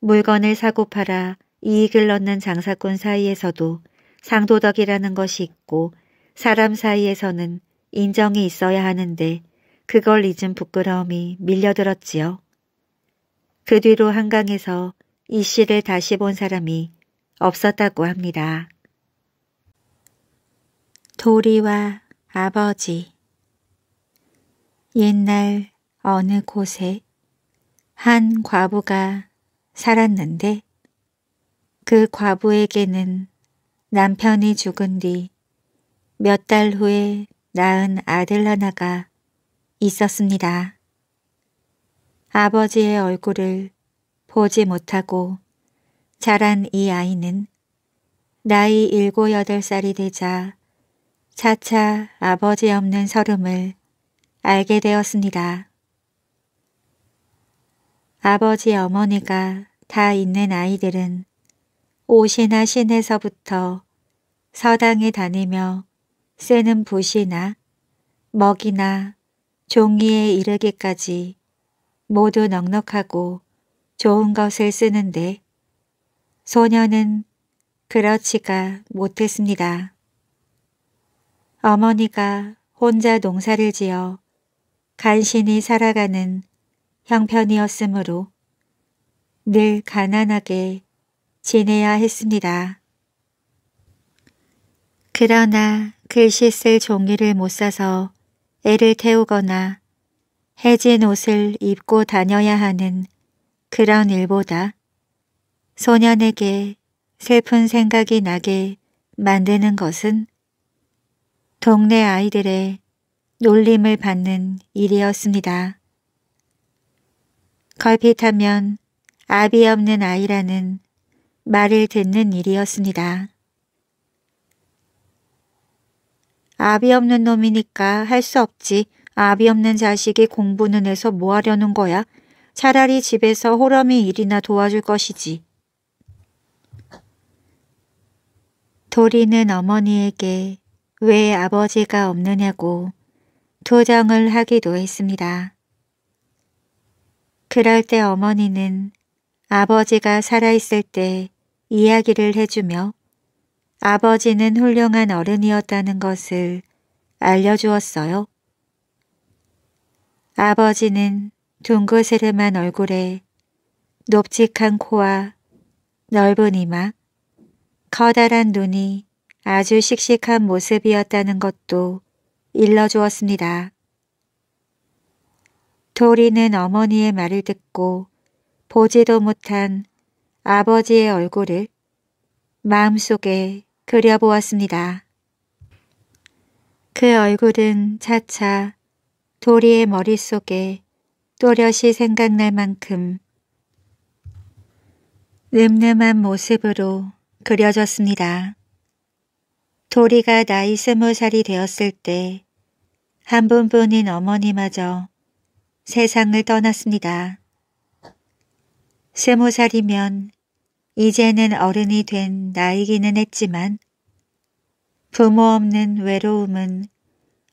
물건을 사고 팔아 이익을 얻는 장사꾼 사이에서도 상도덕이라는 것이 있고 사람 사이에서는 인정이 있어야 하는데 그걸 잊은 부끄러움이 밀려들었지요. 그 뒤로 한강에서 이 씨를 다시 본 사람이 없었다고 합니다. 도리와 아버지. 옛날 어느 곳에 한 과부가 살았는데 그 과부에게는 남편이 죽은 뒤 몇 달 후에 낳은 아들 하나가 있었습니다. 아버지의 얼굴을 보지 못하고 자란 이 아이는 나이 일곱 여덟 살이 되자 차차 아버지 없는 서름을 알게 되었습니다. 아버지 어머니가 다 있는 아이들은 옷이나 신에서부터 서당에 다니며 쓰는 붓이나 먹이나 종이에 이르기까지 모두 넉넉하고 좋은 것을 쓰는데 소녀는 그렇지가 못했습니다. 어머니가 혼자 농사를 지어 간신히 살아가는 형편이었으므로 늘 가난하게 지내야 했습니다. 그러나 글씨 쓸 종이를 못 사서 애를 태우거나 해진 옷을 입고 다녀야 하는 그런 일보다 소년에게 슬픈 생각이 나게 만드는 것은 동네 아이들의 놀림을 받는 일이었습니다. 걸핏하면 아비 없는 아이라는 말을 듣는 일이었습니다. 아비 없는 놈이니까 할 수 없지. 아비 없는 자식이 공부는 해서 뭐 하려는 거야. 차라리 집에서 호러미 일이나 도와줄 것이지. 도리는 어머니에게 왜 아버지가 없느냐고 투정을 하기도 했습니다. 그럴 때 어머니는 아버지가 살아있을 때 이야기를 해주며 아버지는 훌륭한 어른이었다는 것을 알려주었어요. 아버지는 둥그스름한 얼굴에 높직한 코와 넓은 이마, 커다란 눈이 아주 씩씩한 모습이었다는 것도 일러주었습니다. 도리는 어머니의 말을 듣고 보지도 못한 아버지의 얼굴을 마음속에 그려보았습니다. 그 얼굴은 차차 도리의 머릿속에 또렷이 생각날 만큼 늠름한 모습으로 그려졌습니다. 도리가 나이 스무 살이 되었을 때 한 분뿐인 어머니마저 세상을 떠났습니다. 스무 살이면 이제는 어른이 된 나이기는 했지만 부모 없는 외로움은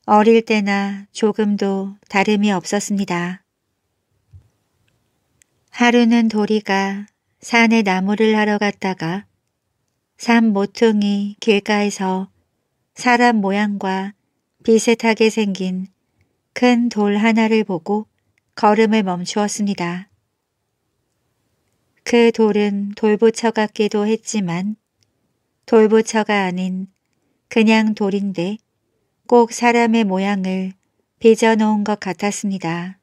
어릴 때나 조금도 다름이 없었습니다. 하루는 도리가 산에 나무를 하러 갔다가 산 모퉁이 길가에서 사람 모양과 비슷하게 생긴 큰 돌 하나를 보고 걸음을 멈추었습니다. 그 돌은 돌부처 같기도 했지만 돌부처가 아닌 그냥 돌인데 꼭 사람의 모양을 빚어놓은 것 같았습니다.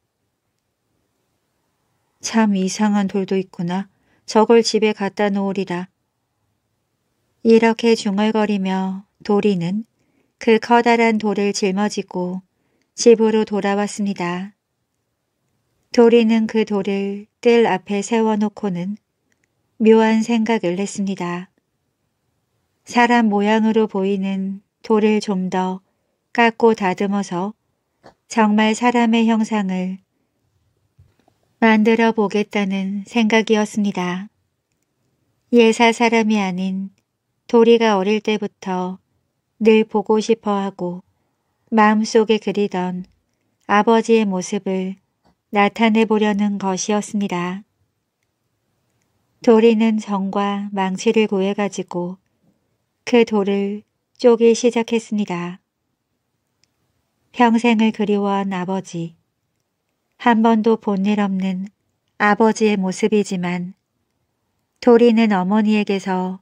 참 이상한 돌도 있구나. 저걸 집에 갖다 놓으리라. 이렇게 중얼거리며 도리는 그 커다란 돌을 짊어지고 집으로 돌아왔습니다. 도리는 그 돌을 뜰 앞에 세워놓고는 묘한 생각을 했습니다. 사람 모양으로 보이는 돌을 좀 더 깎고 다듬어서 정말 사람의 형상을 만들어 보겠다는 생각이었습니다. 예사 사람이 아닌 도리가 어릴 때부터 늘 보고 싶어하고 마음속에 그리던 아버지의 모습을 나타내 보려는 것이었습니다. 도리는 정과 망치를 구해가지고 그 돌을 쪼기 시작했습니다. 평생을 그리워한 아버지, 한 번도 본 일 없는 아버지의 모습이지만 도리는 어머니에게서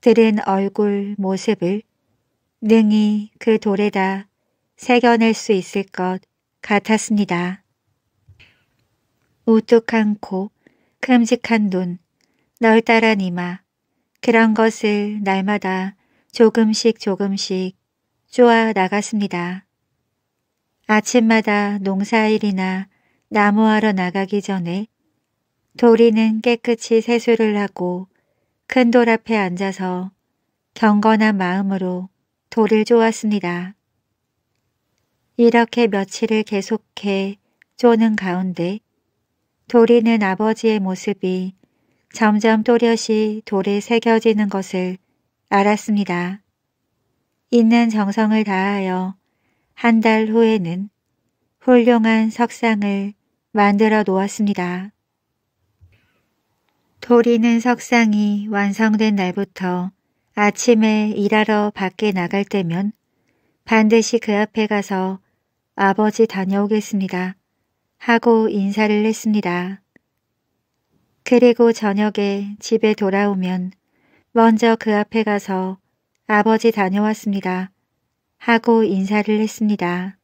들은 얼굴 모습을 능히 그 돌에다 새겨낼 수 있을 것 같았습니다. 우뚝한 코, 큼직한 눈, 널따란 이마, 그런 것을 날마다 조금씩 조금씩 쪼아 나갔습니다. 아침마다 농사일이나 나무하러 나가기 전에 도리는 깨끗이 세수를 하고 큰 돌 앞에 앉아서 경건한 마음으로 돌을 쪼았습니다. 이렇게 며칠을 계속해 쪼는 가운데 도리는 아버지의 모습이 점점 또렷이 돌에 새겨지는 것을 알았습니다. 있는 정성을 다하여 한 달 후에는 훌륭한 석상을 만들어 놓았습니다. 도리는 석상이 완성된 날부터 아침에 일하러 밖에 나갈 때면 반드시 그 앞에 가서 아버지 다녀오겠습니다 하고 인사를 했습니다. 그리고 저녁에 집에 돌아오면 먼저 그 앞에 가서 아버지 다녀왔습니다 하고 인사를 했습니다.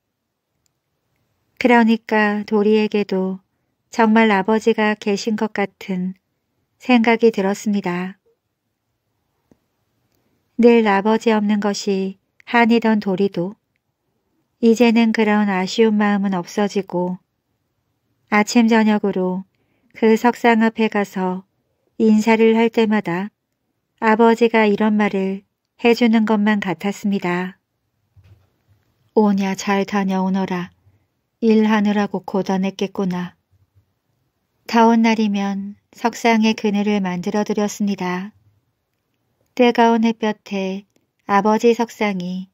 그러니까 도리에게도 정말 아버지가 계신 것 같은 생각이 들었습니다. 늘 아버지 없는 것이 한이던 도리도 이제는 그런 아쉬운 마음은 없어지고 아침 저녁으로 그 석상 앞에 가서 인사를 할 때마다 아버지가 이런 말을 해주는 것만 같았습니다. 오냐 잘 다녀오너라. 일하느라고 고단했겠구나. 다운 날이면 석상의 그늘을 만들어 드렸습니다. 뜨거운 햇볕에 아버지 석상이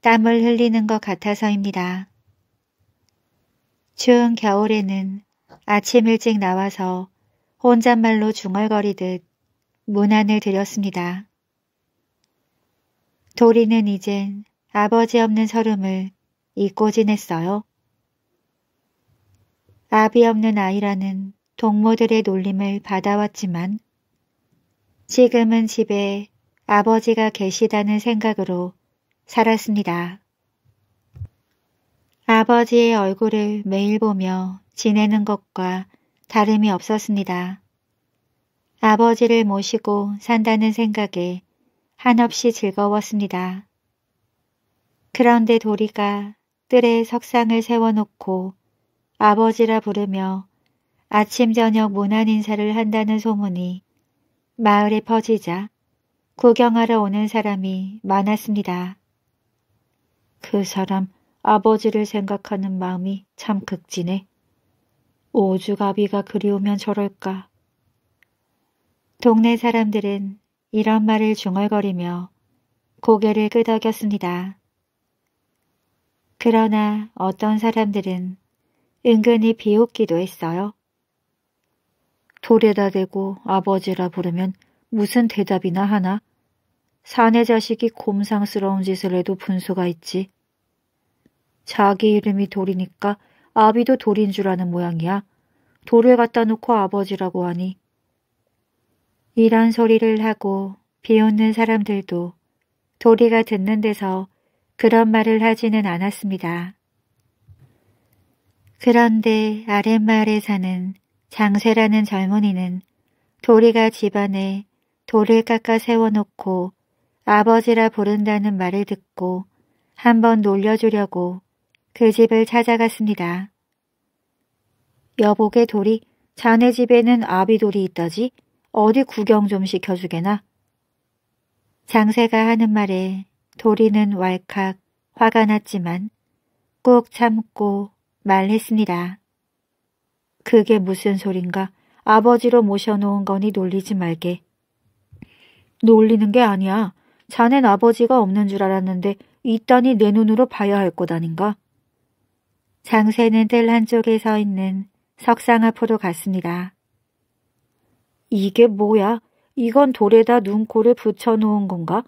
땀을 흘리는 것 같아서입니다. 추운 겨울에는 아침 일찍 나와서 혼잣말로 중얼거리듯 문안을 드렸습니다. 도리는 이젠 아버지 없는 서름을 잊고 지냈어요. 아비 없는 아이라는 동무들의 놀림을 받아왔지만 지금은 집에 아버지가 계시다는 생각으로 살았습니다. 아버지의 얼굴을 매일 보며 지내는 것과 다름이 없었습니다. 아버지를 모시고 산다는 생각에 한없이 즐거웠습니다. 그런데 도리가 뜰에 석상을 세워놓고 아버지라 부르며 아침 저녁 문안 인사를 한다는 소문이 마을에 퍼지자 구경하러 오는 사람이 많았습니다. 그 사람 아버지를 생각하는 마음이 참 극진해. 오죽아비가 그리우면 저럴까. 동네 사람들은 이런 말을 중얼거리며 고개를 끄덕였습니다. 그러나 어떤 사람들은 은근히 비웃기도 했어요. 돌에다 대고 아버지라 부르면 무슨 대답이나 하나? 사내 자식이 곰상스러운 짓을 해도 분수가 있지. 자기 이름이 돌이니까 아비도 돌인 줄 아는 모양이야. 돌을 갖다 놓고 아버지라고 하니. 이런 소리를 하고 비웃는 사람들도 도리가 듣는 데서 그런 말을 하지는 않았습니다. 그런데 아랫마을에 사는 장쇠라는 젊은이는 도리가 집안에 돌을 깎아 세워놓고 아버지라 부른다는 말을 듣고 한번 놀려주려고 그 집을 찾아갔습니다. 여보게 돌이 자네 집에는 아비돌이 있다지 어디 구경 좀 시켜주게나. 장세가 하는 말에 돌이는 왈칵 화가 났지만 꾹 참고 말했습니다. 그게 무슨 소린가. 아버지로 모셔놓은 거니 놀리지 말게. 놀리는 게 아니야. 자넨 아버지가 없는 줄 알았는데 이따니 내 눈으로 봐야 할 것 아닌가? 장세는 뜰 한쪽에 서 있는 석상 앞으로 갔습니다. 이게 뭐야? 이건 돌에다 눈코를 붙여놓은 건가?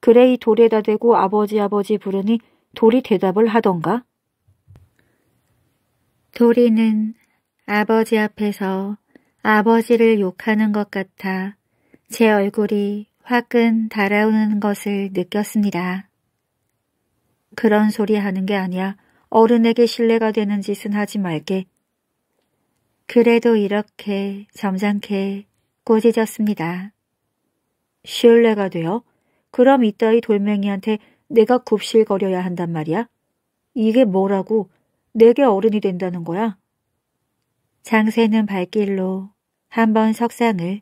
그래 이 돌에다 대고 아버지 아버지 부르니 돌이 대답을 하던가? 돌이는 아버지 앞에서 아버지를 욕하는 것 같아 제 얼굴이 화끈 달아오는 것을 느꼈습니다. 그런 소리 하는 게 아니야. 어른에게 신뢰가 되는 짓은 하지 말게. 그래도 이렇게 점잖게 꼬지졌습니다. 신뢰가 돼요? 그럼 이따위 돌멩이한테 내가 굽실거려야 한단 말이야? 이게 뭐라고? 내게 어른이 된다는 거야? 장세는 발길로 한번 석상을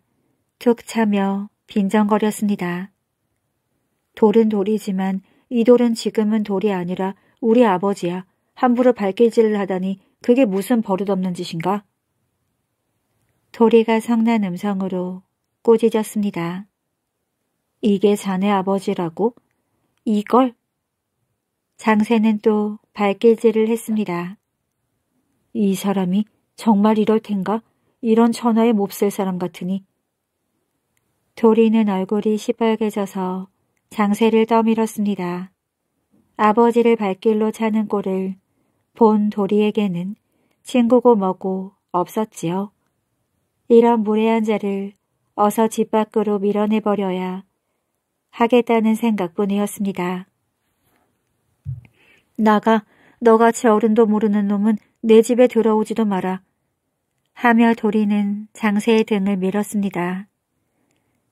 툭 차며 빈정거렸습니다. 돌은 돌이지만 이 돌은 지금은 돌이 아니라 우리 아버지야. 함부로 발길질을 하다니 그게 무슨 버릇없는 짓인가? 도리가 성난 음성으로 꼬지졌습니다. 이게 자네 아버지라고? 이걸? 장세는 또 발길질을 했습니다. 이 사람이 정말 이럴 텐가? 이런 천하에 몹쓸 사람 같으니. 도리는 얼굴이 시뻘개져서 장세를 떠밀었습니다. 아버지를 발길로 차는 꼴을 본 도리에게는 친구고 뭐고 없었지요. 이런 무례한 자를 어서 집 밖으로 밀어내버려야 하겠다는 생각뿐이었습니다. 나가, 너같이 어른도 모르는 놈은 내 집에 들어오지도 마라. 하며 도리는 장세의 등을 밀었습니다.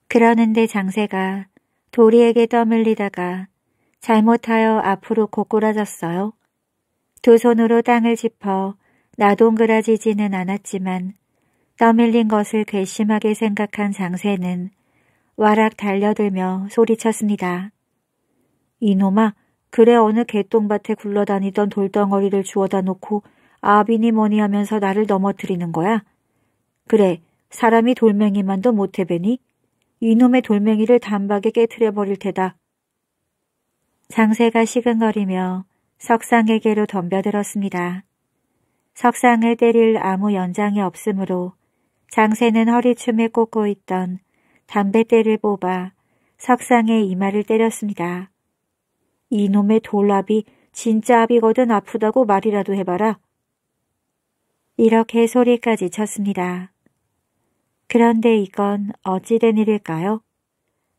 그러는데 장세가 도리에게 떠밀리다가 잘못하여 앞으로 고꾸라졌어요. 두 손으로 땅을 짚어 나동그라지지는 않았지만 떠밀린 것을 괘씸하게 생각한 장세는 와락 달려들며 소리쳤습니다. 이놈아, 그래 어느 개똥밭에 굴러다니던 돌덩어리를 주워다 놓고 아비니 뭐니 하면서 나를 넘어뜨리는 거야? 그래, 사람이 돌멩이만도 못해배니? 이놈의 돌멩이를 단박에 깨트려버릴 테다. 장세가 시근거리며 석상에게로 덤벼들었습니다. 석상을 때릴 아무 연장이 없으므로 장세는 허리춤에 꽂고 있던 담뱃대를 뽑아 석상의 이마를 때렸습니다. 이놈의 돌압이 진짜 압이거든 아프다고 말이라도 해봐라. 이렇게 소리까지 쳤습니다. 그런데 이건 어찌 된 일일까요?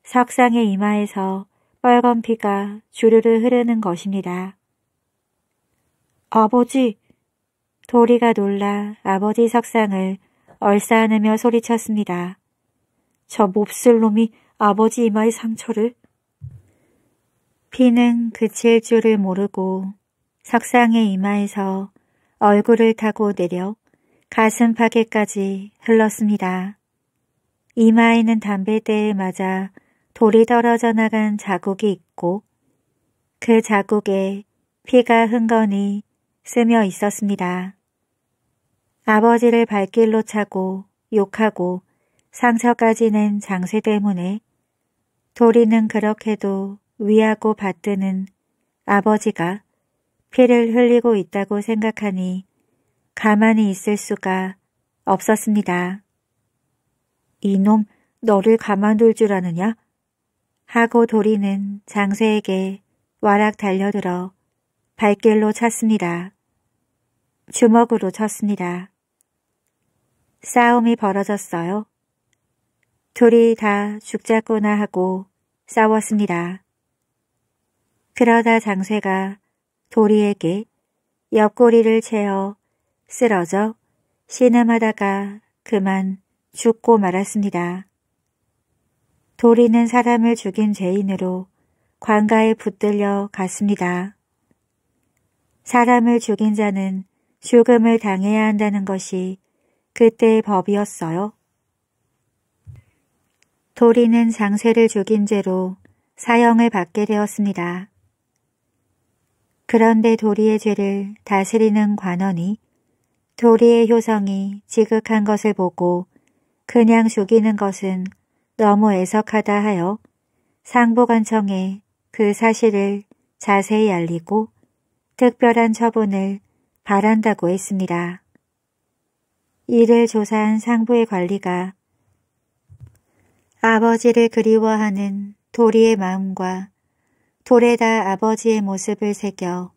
석상의 이마에서 빨간 피가 주르르 흐르는 것입니다. 아버지! 도리가 놀라 아버지 석상을 얼싸안으며 소리쳤습니다. 저 몹쓸 놈이 아버지 이마의 상처를. 피는 그칠 줄을 모르고 석상의 이마에서 얼굴을 타고 내려 가슴팍에까지 흘렀습니다. 이마에는 담뱃대에 맞아 돌이 떨어져 나간 자국이 있고 그 자국에 피가 흥건히 스며 있었습니다. 아버지를 발길로 차고 욕하고 상처까지 낸 장세 때문에 도리는 그렇게도 위하고 받드는 아버지가 피를 흘리고 있다고 생각하니 가만히 있을 수가 없었습니다. 이놈, 너를 가만둘 줄 아느냐? 하고 도리는 장세에게 와락 달려들어 발길로 찼습니다. 주먹으로 쳤습니다. 싸움이 벌어졌어요. 둘이 다 죽자꾸나 하고 싸웠습니다. 그러다 장세가 도리에게 옆구리를 채워 쓰러져 신음하다가 그만 죽고 말았습니다. 도리는 사람을 죽인 죄인으로 관가에 붙들려 갔습니다. 사람을 죽인 자는 죽음을 당해야 한다는 것이 그때의 법이었어요. 도리는 장세를 죽인 죄로 사형을 받게 되었습니다. 그런데 도리의 죄를 다스리는 관원이 도리의 효성이 지극한 것을 보고 그냥 죽이는 것은 너무 애석하다 하여 상부관청에 그 사실을 자세히 알리고 특별한 처분을 바란다고 했습니다. 이를 조사한 상부의 관리가 아버지를 그리워하는 도리의 마음과 돌에다 아버지의 모습을 새겨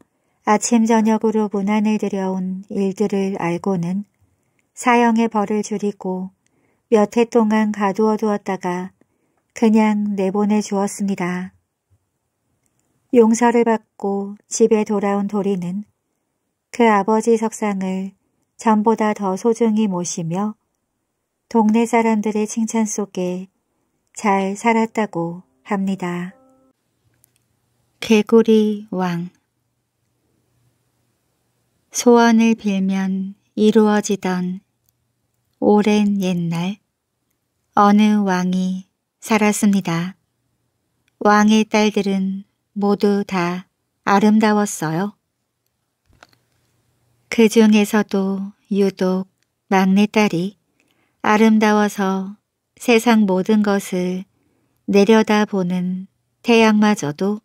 아침 저녁으로 문안을 들여온 일들을 알고는 사형의 벌을 줄이고 몇 해 동안 가두어 두었다가 그냥 내보내 주었습니다. 용서를 받고 집에 돌아온 도리는 그 아버지 석상을 전보다 더 소중히 모시며 동네 사람들의 칭찬 속에 잘 살았다고 합니다. 개구리 왕. 소원을 빌면 이루어지던 오랜 옛날 어느 왕이 살았습니다. 왕의 딸들은 모두 다 아름다웠어요. 그 중에서도 유독 막내딸이 아름다워서 세상 모든 것을 내려다보는 태양마저도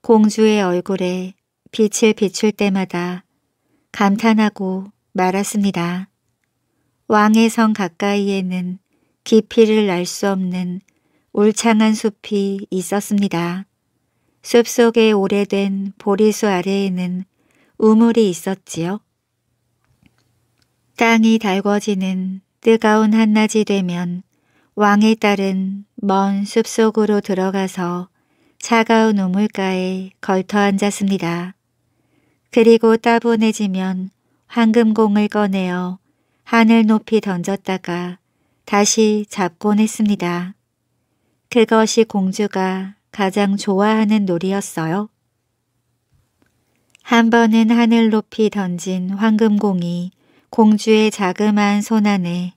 공주의 얼굴에 빛을 비출 때마다 감탄하고 말았습니다. 왕의 성 가까이에는 깊이를 알 수 없는 울창한 숲이 있었습니다. 숲속에 오래된 보리수 아래에는 우물이 있었지요. 땅이 달궈지는 뜨거운 한낮이 되면 왕의 딸은 먼 숲속으로 들어가서 차가운 우물가에 걸터 앉았습니다. 그리고 따분해지면 황금공을 꺼내어 하늘 높이 던졌다가 다시 잡곤 했습니다. 그것이 공주가 가장 좋아하는 놀이였어요. 한 번은 하늘 높이 던진 황금공이 공주의 자그마한 손 안에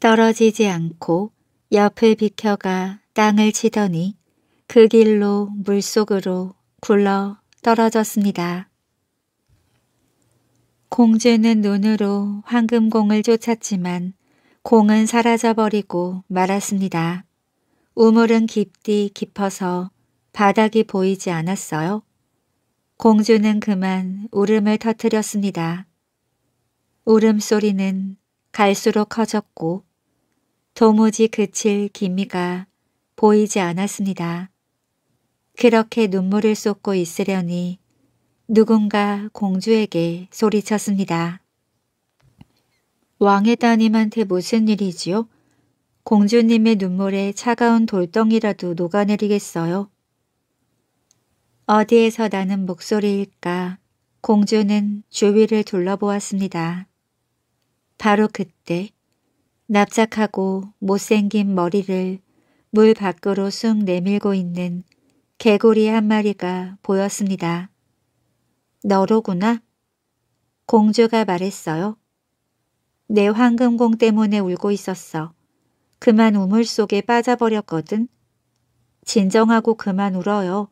떨어지지 않고 옆을 비켜가 땅을 치더니 그 길로 물속으로 굴러 떨어졌습니다. 공주는 눈으로 황금공을 쫓았지만 공은 사라져버리고 말았습니다. 우물은 깊디 깊어서 바닥이 보이지 않았어요. 공주는 그만 울음을 터뜨렸습니다. 울음소리는 갈수록 커졌고 도무지 그칠 기미가 보이지 않았습니다. 그렇게 눈물을 쏟고 있으려니 누군가 공주에게 소리쳤습니다. 왕의 따님한테 무슨 일이지요? 공주님의 눈물에 차가운 돌덩이라도 녹아내리겠어요. 어디에서 나는 목소리일까? 공주는 주위를 둘러보았습니다. 바로 그때 납작하고 못생긴 머리를 물 밖으로 쑥 내밀고 있는 개구리 한 마리가 보였습니다. 너로구나? 공주가 말했어요. 내 황금공 때문에 울고 있었어. 그만 우물 속에 빠져버렸거든. 진정하고 그만 울어요.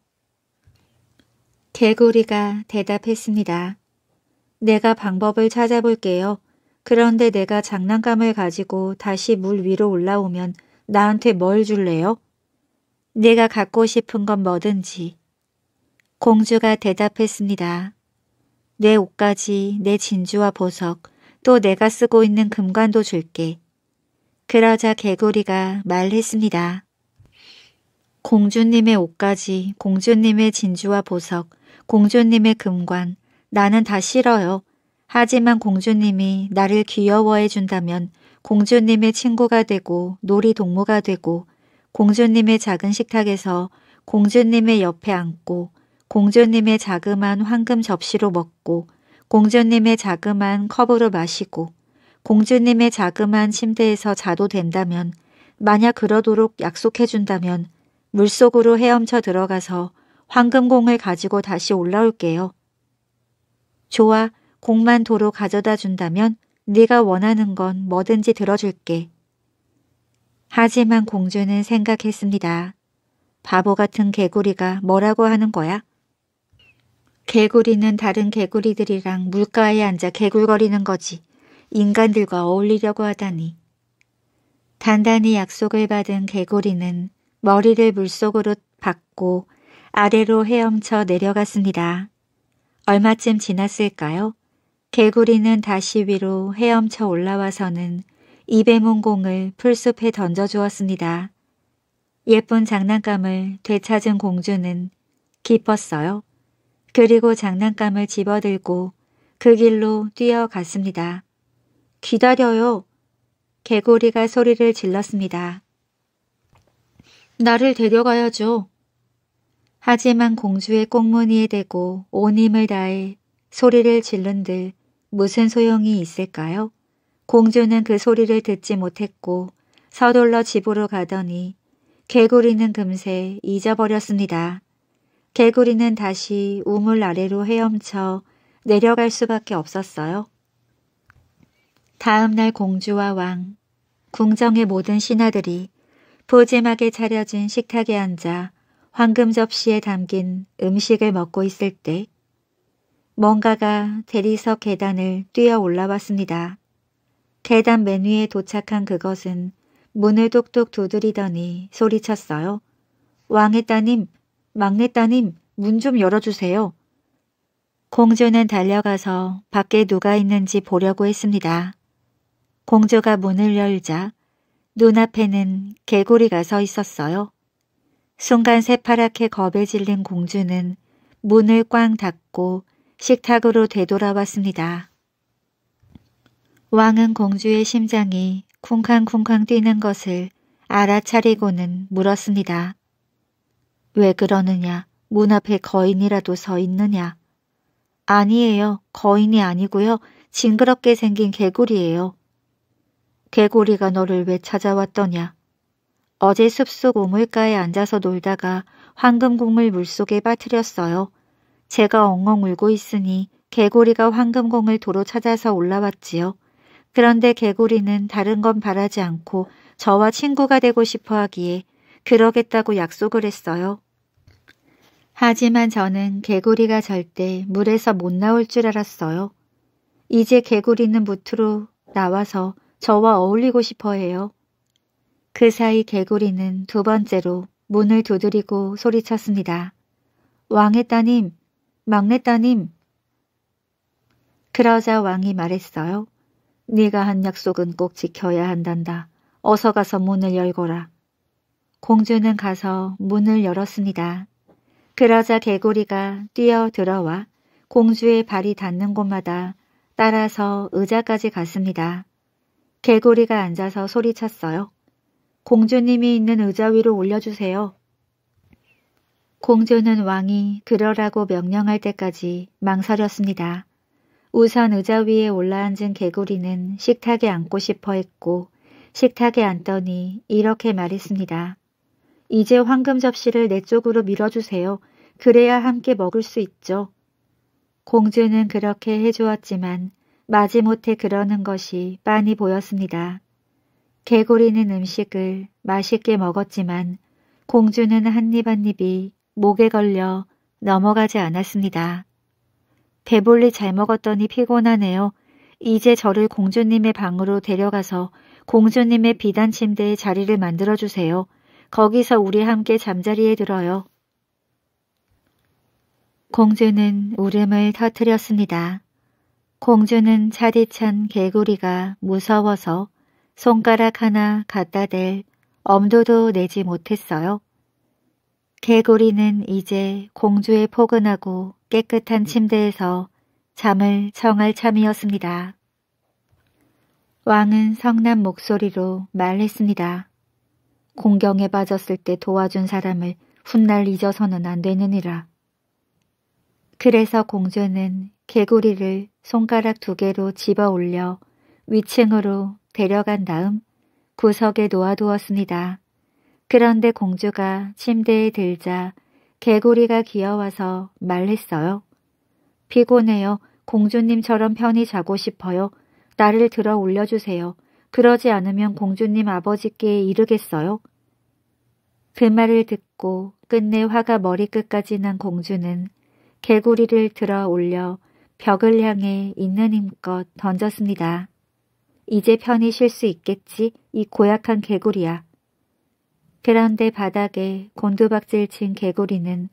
개구리가 대답했습니다. 내가 방법을 찾아볼게요. 그런데 내가 장난감을 가지고 다시 물 위로 올라오면 나한테 뭘 줄래요? 내가 갖고 싶은 건 뭐든지. 공주가 대답했습니다. 내 옷까지 내 진주와 보석, 또 내가 쓰고 있는 금관도 줄게. 그러자 개구리가 말했습니다. 공주님의 옷까지, 공주님의 진주와 보석, 공주님의 금관, 나는 다 싫어요. 하지만 공주님이 나를 귀여워해 준다면 공주님의 친구가 되고 놀이 동무가 되고 공주님의 작은 식탁에서 공주님의 옆에 앉고 공주님의 자그마한 황금 접시로 먹고 공주님의 자그마한 컵으로 마시고 공주님의 자그마한 침대에서 자도 된다면 만약 그러도록 약속해준다면 물속으로 헤엄쳐 들어가서 황금공을 가지고 다시 올라올게요. 좋아, 공만 도로 가져다 준다면 네가 원하는 건 뭐든지 들어줄게. 하지만 공주는 생각했습니다. 바보 같은 개구리가 뭐라고 하는 거야? 개구리는 다른 개구리들이랑 물가에 앉아 개굴거리는 거지. 인간들과 어울리려고 하다니. 단단히 약속을 받은 개구리는 머리를 물속으로 박고 아래로 헤엄쳐 내려갔습니다. 얼마쯤 지났을까요? 개구리는 다시 위로 헤엄쳐 올라와서는 입에 문 공을 풀숲에 던져주었습니다. 예쁜 장난감을 되찾은 공주는 기뻤어요. 그리고 장난감을 집어들고 그 길로 뛰어갔습니다. 기다려요. 개구리가 소리를 질렀습니다. 나를 데려가야죠. 하지만 공주의 꽁무니에 대고 온 힘을 다해 소리를 질른들 무슨 소용이 있을까요? 공주는 그 소리를 듣지 못했고 서둘러 집으로 가더니 개구리는 금세 잊어버렸습니다. 개구리는 다시 우물 아래로 헤엄쳐 내려갈 수밖에 없었어요. 다음 날 공주와 왕, 궁정의 모든 신하들이 푸짐하게 차려진 식탁에 앉아 황금 접시에 담긴 음식을 먹고 있을 때 뭔가가 대리석 계단을 뛰어 올라왔습니다. 계단 맨 위에 도착한 그것은 문을 똑똑 두드리더니 소리쳤어요. 왕의 따님, 막내 따님, 문 좀 열어주세요. 공주는 달려가서 밖에 누가 있는지 보려고 했습니다. 공주가 문을 열자 눈앞에는 개구리가 서 있었어요. 순간 새파랗게 겁에 질린 공주는 문을 꽝 닫고 식탁으로 되돌아왔습니다. 왕은 공주의 심장이 쿵쾅쿵쾅 뛰는 것을 알아차리고는 물었습니다. 왜 그러느냐? 문 앞에 거인이라도 서 있느냐? 아니에요. 거인이 아니고요. 징그럽게 생긴 개구리예요. 개구리가 너를 왜 찾아왔더냐? 어제 숲속 우물가에 앉아서 놀다가 황금공을 물속에 빠뜨렸어요. 제가 엉엉 울고 있으니 개구리가 황금공을 도로 찾아서 올라왔지요. 그런데 개구리는 다른 건 바라지 않고 저와 친구가 되고 싶어 하기에 그러겠다고 약속을 했어요. 하지만 저는 개구리가 절대 물에서 못 나올 줄 알았어요. 이제 개구리는 무트로 나와서 저와 어울리고 싶어 해요. 그 사이 개구리는 두 번째로 문을 두드리고 소리쳤습니다. 왕의 따님, 막내 따님. 그러자 왕이 말했어요. 네가 한 약속은 꼭 지켜야 한단다. 어서 가서 문을 열거라. 공주는 가서 문을 열었습니다. 그러자 개구리가 뛰어 들어와 공주의 발이 닿는 곳마다 따라서 의자까지 갔습니다. 개구리가 앉아서 소리쳤어요. 공주님이 있는 의자 위로 올려주세요. 공주는 왕이 그러라고 명령할 때까지 망설였습니다. 우선 의자 위에 올라앉은 개구리는 식탁에 앉고 싶어 했고 식탁에 앉더니 이렇게 말했습니다. 이제 황금 접시를 내 쪽으로 밀어주세요. 그래야 함께 먹을 수 있죠. 공주는 그렇게 해주었지만 마지못해 그러는 것이 빤히 보였습니다. 개구리는 음식을 맛있게 먹었지만 공주는 한 입 한 입이 목에 걸려 넘어가지 않았습니다. 배불리 잘 먹었더니 피곤하네요. 이제 저를 공주님의 방으로 데려가서 공주님의 비단 침대에 자리를 만들어주세요. 거기서 우리 함께 잠자리에 들어요. 공주는 울음을 터뜨렸습니다. 공주는 차디찬 개구리가 무서워서 손가락 하나 갖다 댈 엄두도 내지 못했어요. 개구리는 이제 공주의 포근하고 깨끗한 침대에서 잠을 청할 참이었습니다. 왕은 성난 목소리로 말했습니다. 공경에 빠졌을 때 도와준 사람을 훗날 잊어서는 안 되느니라. 그래서 공주는 개구리를 손가락 두 개로 집어 올려 위층으로 데려간 다음 구석에 놓아두었습니다. 그런데 공주가 침대에 들자 개구리가 기어와서 말했어요. 피곤해요. 공주님처럼 편히 자고 싶어요. 나를 들어 올려주세요. 그러지 않으면 공주님 아버지께 이르겠어요? 그 말을 듣고 끝내 화가 머리끝까지 난 공주는 개구리를 들어 올려 벽을 향해 있는 힘껏 던졌습니다. 이제 편히 쉴 수 있겠지, 이 고약한 개구리야. 그런데 바닥에 곤두박질 친 개구리는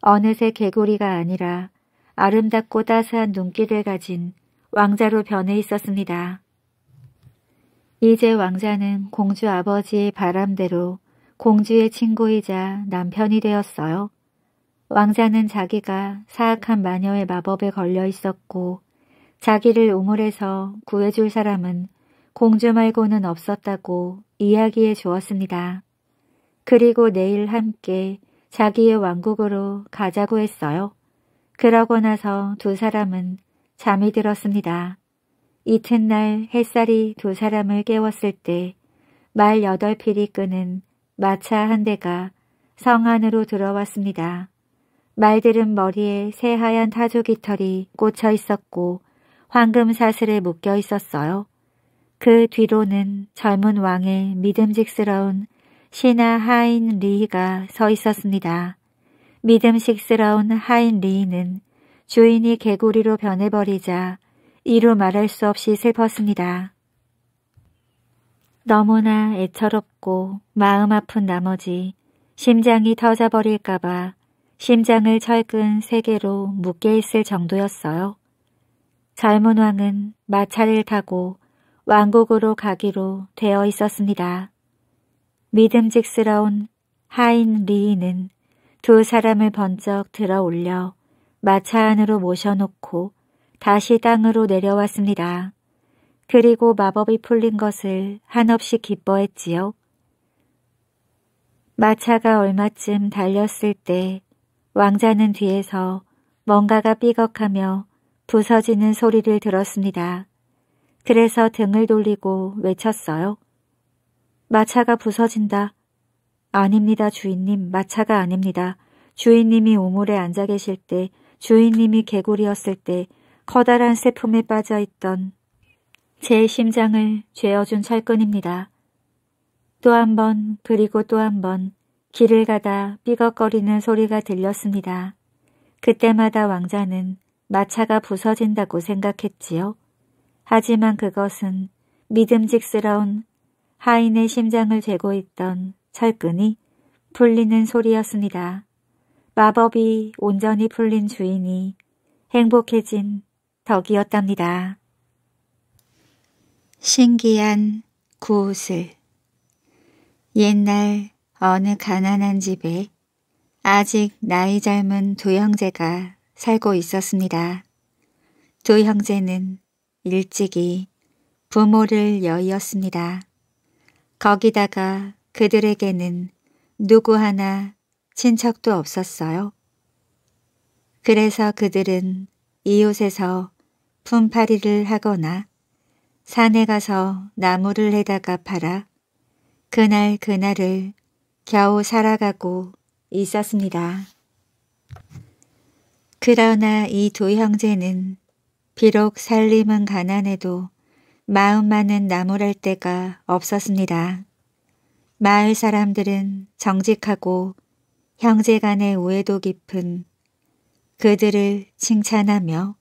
어느새 개구리가 아니라 아름답고 따스한 눈길을 가진 왕자로 변해 있었습니다. 이제 왕자는 공주 아버지의 바람대로 공주의 친구이자 남편이 되었어요. 왕자는 자기가 사악한 마녀의 마법에 걸려 있었고 자기를 우물에서 구해줄 사람은 공주 말고는 없었다고 이야기해 주었습니다. 그리고 내일 함께 자기의 왕국으로 가자고 했어요. 그러고 나서 두 사람은 잠이 들었습니다. 이튿날 햇살이 두 사람을 깨웠을 때 말 여덟 필이 끄는 마차 한 대가 성 안으로 들어왔습니다. 말들은 머리에 새하얀 타조 깃털이 꽂혀 있었고 황금 사슬에 묶여 있었어요. 그 뒤로는 젊은 왕의 믿음직스러운 신하 하인 리히가 서 있었습니다. 믿음직스러운 하인 리히는 주인이 개구리로 변해버리자 이루 말할 수 없이 슬펐습니다. 너무나 애처롭고 마음 아픈 나머지 심장이 터져버릴까봐 심장을 철근 세 개로 묶여 있을 정도였어요. 젊은 왕은 마차를 타고 왕국으로 가기로 되어 있었습니다. 믿음직스러운 하인 리히는 두 사람을 번쩍 들어 올려 마차 안으로 모셔놓고 다시 땅으로 내려왔습니다. 그리고 마법이 풀린 것을 한없이 기뻐했지요. 마차가 얼마쯤 달렸을 때 왕자는 뒤에서 뭔가가 삐걱하며 부서지는 소리를 들었습니다. 그래서 등을 돌리고 외쳤어요. 마차가 부서진다. 아닙니다, 주인님. 마차가 아닙니다. 주인님이 우물에 앉아 계실 때, 주인님이 개구리였을 때 커다란 슬픔에 빠져있던 제 심장을 죄어준 철근입니다. 또 한 번, 그리고 또 한 번 길을 가다 삐걱거리는 소리가 들렸습니다. 그때마다 왕자는 마차가 부서진다고 생각했지요. 하지만 그것은 믿음직스러운 하인의 심장을 죄고 있던 철근이 풀리는 소리였습니다. 마법이 온전히 풀린 주인이 행복해진 덕이었답니다. 신기한 구슬. 옛날 어느 가난한 집에 아직 나이 젊은 두 형제가 살고 있었습니다. 두 형제는 일찍이 부모를 여의었습니다. 거기다가 그들에게는 누구 하나 친척도 없었어요. 그래서 그들은 이웃에서 품팔이를 하거나 산에 가서 나무를 해다가 팔아 그날 그날을 겨우 살아가고 있었습니다. 그러나 이 두 형제는 비록 살림은 가난해도 마음만은 나무랄 데가 없었습니다. 마을 사람들은 정직하고 형제 간의 우애도 깊은 그들을 칭찬하며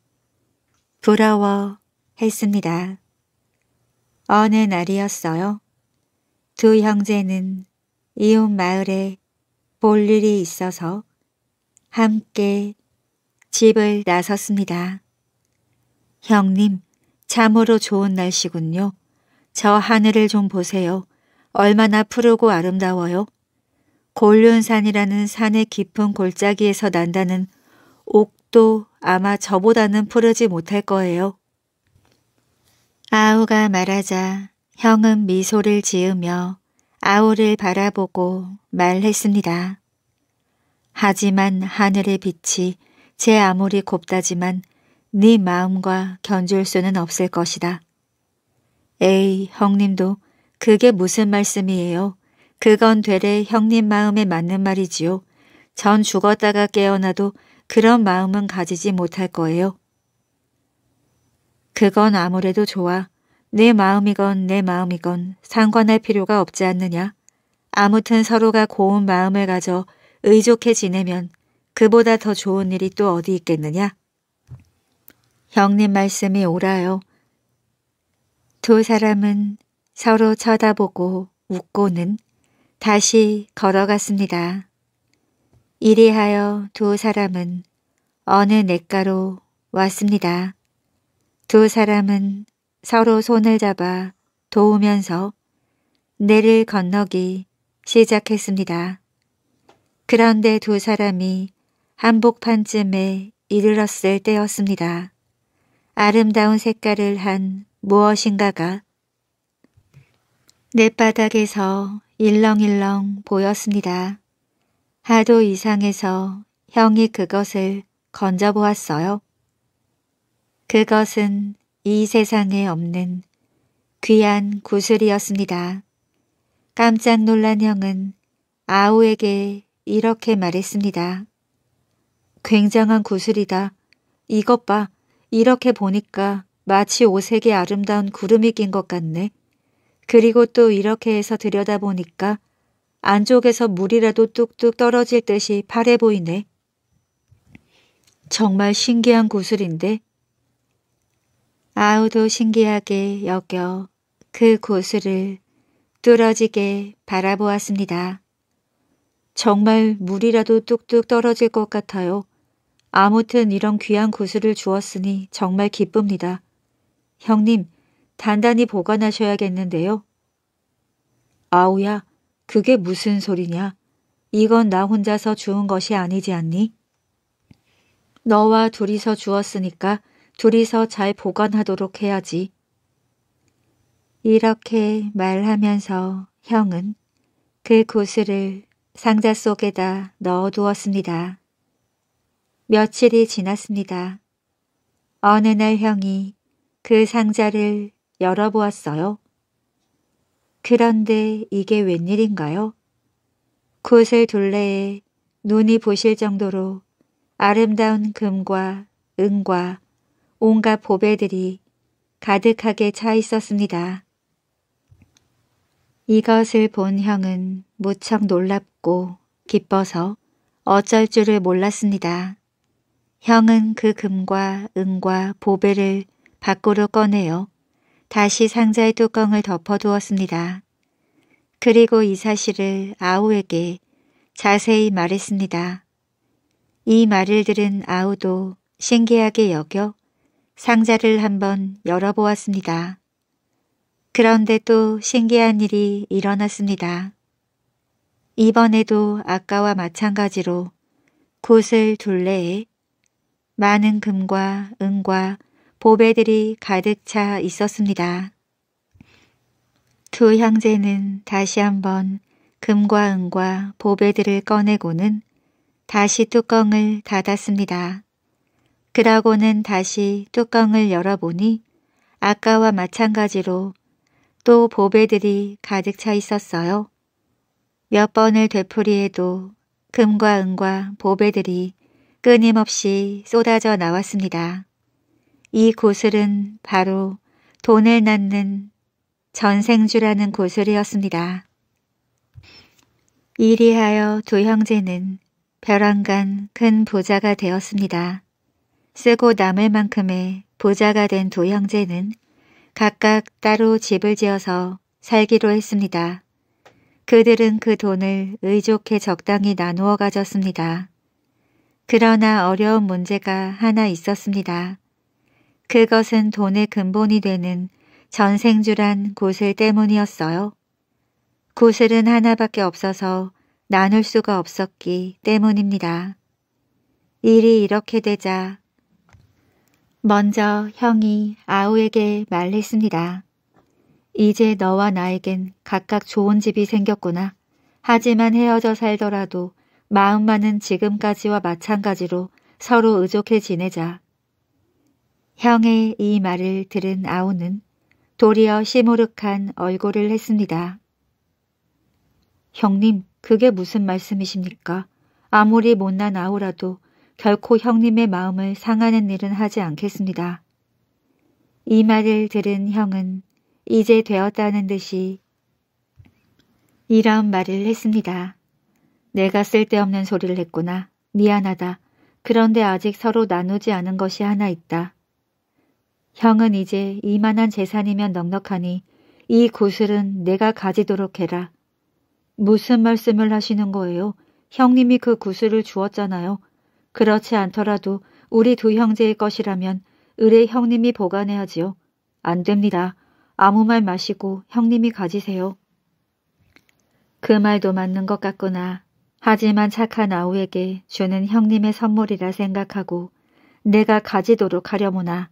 부러워했습니다. 어느 날이었어요. 두 형제는 이웃 마을에 볼 일이 있어서 함께 집을 나섰습니다. 형님, 참으로 좋은 날씨군요. 저 하늘을 좀 보세요. 얼마나 푸르고 아름다워요. 곤륜산이라는 산의 깊은 골짜기에서 난다는 옥도 아마 저보다는 푸르지 못할 거예요. 아우가 말하자 형은 미소를 지으며 아우를 바라보고 말했습니다. 하지만 하늘의 빛이 제 아무리 곱다지만 네 마음과 견줄 수는 없을 것이다. 에이, 형님도 그게 무슨 말씀이에요? 그건 되레 형님 마음에 맞는 말이지요. 전 죽었다가 깨어나도 그런 마음은 가지지 못할 거예요. 그건 아무래도 좋아. 내 마음이건 내 마음이건 상관할 필요가 없지 않느냐. 아무튼 서로가 고운 마음을 가져 의족해 지내면 그보다 더 좋은 일이 또 어디 있겠느냐. 형님 말씀이 옳아요. 두 사람은 서로 쳐다보고 웃고는 다시 걸어갔습니다. 이리하여 두 사람은 어느 냇가로 왔습니다. 두 사람은 서로 손을 잡아 도우면서 내를 건너기 시작했습니다. 그런데 두 사람이 한복판쯤에 이르렀을 때였습니다. 아름다운 색깔을 한 무엇인가가 냇바닥에서 일렁일렁 보였습니다. 하도 이상해서 형이 그것을 건져보았어요. 그것은 이 세상에 없는 귀한 구슬이었습니다. 깜짝 놀란 형은 아우에게 이렇게 말했습니다. 굉장한 구슬이다. 이것 봐. 이렇게 보니까 마치 오색의 아름다운 구름이 낀 것 같네. 그리고 또 이렇게 해서 들여다보니까 안쪽에서 물이라도 뚝뚝 떨어질 듯이 파래 보이네. 정말 신기한 구슬인데. 아우도 신기하게 여겨 그 구슬을 뚫어지게 바라보았습니다. 정말 물이라도 뚝뚝 떨어질 것 같아요. 아무튼 이런 귀한 구슬을 주었으니 정말 기쁩니다. 형님, 단단히 보관하셔야겠는데요. 아우야, 그게 무슨 소리냐? 이건 나 혼자서 주운 것이 아니지 않니? 너와 둘이서 주었으니까 둘이서 잘 보관하도록 해야지. 이렇게 말하면서 형은 그 구슬을 상자 속에다 넣어두었습니다. 며칠이 지났습니다. 어느 날 형이 그 상자를 열어보았어요. 그런데 이게 웬일인가요? 구슬 둘레에 눈이 부실 정도로 아름다운 금과 은과 온갖 보배들이 가득하게 차 있었습니다. 이것을 본 형은 무척 놀랍고 기뻐서 어쩔 줄을 몰랐습니다. 형은 그 금과 은과 보배를 밖으로 꺼내어 다시 상자의 뚜껑을 덮어두었습니다. 그리고 이 사실을 아우에게 자세히 말했습니다. 이 말을 들은 아우도 신기하게 여겨 상자를 한번 열어보았습니다. 그런데 또 신기한 일이 일어났습니다. 이번에도 아까와 마찬가지로 구슬 둘레에 많은 금과 은과 보배들이 가득 차 있었습니다. 두 형제는 다시 한번 금과 은과 보배들을 꺼내고는 다시 뚜껑을 닫았습니다. 그러고는 다시 뚜껑을 열어보니 아까와 마찬가지로 또 보배들이 가득 차 있었어요. 몇 번을 되풀이해도 금과 은과 보배들이 끊임없이 쏟아져 나왔습니다. 이 구슬은 바로 돈을 낳는 전생주라는 구슬이었습니다. 이리하여 두 형제는 벼랑간 큰 부자가 되었습니다. 쓰고 남을 만큼의 부자가 된 두 형제는 각각 따로 집을 지어서 살기로 했습니다. 그들은 그 돈을 의족해 적당히 나누어 가졌습니다. 그러나 어려운 문제가 하나 있었습니다. 그것은 돈의 근본이 되는 전생주란 구슬 때문이었어요. 구슬은 하나밖에 없어서 나눌 수가 없었기 때문입니다. 일이 이렇게 되자 먼저 형이 아우에게 말했습니다. 이제 너와 나에겐 각각 좋은 집이 생겼구나. 하지만 헤어져 살더라도 마음만은 지금까지와 마찬가지로 서로 의족해 지내자. 형의 이 말을 들은 아우는 도리어 시무룩한 얼굴을 했습니다. 형님, 그게 무슨 말씀이십니까? 아무리 못난 아우라도 결코 형님의 마음을 상하는 일은 하지 않겠습니다. 이 말을 들은 형은 이제 되었다는 듯이 이런 말을 했습니다. 내가 쓸데없는 소리를 했구나. 미안하다. 그런데 아직 서로 나누지 않은 것이 하나 있다. 형은 이제 이만한 재산이면 넉넉하니 이 구슬은 내가 가지도록 해라. 무슨 말씀을 하시는 거예요? 형님이 그 구슬을 주었잖아요. 그렇지 않더라도 우리 두 형제의 것이라면 을의 형님이 보관해야지요. 안 됩니다. 아무 말 마시고 형님이 가지세요. 그 말도 맞는 것 같구나. 하지만 착한 아우에게 주는 형님의 선물이라 생각하고 내가 가지도록 하려무나.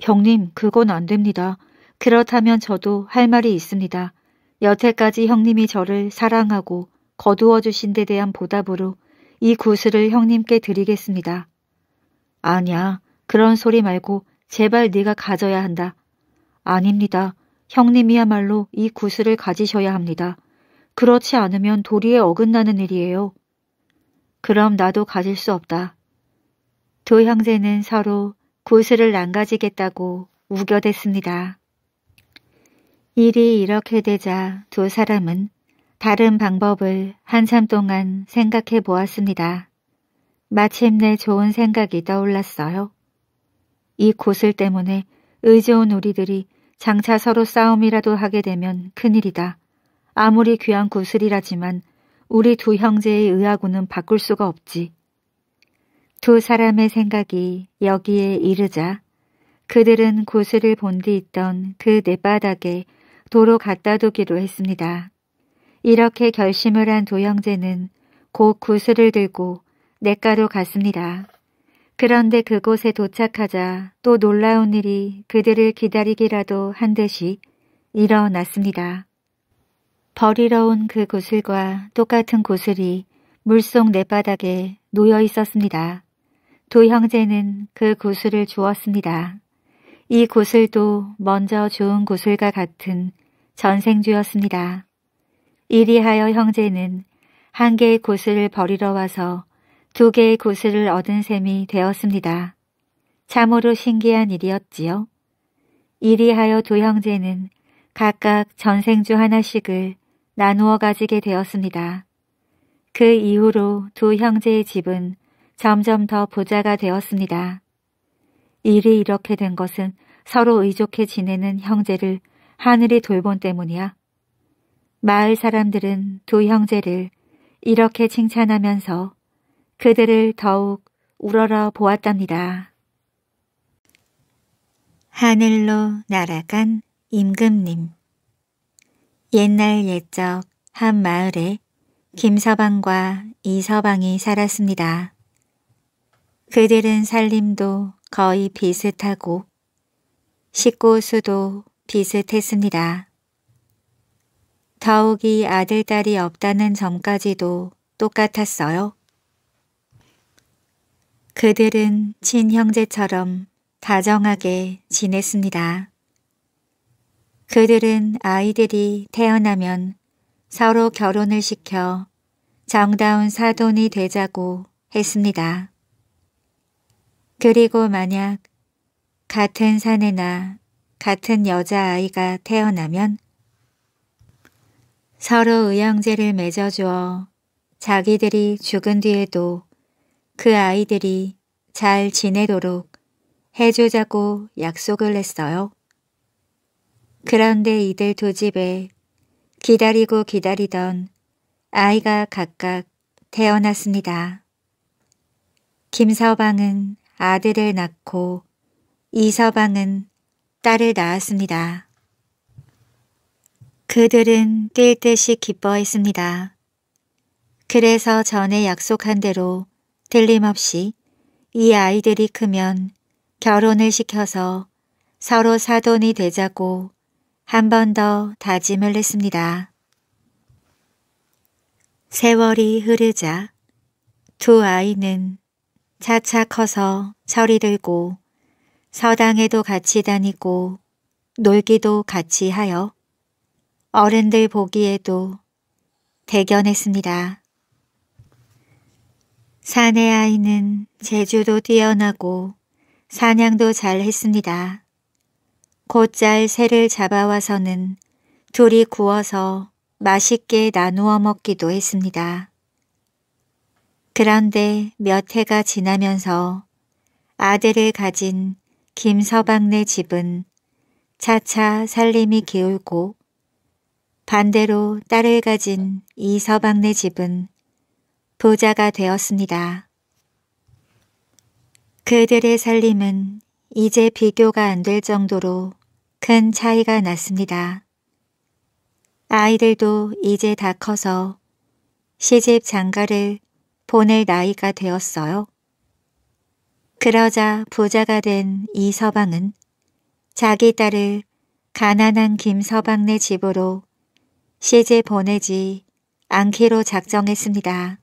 형님, 그건 안 됩니다. 그렇다면 저도 할 말이 있습니다. 여태까지 형님이 저를 사랑하고 거두어 주신 데 대한 보답으로 이 구슬을 형님께 드리겠습니다. 아냐, 그런 소리 말고 제발 네가 가져야 한다. 아닙니다. 형님이야말로 이 구슬을 가지셔야 합니다. 그렇지 않으면 도리에 어긋나는 일이에요. 그럼 나도 가질 수 없다. 두 형제는 서로 구슬을 안 가지겠다고 우겨댔습니다. 일이 이렇게 되자 두 사람은 다른 방법을 한참 동안 생각해 보았습니다. 마침내 좋은 생각이 떠올랐어요. 이 구슬 때문에 의 좋은 우리들이 장차 서로 싸움이라도 하게 되면 큰일이다. 아무리 귀한 구슬이라지만 우리 두 형제의 의하고는 바꿀 수가 없지. 두 사람의 생각이 여기에 이르자 그들은 구슬을 본 뒤 있던 그 냇바닥에 도로 갖다 두기로 했습니다. 이렇게 결심을 한 두 형제는 곧 구슬을 들고 냇가로 갔습니다. 그런데 그곳에 도착하자 또 놀라운 일이 그들을 기다리기라도 한 듯이 일어났습니다. 버리러 온 그 구슬과 똑같은 구슬이 물속 냇바닥에 놓여 있었습니다. 두 형제는 그 구슬을 주었습니다. 이 구슬도 먼저 주운 구슬과 같은 전생주였습니다. 이리하여 형제는 한 개의 구슬을 버리러 와서 두 개의 구슬을 얻은 셈이 되었습니다. 참으로 신기한 일이었지요. 이리하여 두 형제는 각각 전생주 하나씩을 나누어 가지게 되었습니다. 그 이후로 두 형제의 집은 점점 더 부자가 되었습니다. 일이 이렇게 된 것은 서로 의족해 지내는 형제를 하늘이 돌본 때문이야. 마을 사람들은 두 형제를 이렇게 칭찬하면서 그들을 더욱 우러러 보았답니다. 하늘로 날아간 임금님. 옛날 옛적 한 마을에 김서방과 이서방이 살았습니다. 그들은 살림도 거의 비슷하고 식구 수도 비슷했습니다. 더욱이 아들딸이 없다는 점까지도 똑같았어요. 그들은 친형제처럼 다정하게 지냈습니다. 그들은 아이들이 태어나면 서로 결혼을 시켜 정다운 사돈이 되자고 했습니다. 그리고 만약 같은 사내나 같은 여자아이가 태어나면 서로 의형제를 맺어주어 자기들이 죽은 뒤에도 그 아이들이 잘 지내도록 해주자고 약속을 했어요. 그런데 이들 두 집에 기다리고 기다리던 아이가 각각 태어났습니다. 김서방은 아들을 낳고 이서방은 딸을 낳았습니다. 그들은 뛸 듯이 기뻐했습니다. 그래서 전에 약속한 대로 틀림없이 이 아이들이 크면 결혼을 시켜서 서로 사돈이 되자고 한 번 더 다짐을 했습니다. 세월이 흐르자 두 아이는 차차 커서 철이 들고 서당에도 같이 다니고 놀기도 같이 하여 어른들 보기에도 대견했습니다. 사내 아이는 재주도 뛰어나고 사냥도 잘 했습니다. 곧잘 새를 잡아와서는 둘이 구워서 맛있게 나누어 먹기도 했습니다. 그런데 몇 해가 지나면서 아들을 가진 김서방네 집은 차차 살림이 기울고, 반대로 딸을 가진 이서방네 집은 부자가 되었습니다. 그들의 살림은 이제 비교가 안 될 정도로 큰 차이가 났습니다. 아이들도 이제 다 커서 시집 장가를 보낼 나이가 되었어요. 그러자 부자가 된 이서방은 자기 딸을 가난한 김서방네 집으로 시집 보내지 않기로 작정했습니다.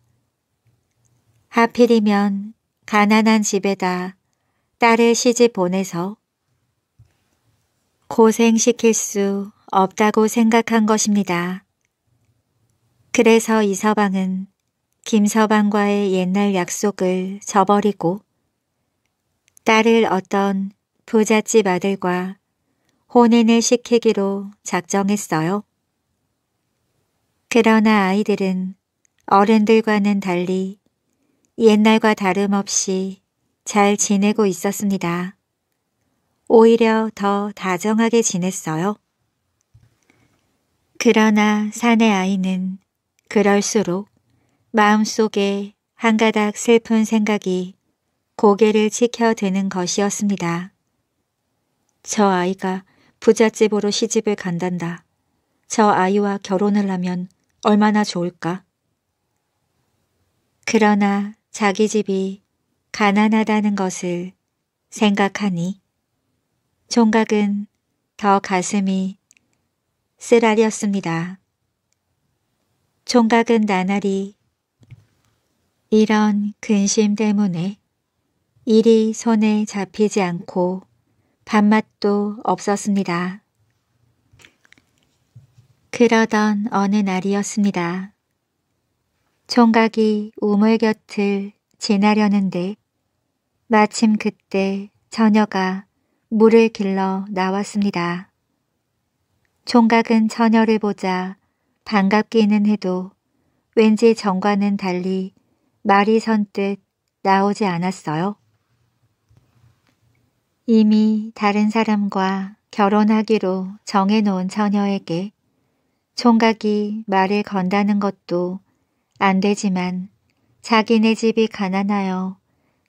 하필이면 가난한 집에다 딸을 시집 보내서 고생시킬 수 없다고 생각한 것입니다. 그래서 이서방은 김서방과의 옛날 약속을 저버리고 딸을 어떤 부잣집 아들과 혼인을 시키기로 작정했어요. 그러나 아이들은 어른들과는 달리 옛날과 다름없이 잘 지내고 있었습니다. 오히려 더 다정하게 지냈어요. 그러나 사내 아이는 그럴수록 마음속에 한 가닥 슬픈 생각이 고개를 치켜드는 것이었습니다. 저 아이가 부잣집으로 시집을 간단다. 저 아이와 결혼을 하면 얼마나 좋을까? 그러나 자기 집이 가난하다는 것을 생각하니 총각은 더 가슴이 쓰라렸습니다. 총각은 나날이 이런 근심 때문에 일이 손에 잡히지 않고 밥맛도 없었습니다. 그러던 어느 날이었습니다. 총각이 우물 곁을 지나려는데 마침 그때 처녀가 물을 길러 나왔습니다. 총각은 처녀를 보자 반갑기는 해도 왠지 전과는 달리 말이 선뜻 나오지 않았어요. 이미 다른 사람과 결혼하기로 정해놓은 처녀에게 총각이 말을 건다는 것도 안 되지만 자기네 집이 가난하여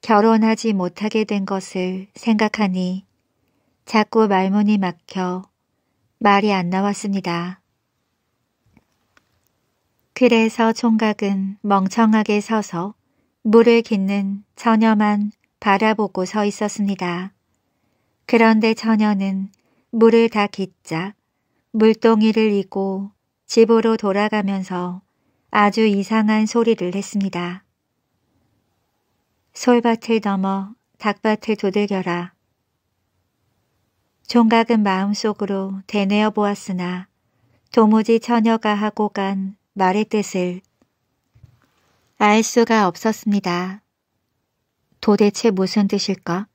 결혼하지 못하게 된 것을 생각하니 자꾸 말문이 막혀 말이 안 나왔습니다. 그래서 총각은 멍청하게 서서 물을 깃는 처녀만 바라보고 서 있었습니다. 그런데 처녀는 물을 다 깃자 물동이를 이고 집으로 돌아가면서 아주 이상한 소리를 했습니다. 솔밭을 넘어 닭밭을 두들겨라. 총각은 마음속으로 되뇌어 보았으나 도무지 처녀가 하고 간 말의 뜻을 알 수가 없었습니다. 도대체 무슨 뜻일까?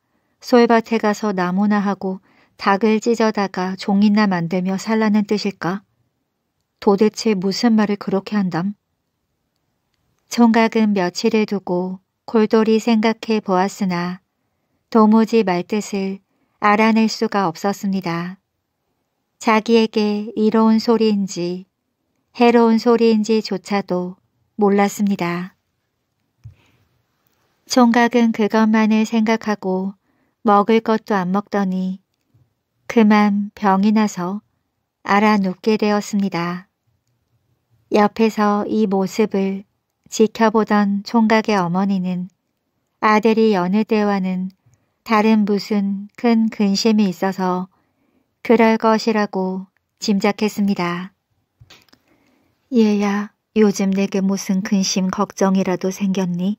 솔밭에 가서 나무나 하고 닭을 찢어다가 종이나 만들며 살라는 뜻일까? 도대체 무슨 말을 그렇게 한담? 총각은 며칠을 두고 골똘히 생각해 보았으나 도무지 말뜻을 알아낼 수가 없었습니다. 자기에게 이로운 소리인지 해로운 소리인지조차도 몰랐습니다. 총각은 그것만을 생각하고 먹을 것도 안 먹더니 그만 병이 나서 알아눕게 되었습니다. 옆에서 이 모습을 지켜보던 총각의 어머니는 아들이 여느 때와는 다른 무슨 큰 근심이 있어서 그럴 것이라고 짐작했습니다. 얘야, 요즘 내게 무슨 근심 걱정이라도 생겼니?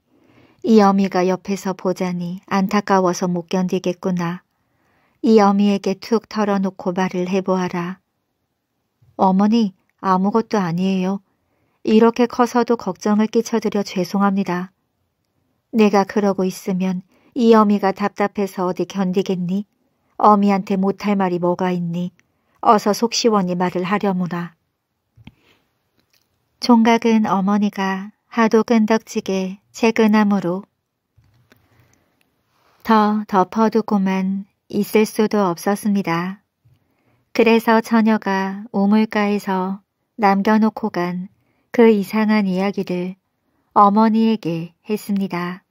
이 어미가 옆에서 보자니 안타까워서 못 견디겠구나. 이 어미에게 툭 털어놓고 말을 해보아라. 어머니, 아무것도 아니에요. 이렇게 커서도 걱정을 끼쳐드려 죄송합니다. 내가 그러고 있으면 이 어미가 답답해서 어디 견디겠니? 어미한테 못할 말이 뭐가 있니? 어서 속 시원히 말을 하려무나. 종각은 어머니가 하도 끈덕지게 채근함으로 더 덮어두고만 있을 수도 없었습니다. 그래서 처녀가 우물가에서 남겨놓고 간 그 이상한 이야기를 어머니에게 했습니다.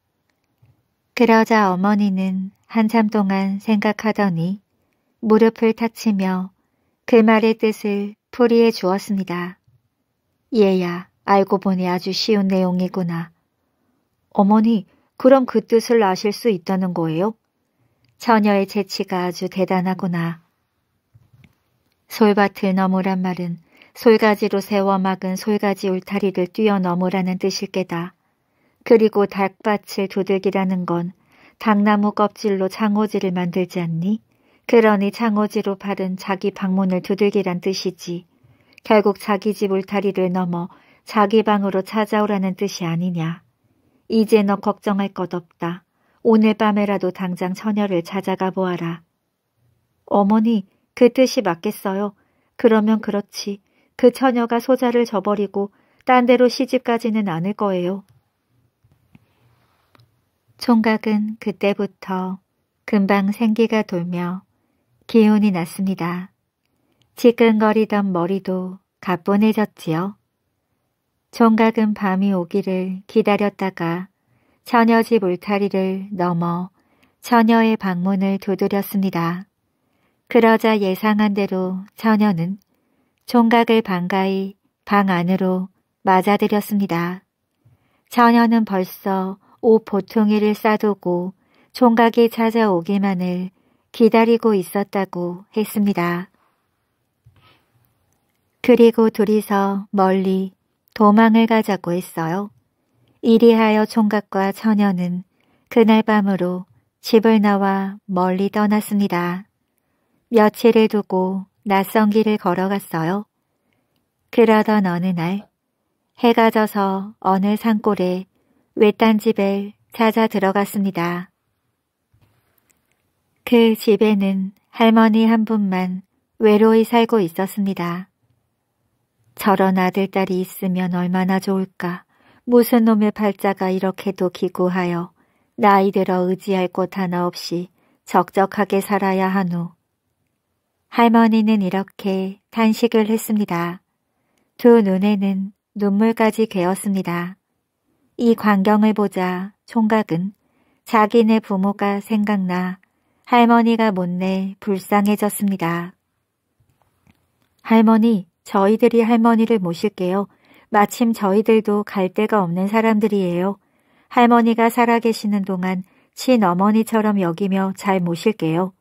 그러자 어머니는 한참 동안 생각하더니 무릎을 탁 치며 그 말의 뜻을 풀이해 주었습니다. 얘야, 알고 보니 아주 쉬운 내용이구나. 어머니, 그럼 그 뜻을 아실 수 있다는 거예요? 처녀의 재치가 아주 대단하구나. 솔밭을 넘으란 말은 솔가지로 세워 막은 솔가지 울타리를 뛰어넘으라는 뜻일 게다. 그리고 닭밭을 두들기라는 건 닭나무 껍질로 창호지를 만들지 않니? 그러니 창호지로 파른 자기 방문을 두들기란 뜻이지. 결국 자기 집 울타리를 넘어 자기 방으로 찾아오라는 뜻이 아니냐. 이제 너 걱정할 것 없다. 오늘 밤에라도 당장 처녀를 찾아가 보아라. 어머니, 그 뜻이 맞겠어요? 그러면 그렇지. 그 처녀가 소자를 저버리고 딴 데로 시집까지는 않을 거예요. 총각은 그때부터 금방 생기가 돌며 기운이 났습니다. 지끈거리던 머리도 가뿐해졌지요. 총각은 밤이 오기를 기다렸다가 처녀집 울타리를 넘어 처녀의 방문을 두드렸습니다. 그러자 예상한 대로 처녀는 총각을 반가이 방 안으로 맞아들였습니다. 처녀는 벌써 옷 보퉁이를 싸두고 총각이 찾아오기만을 기다리고 있었다고 했습니다. 그리고 둘이서 멀리 도망을 가자고 했어요. 이리하여 총각과 처녀는 그날 밤으로 집을 나와 멀리 떠났습니다. 며칠을 두고 낯선 길을 걸어갔어요. 그러던 어느 날 해가 져서 어느 산골에 외딴 집을 찾아 들어갔습니다. 그 집에는 할머니 한 분만 외로이 살고 있었습니다. 저런 아들딸이 있으면 얼마나 좋을까. 무슨 놈의 팔자가 이렇게도 기구하여 나이 들어 의지할 곳 하나 없이 적적하게 살아야 하노. 할머니는 이렇게 탄식을 했습니다. 두 눈에는 눈물까지 괴었습니다. 이 광경을 보자 총각은 자기네 부모가 생각나 할머니가 못내 불쌍해졌습니다. 할머니, 저희들이 할머니를 모실게요. 마침 저희들도 갈 데가 없는 사람들이에요. 할머니가 살아계시는 동안 친어머니처럼 여기며 잘 모실게요.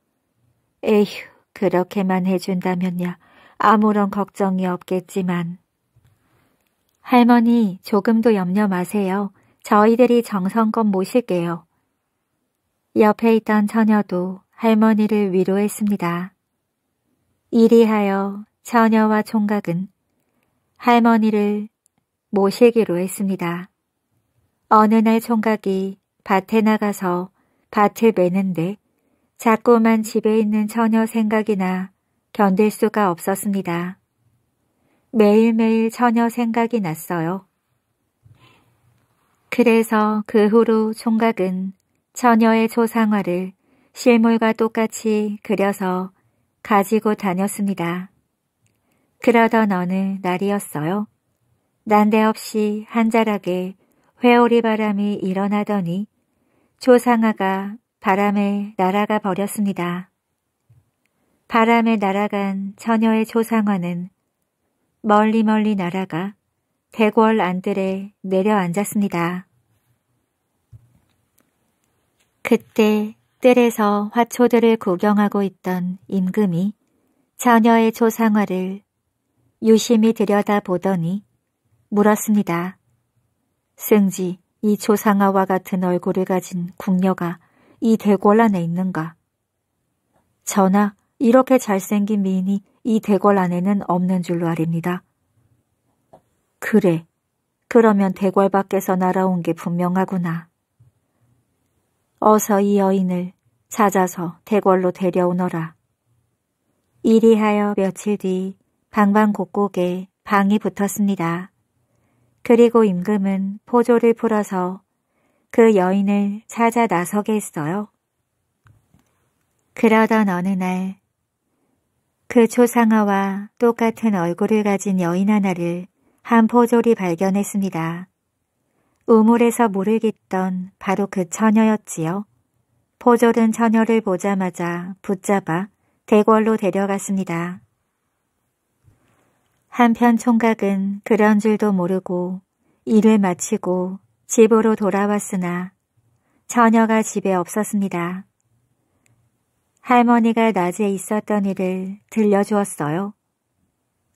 에휴, 그렇게만 해준다면야 아무런 걱정이 없겠지만. 할머니, 조금도 염려 마세요. 저희들이 정성껏 모실게요. 옆에 있던 처녀도 할머니를 위로했습니다. 이리하여 처녀와 총각은 할머니를 모시기로 했습니다. 어느 날 총각이 밭에 나가서 밭을 매는데 자꾸만 집에 있는 처녀 생각이나 견딜 수가 없었습니다. 매일매일 처녀 생각이 났어요. 그래서 그 후로 총각은 처녀의 초상화를 실물과 똑같이 그려서 가지고 다녔습니다. 그러던 어느 날이었어요. 난데없이 한자락에 회오리 바람이 일어나더니 초상화가 바람에 날아가 버렸습니다. 바람에 날아간 처녀의 초상화는 멀리 멀리 날아가 대궐 안뜰에 내려앉았습니다. 그때 뜰에서 화초들을 구경하고 있던 임금이 처녀의 초상화를 유심히 들여다보더니 물었습니다. 승지, 이 초상화와 같은 얼굴을 가진 궁녀가 이 대궐 안에 있는가? 전하, 이렇게 잘생긴 미인이 이 대궐 안에는 없는 줄로 아립니다. 그래, 그러면 대궐 밖에서 날아온 게 분명하구나. 어서 이 여인을 찾아서 대궐로 데려오너라. 이리하여 며칠 뒤 방방 곳곳에 방이 붙었습니다. 그리고 임금은 포조를 풀어서 그 여인을 찾아 나서게 했어요. 그러던 어느 날 그 초상화와 똑같은 얼굴을 가진 여인 하나를 한 포졸이 발견했습니다. 우물에서 물을 깃던 바로 그 처녀였지요. 포졸은 처녀를 보자마자 붙잡아 대궐로 데려갔습니다. 한편 총각은 그런 줄도 모르고 일을 마치고 집으로 돌아왔으나 처녀가 집에 없었습니다. 할머니가 낮에 있었던 일을 들려주었어요.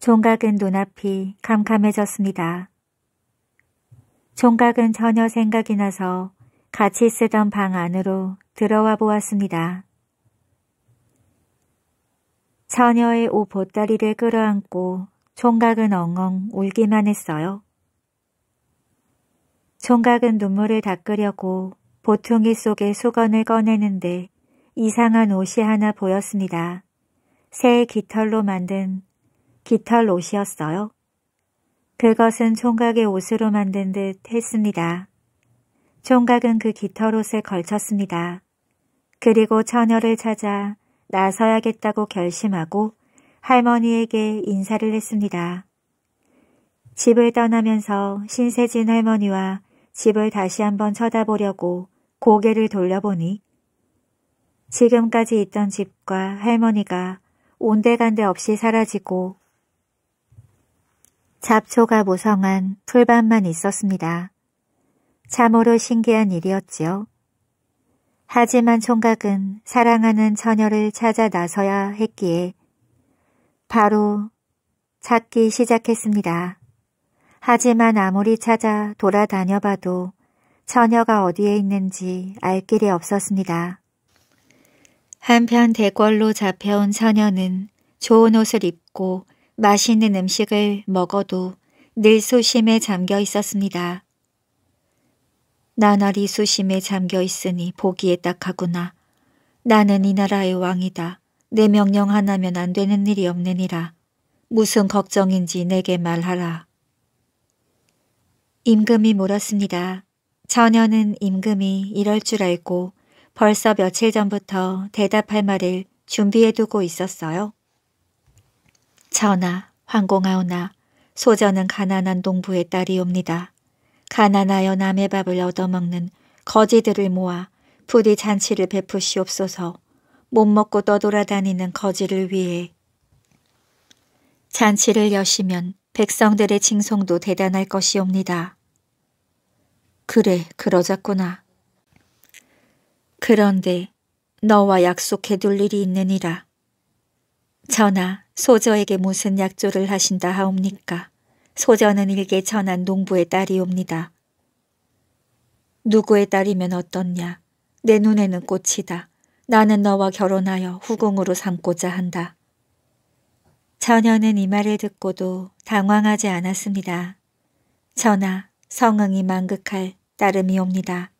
총각은 눈앞이 캄캄해졌습니다. 총각은 처녀 생각이 나서 같이 쓰던 방 안으로 들어와 보았습니다. 처녀의 옷 보따리를 끌어안고 총각은 엉엉 울기만 했어요. 총각은 눈물을 닦으려고 보퉁이 속에 수건을 꺼내는데 이상한 옷이 하나 보였습니다. 새 깃털로 만든 깃털 옷이었어요. 그것은 총각의 옷으로 만든 듯 했습니다. 총각은 그 깃털 옷에 걸쳤습니다. 그리고 처녀를 찾아 나서야겠다고 결심하고 할머니에게 인사를 했습니다. 집을 떠나면서 신세진 할머니와 집을 다시 한번 쳐다보려고 고개를 돌려보니 지금까지 있던 집과 할머니가 온데간데 없이 사라지고 잡초가 무성한 풀밭만 있었습니다. 참으로 신기한 일이었지요. 하지만 총각은 사랑하는 처녀를 찾아 나서야 했기에 바로 찾기 시작했습니다. 하지만 아무리 찾아 돌아다녀봐도 처녀가 어디에 있는지 알 길이 없었습니다. 한편 대궐로 잡혀온 처녀는 좋은 옷을 입고 맛있는 음식을 먹어도 늘 수심에 잠겨 있었습니다. 나날이 수심에 잠겨 있으니 보기에 딱하구나. 나는 이 나라의 왕이다. 내 명령 하나면 안 되는 일이 없느니라. 무슨 걱정인지 내게 말하라. 임금이 물었습니다. 처녀는 임금이 이럴 줄 알고 벌써 며칠 전부터 대답할 말을 준비해두고 있었어요. 전하, 황공하오나 소저는 가난한 농부의 딸이옵니다. 가난하여 남의 밥을 얻어먹는 거지들을 모아 부디 잔치를 베푸시옵소서. 못 먹고 떠돌아다니는 거지를 위해 잔치를 여시면 백성들의 칭송도 대단할 것이옵니다. 그래, 그러자꾸나. 그런데 너와 약속해둘 일이 있느니라. 전하, 소저에게 무슨 약조를 하신다 하옵니까? 소저는 일개 천한 농부의 딸이옵니다. 누구의 딸이면 어떻냐? 내 눈에는 꽃이다. 나는 너와 결혼하여 후궁으로 삼고자 한다. 처녀는 이 말을 듣고도 당황하지 않았습니다. 전하, 성응이 만극할 따름이옵니다.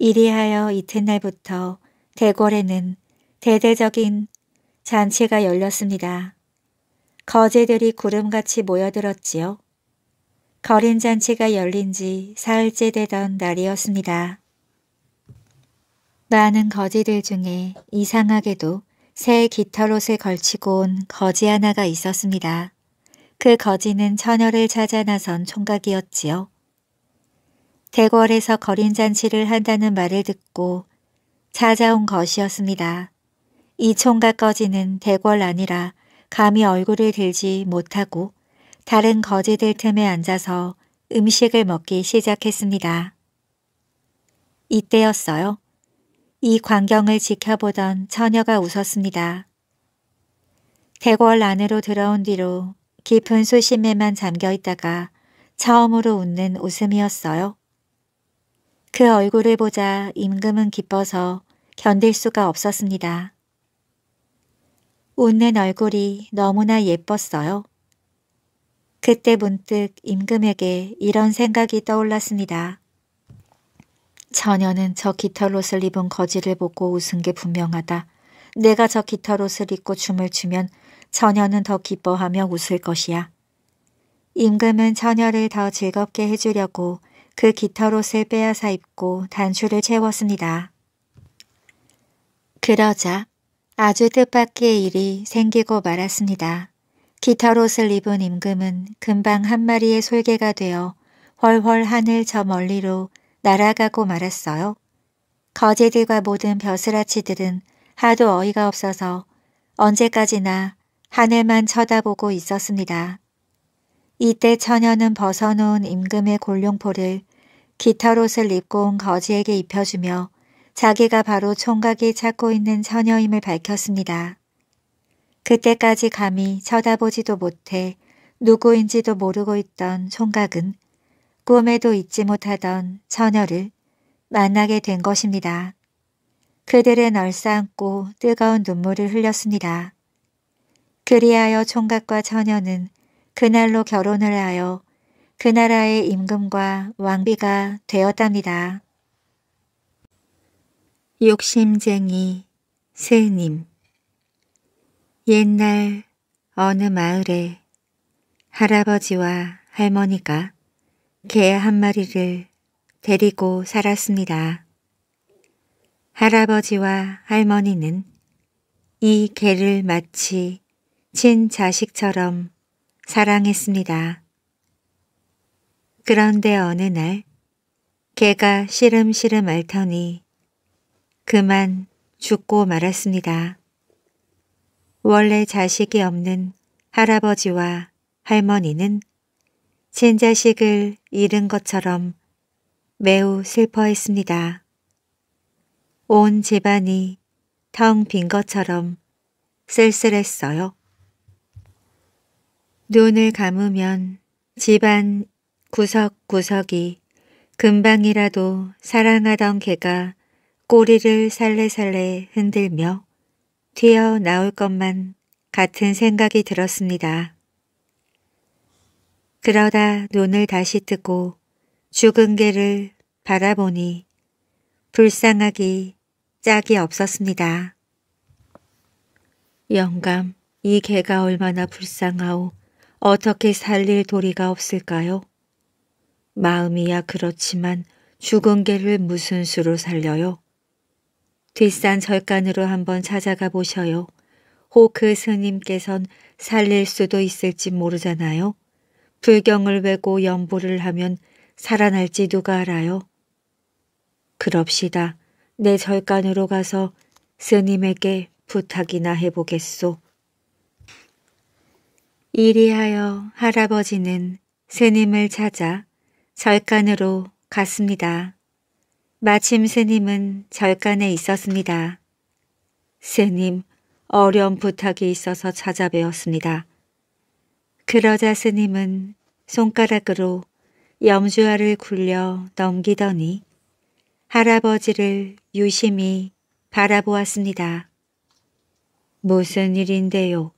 이리하여 이튿날부터 대궐에는 대대적인 잔치가 열렸습니다. 거제들이 구름같이 모여들었지요. 거린 잔치가 열린 지 사흘째 되던 날이었습니다. 많은 거지들 중에 이상하게도 새 깃털옷을 걸치고 온 거지 하나가 있었습니다. 그 거지는 처녀를 찾아 나선 총각이었지요. 대궐에서 거린 잔치를 한다는 말을 듣고 찾아온 것이었습니다. 이 총각 거지는 대궐 아니라 감히 얼굴을 들지 못하고 다른 거지들 틈에 앉아서 음식을 먹기 시작했습니다. 이때였어요. 이 광경을 지켜보던 처녀가 웃었습니다. 대궐 안으로 들어온 뒤로 깊은 수심에만 잠겨있다가 처음으로 웃는 웃음이었어요. 그 얼굴을 보자 임금은 기뻐서 견딜 수가 없었습니다. 웃는 얼굴이 너무나 예뻤어요. 그때 문득 임금에게 이런 생각이 떠올랐습니다. 처녀는 저 깃털옷을 입은 거지를 보고 웃은 게 분명하다. 내가 저 깃털옷을 입고 춤을 추면 처녀는 더 기뻐하며 웃을 것이야. 임금은 처녀를 더 즐겁게 해주려고 그 깃털옷을 빼앗아 입고 단추를 채웠습니다. 그러자 아주 뜻밖의 일이 생기고 말았습니다. 깃털옷을 입은 임금은 금방 한 마리의 솔개가 되어 훨훨 하늘 저 멀리로 날아가고 말았어요. 거지들과 모든 벼슬아치들은 하도 어이가 없어서 언제까지나 하늘만 쳐다보고 있었습니다. 이때 처녀는 벗어놓은 임금의 골룡포를 깃털옷을 입고 온 거지에게 입혀주며 자기가 바로 총각이 찾고 있는 처녀임을 밝혔습니다. 그때까지 감히 쳐다보지도 못해 누구인지도 모르고 있던 총각은 꿈에도 잊지 못하던 처녀를 만나게 된 것입니다. 그들은 얼싸안고 뜨거운 눈물을 흘렸습니다. 그리하여 총각과 처녀는 그날로 결혼을 하여 그 나라의 임금과 왕비가 되었답니다. 욕심쟁이 스님. 옛날 어느 마을에 할아버지와 할머니가 개 한 마리를 데리고 살았습니다. 할아버지와 할머니는 이 개를 마치 친자식처럼 사랑했습니다. 그런데 어느 날 개가 시름시름 앓더니 그만 죽고 말았습니다. 원래 자식이 없는 할아버지와 할머니는 친자식을 잃은 것처럼 매우 슬퍼했습니다. 온 집안이 텅 빈 것처럼 쓸쓸했어요. 눈을 감으면 집안 구석구석이 금방이라도 사랑하던 개가 꼬리를 살레살레 흔들며 튀어나올 것만 같은 생각이 들었습니다. 그러다 눈을 다시 뜨고 죽은 개를 바라보니 불쌍하기 짝이 없었습니다. 영감, 이 개가 얼마나 불쌍하오. 어떻게 살릴 도리가 없을까요? 마음이야 그렇지만 죽은 개를 무슨 수로 살려요? 뒷산 절간으로 한번 찾아가 보셔요. 혹 그 스님께선 살릴 수도 있을지 모르잖아요. 불경을 외고 염불을 하면 살아날지 누가 알아요. 그럽시다. 내 절간으로 가서 스님에게 부탁이나 해보겠소. 이리하여 할아버지는 스님을 찾아 절간으로 갔습니다. 마침 스님은 절간에 있었습니다. 스님, 어려운 부탁이 있어서 찾아뵈었습니다. 그러자 스님은 손가락으로 염주알을 굴려 넘기더니 할아버지를 유심히 바라보았습니다. 무슨 일인데요?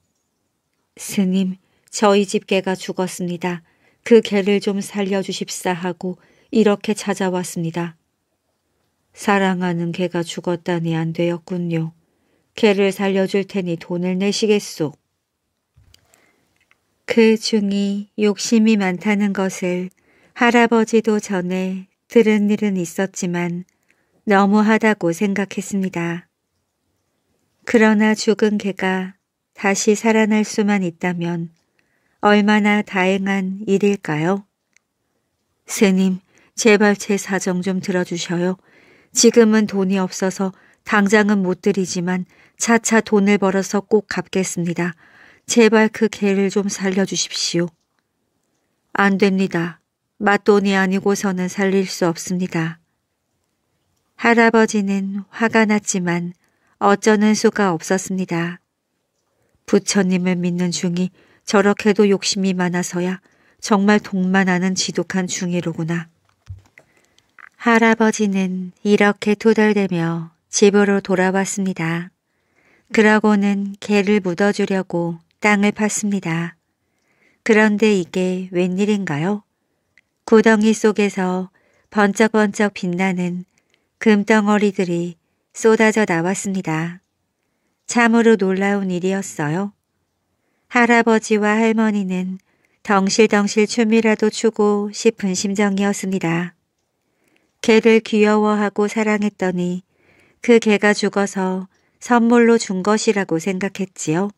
스님, 저희 집 개가 죽었습니다. 그 개를 좀 살려주십사 하고 이렇게 찾아왔습니다. 사랑하는 개가 죽었다니 안 되었군요. 개를 살려줄 테니 돈을 내시겠소. 그 중이 욕심이 많다는 것을 할아버지도 전에 들은 일은 있었지만 너무하다고 생각했습니다. 그러나 죽은 개가 다시 살아날 수만 있다면 얼마나 다행한 일일까요? 스님, 제발 제 사정 좀 들어주셔요. 지금은 돈이 없어서 당장은 못 드리지만 차차 돈을 벌어서 꼭 갚겠습니다. 제발 그 개를 좀 살려주십시오. 안 됩니다. 맞돈이 아니고서는 살릴 수 없습니다. 할아버지는 화가 났지만 어쩌는 수가 없었습니다. 부처님을 믿는 중이 저렇게도 욕심이 많아서야 정말 돈만 아는 지독한 중이로구나. 할아버지는 이렇게 투덜대며 집으로 돌아왔습니다. 그러고는 개를 묻어주려고 땅을 팠습니다. 그런데 이게 웬일인가요? 구덩이 속에서 번쩍번쩍 빛나는 금덩어리들이 쏟아져 나왔습니다. 참으로 놀라운 일이었어요. 할아버지와 할머니는 덩실덩실 춤이라도 추고 싶은 심정이었습니다. 개를 귀여워하고 사랑했더니 그 개가 죽어서 선물로 준 것이라고 생각했지요.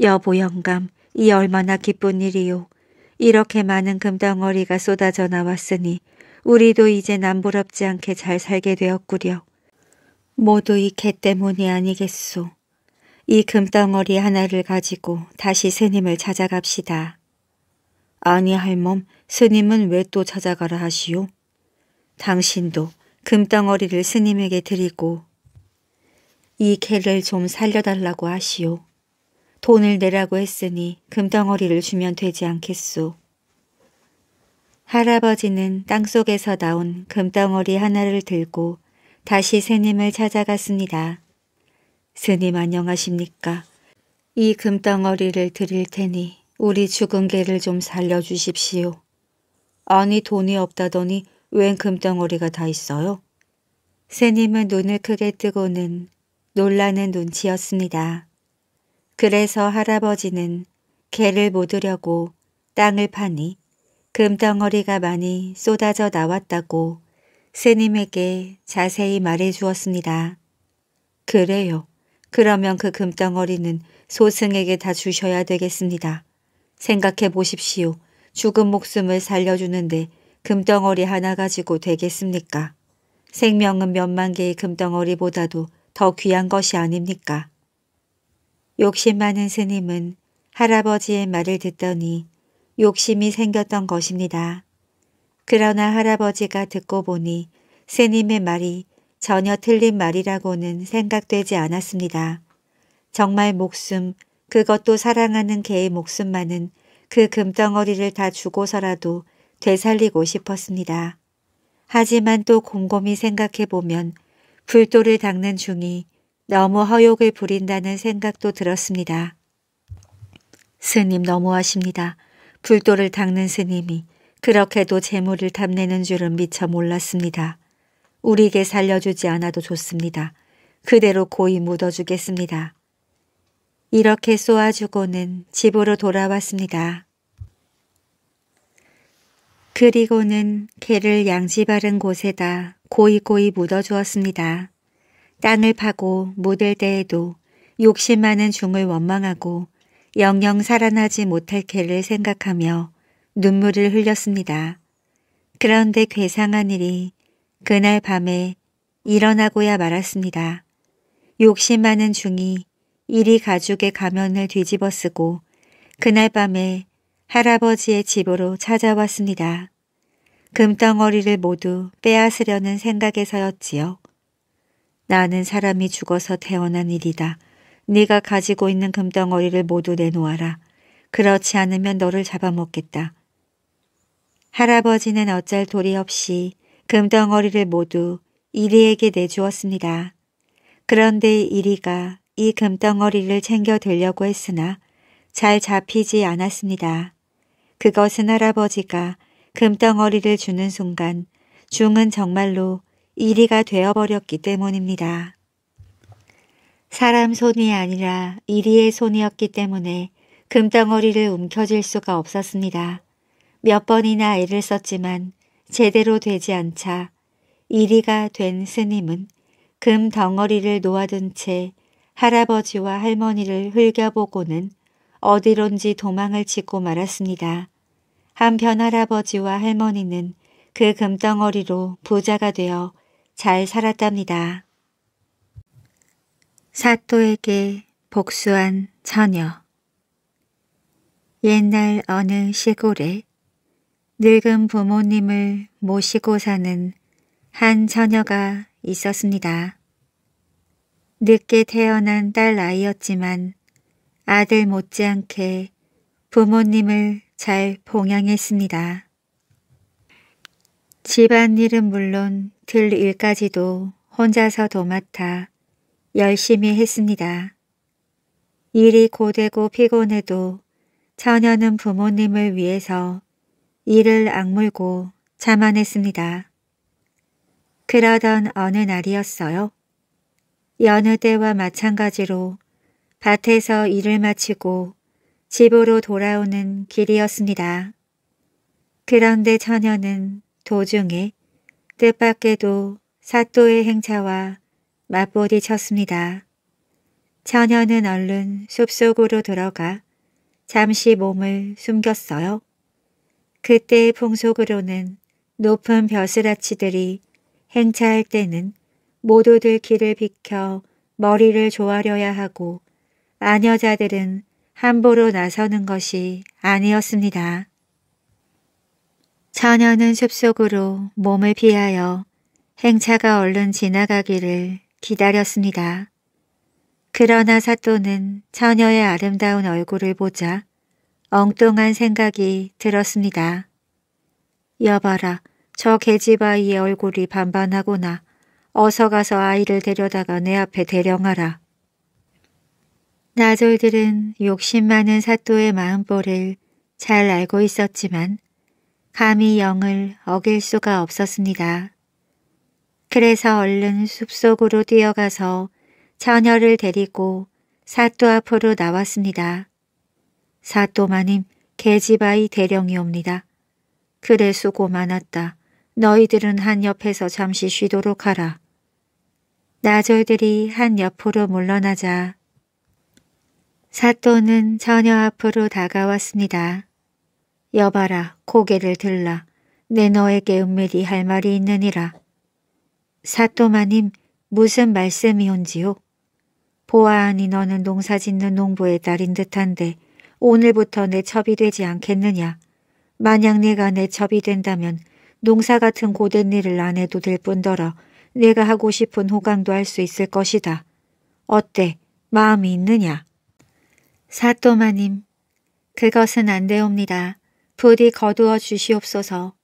여보 영감, 이 얼마나 기쁜 일이요. 이렇게 많은 금덩어리가 쏟아져 나왔으니 우리도 이제 남부럽지 않게 잘 살게 되었구려. 모두 이 개 때문이 아니겠소. 이 금덩어리 하나를 가지고 다시 스님을 찾아갑시다. 아니 할멈, 스님은 왜 또 찾아가라 하시오? 당신도 금덩어리를 스님에게 드리고 이 개를 좀 살려달라고 하시오. 돈을 내라고 했으니 금덩어리를 주면 되지 않겠소. 할아버지는 땅속에서 나온 금덩어리 하나를 들고 다시 스님을 찾아갔습니다. 스님 안녕하십니까? 이 금덩어리를 드릴 테니 우리 죽은 개를 좀 살려주십시오. 아니 돈이 없다더니 웬 금덩어리가 다 있어요? 스님은 눈을 크게 뜨고는 놀라는 눈치였습니다. 그래서 할아버지는 개를 묻으려고 땅을 파니 금덩어리가 많이 쏟아져 나왔다고 스님에게 자세히 말해주었습니다. 그래요. 그러면 그 금덩어리는 소승에게 다 주셔야 되겠습니다. 생각해 보십시오. 죽은 목숨을 살려주는데 금덩어리 하나 가지고 되겠습니까? 생명은 몇만 개의 금덩어리보다도 더 귀한 것이 아닙니까? 욕심 많은 스님은 할아버지의 말을 듣더니 욕심이 생겼던 것입니다. 그러나 할아버지가 듣고 보니 스님의 말이 전혀 틀린 말이라고는 생각되지 않았습니다. 정말 목숨, 그것도 사랑하는 개의 목숨만은 그 금덩어리를 다 주고서라도 되살리고 싶었습니다. 하지만 또 곰곰이 생각해보면 불도를 닦는 중이 너무 허욕을 부린다는 생각도 들었습니다. 스님 너무하십니다. 불도를 닦는 스님이 그렇게도 재물을 탐내는 줄은 미처 몰랐습니다. 우리 개 살려주지 않아도 좋습니다. 그대로 고이 묻어주겠습니다. 이렇게 쏘아주고는 집으로 돌아왔습니다. 그리고는 개를 양지 바른 곳에다 고이 고이 묻어주었습니다. 땅을 파고 묻을 때에도 욕심 많은 중을 원망하고 영영 살아나지 못할 개를 생각하며 눈물을 흘렸습니다. 그런데 괴상한 일이 그날 밤에 일어나고야 말았습니다. 욕심 많은 중이 이리 가죽의 가면을 뒤집어 쓰고 그날 밤에 할아버지의 집으로 찾아왔습니다. 금덩어리를 모두 빼앗으려는 생각에서였지요. 나는 사람이 죽어서 태어난 일이다. 네가 가지고 있는 금덩어리를 모두 내놓아라. 그렇지 않으면 너를 잡아먹겠다. 할아버지는 어쩔 도리 없이 금덩어리를 모두 이리에게 내주었습니다. 그런데 이리가 이 금덩어리를 챙겨 들려고 했으나 잘 잡히지 않았습니다. 그것은 할아버지가 금덩어리를 주는 순간 중은 정말로 이리가 되어버렸기 때문입니다. 사람 손이 아니라 이리의 손이었기 때문에 금덩어리를 움켜쥘 수가 없었습니다. 몇 번이나 애를 썼지만 제대로 되지 않자 이리가 된 스님은 금덩어리를 놓아둔 채 할아버지와 할머니를 흘겨보고는 어디론지 도망을 치고 말았습니다. 한편 할아버지와 할머니는 그 금덩어리로 부자가 되어 잘 살았답니다. 사또에게 복수한 처녀. 옛날 어느 시골에 늙은 부모님을 모시고 사는 한 처녀가 있었습니다. 늦게 태어난 딸 아이였지만 아들 못지않게 부모님을 잘 봉양했습니다. 집안일은 물론 들일까지도 혼자서 도맡아 열심히 했습니다. 일이 고되고 피곤해도 처녀는 부모님을 위해서 이를 악물고 자만했습니다. 그러던 어느 날이었어요. 여느 때와 마찬가지로 밭에서 일을 마치고 집으로 돌아오는 길이었습니다. 그런데 처녀는 도중에 뜻밖에도 사또의 행차와 맞부딪혔습니다. 처녀는 얼른 숲속으로 들어가 잠시 몸을 숨겼어요. 그때의 풍속으로는 높은 벼슬아치들이 행차할 때는 모두들 길을 비켜 머리를 조아려야 하고 아녀자들은 함부로 나서는 것이 아니었습니다. 처녀는 숲속으로 몸을 피하여 행차가 얼른 지나가기를 기다렸습니다. 그러나 사또는 처녀의 아름다운 얼굴을 보자 엉뚱한 생각이 들었습니다. 여봐라, 저 계집아이의 얼굴이 반반하구나. 어서 가서 아이를 데려다가 내 앞에 대령하라. 나졸들은 욕심 많은 사또의 마음볼을 잘 알고 있었지만 감히 영을 어길 수가 없었습니다. 그래서 얼른 숲속으로 뛰어가서 처녀를 데리고 사또 앞으로 나왔습니다. 사또 마님, 계집아이 대령이옵니다. 그래, 수고 많았다. 너희들은 한 옆에서 잠시 쉬도록 하라. 나졸들이 한 옆으로 물러나자 사또는 처녀 앞으로 다가왔습니다. 여봐라, 고개를 들라. 내 너에게 은밀히 할 말이 있느니라. 사또마님, 무슨 말씀이온지요? 보아하니 너는 농사짓는 농부의 딸인 듯한데 오늘부터 내 첩이 되지 않겠느냐? 만약 네가 내 첩이 된다면 농사 같은 고된 일을 안 해도 될 뿐더러 내가 하고 싶은 호강도 할 수 있을 것이다. 어때? 마음이 있느냐? 사또마님, 그것은 안 되옵니다. 부디 거두어 주시옵소서.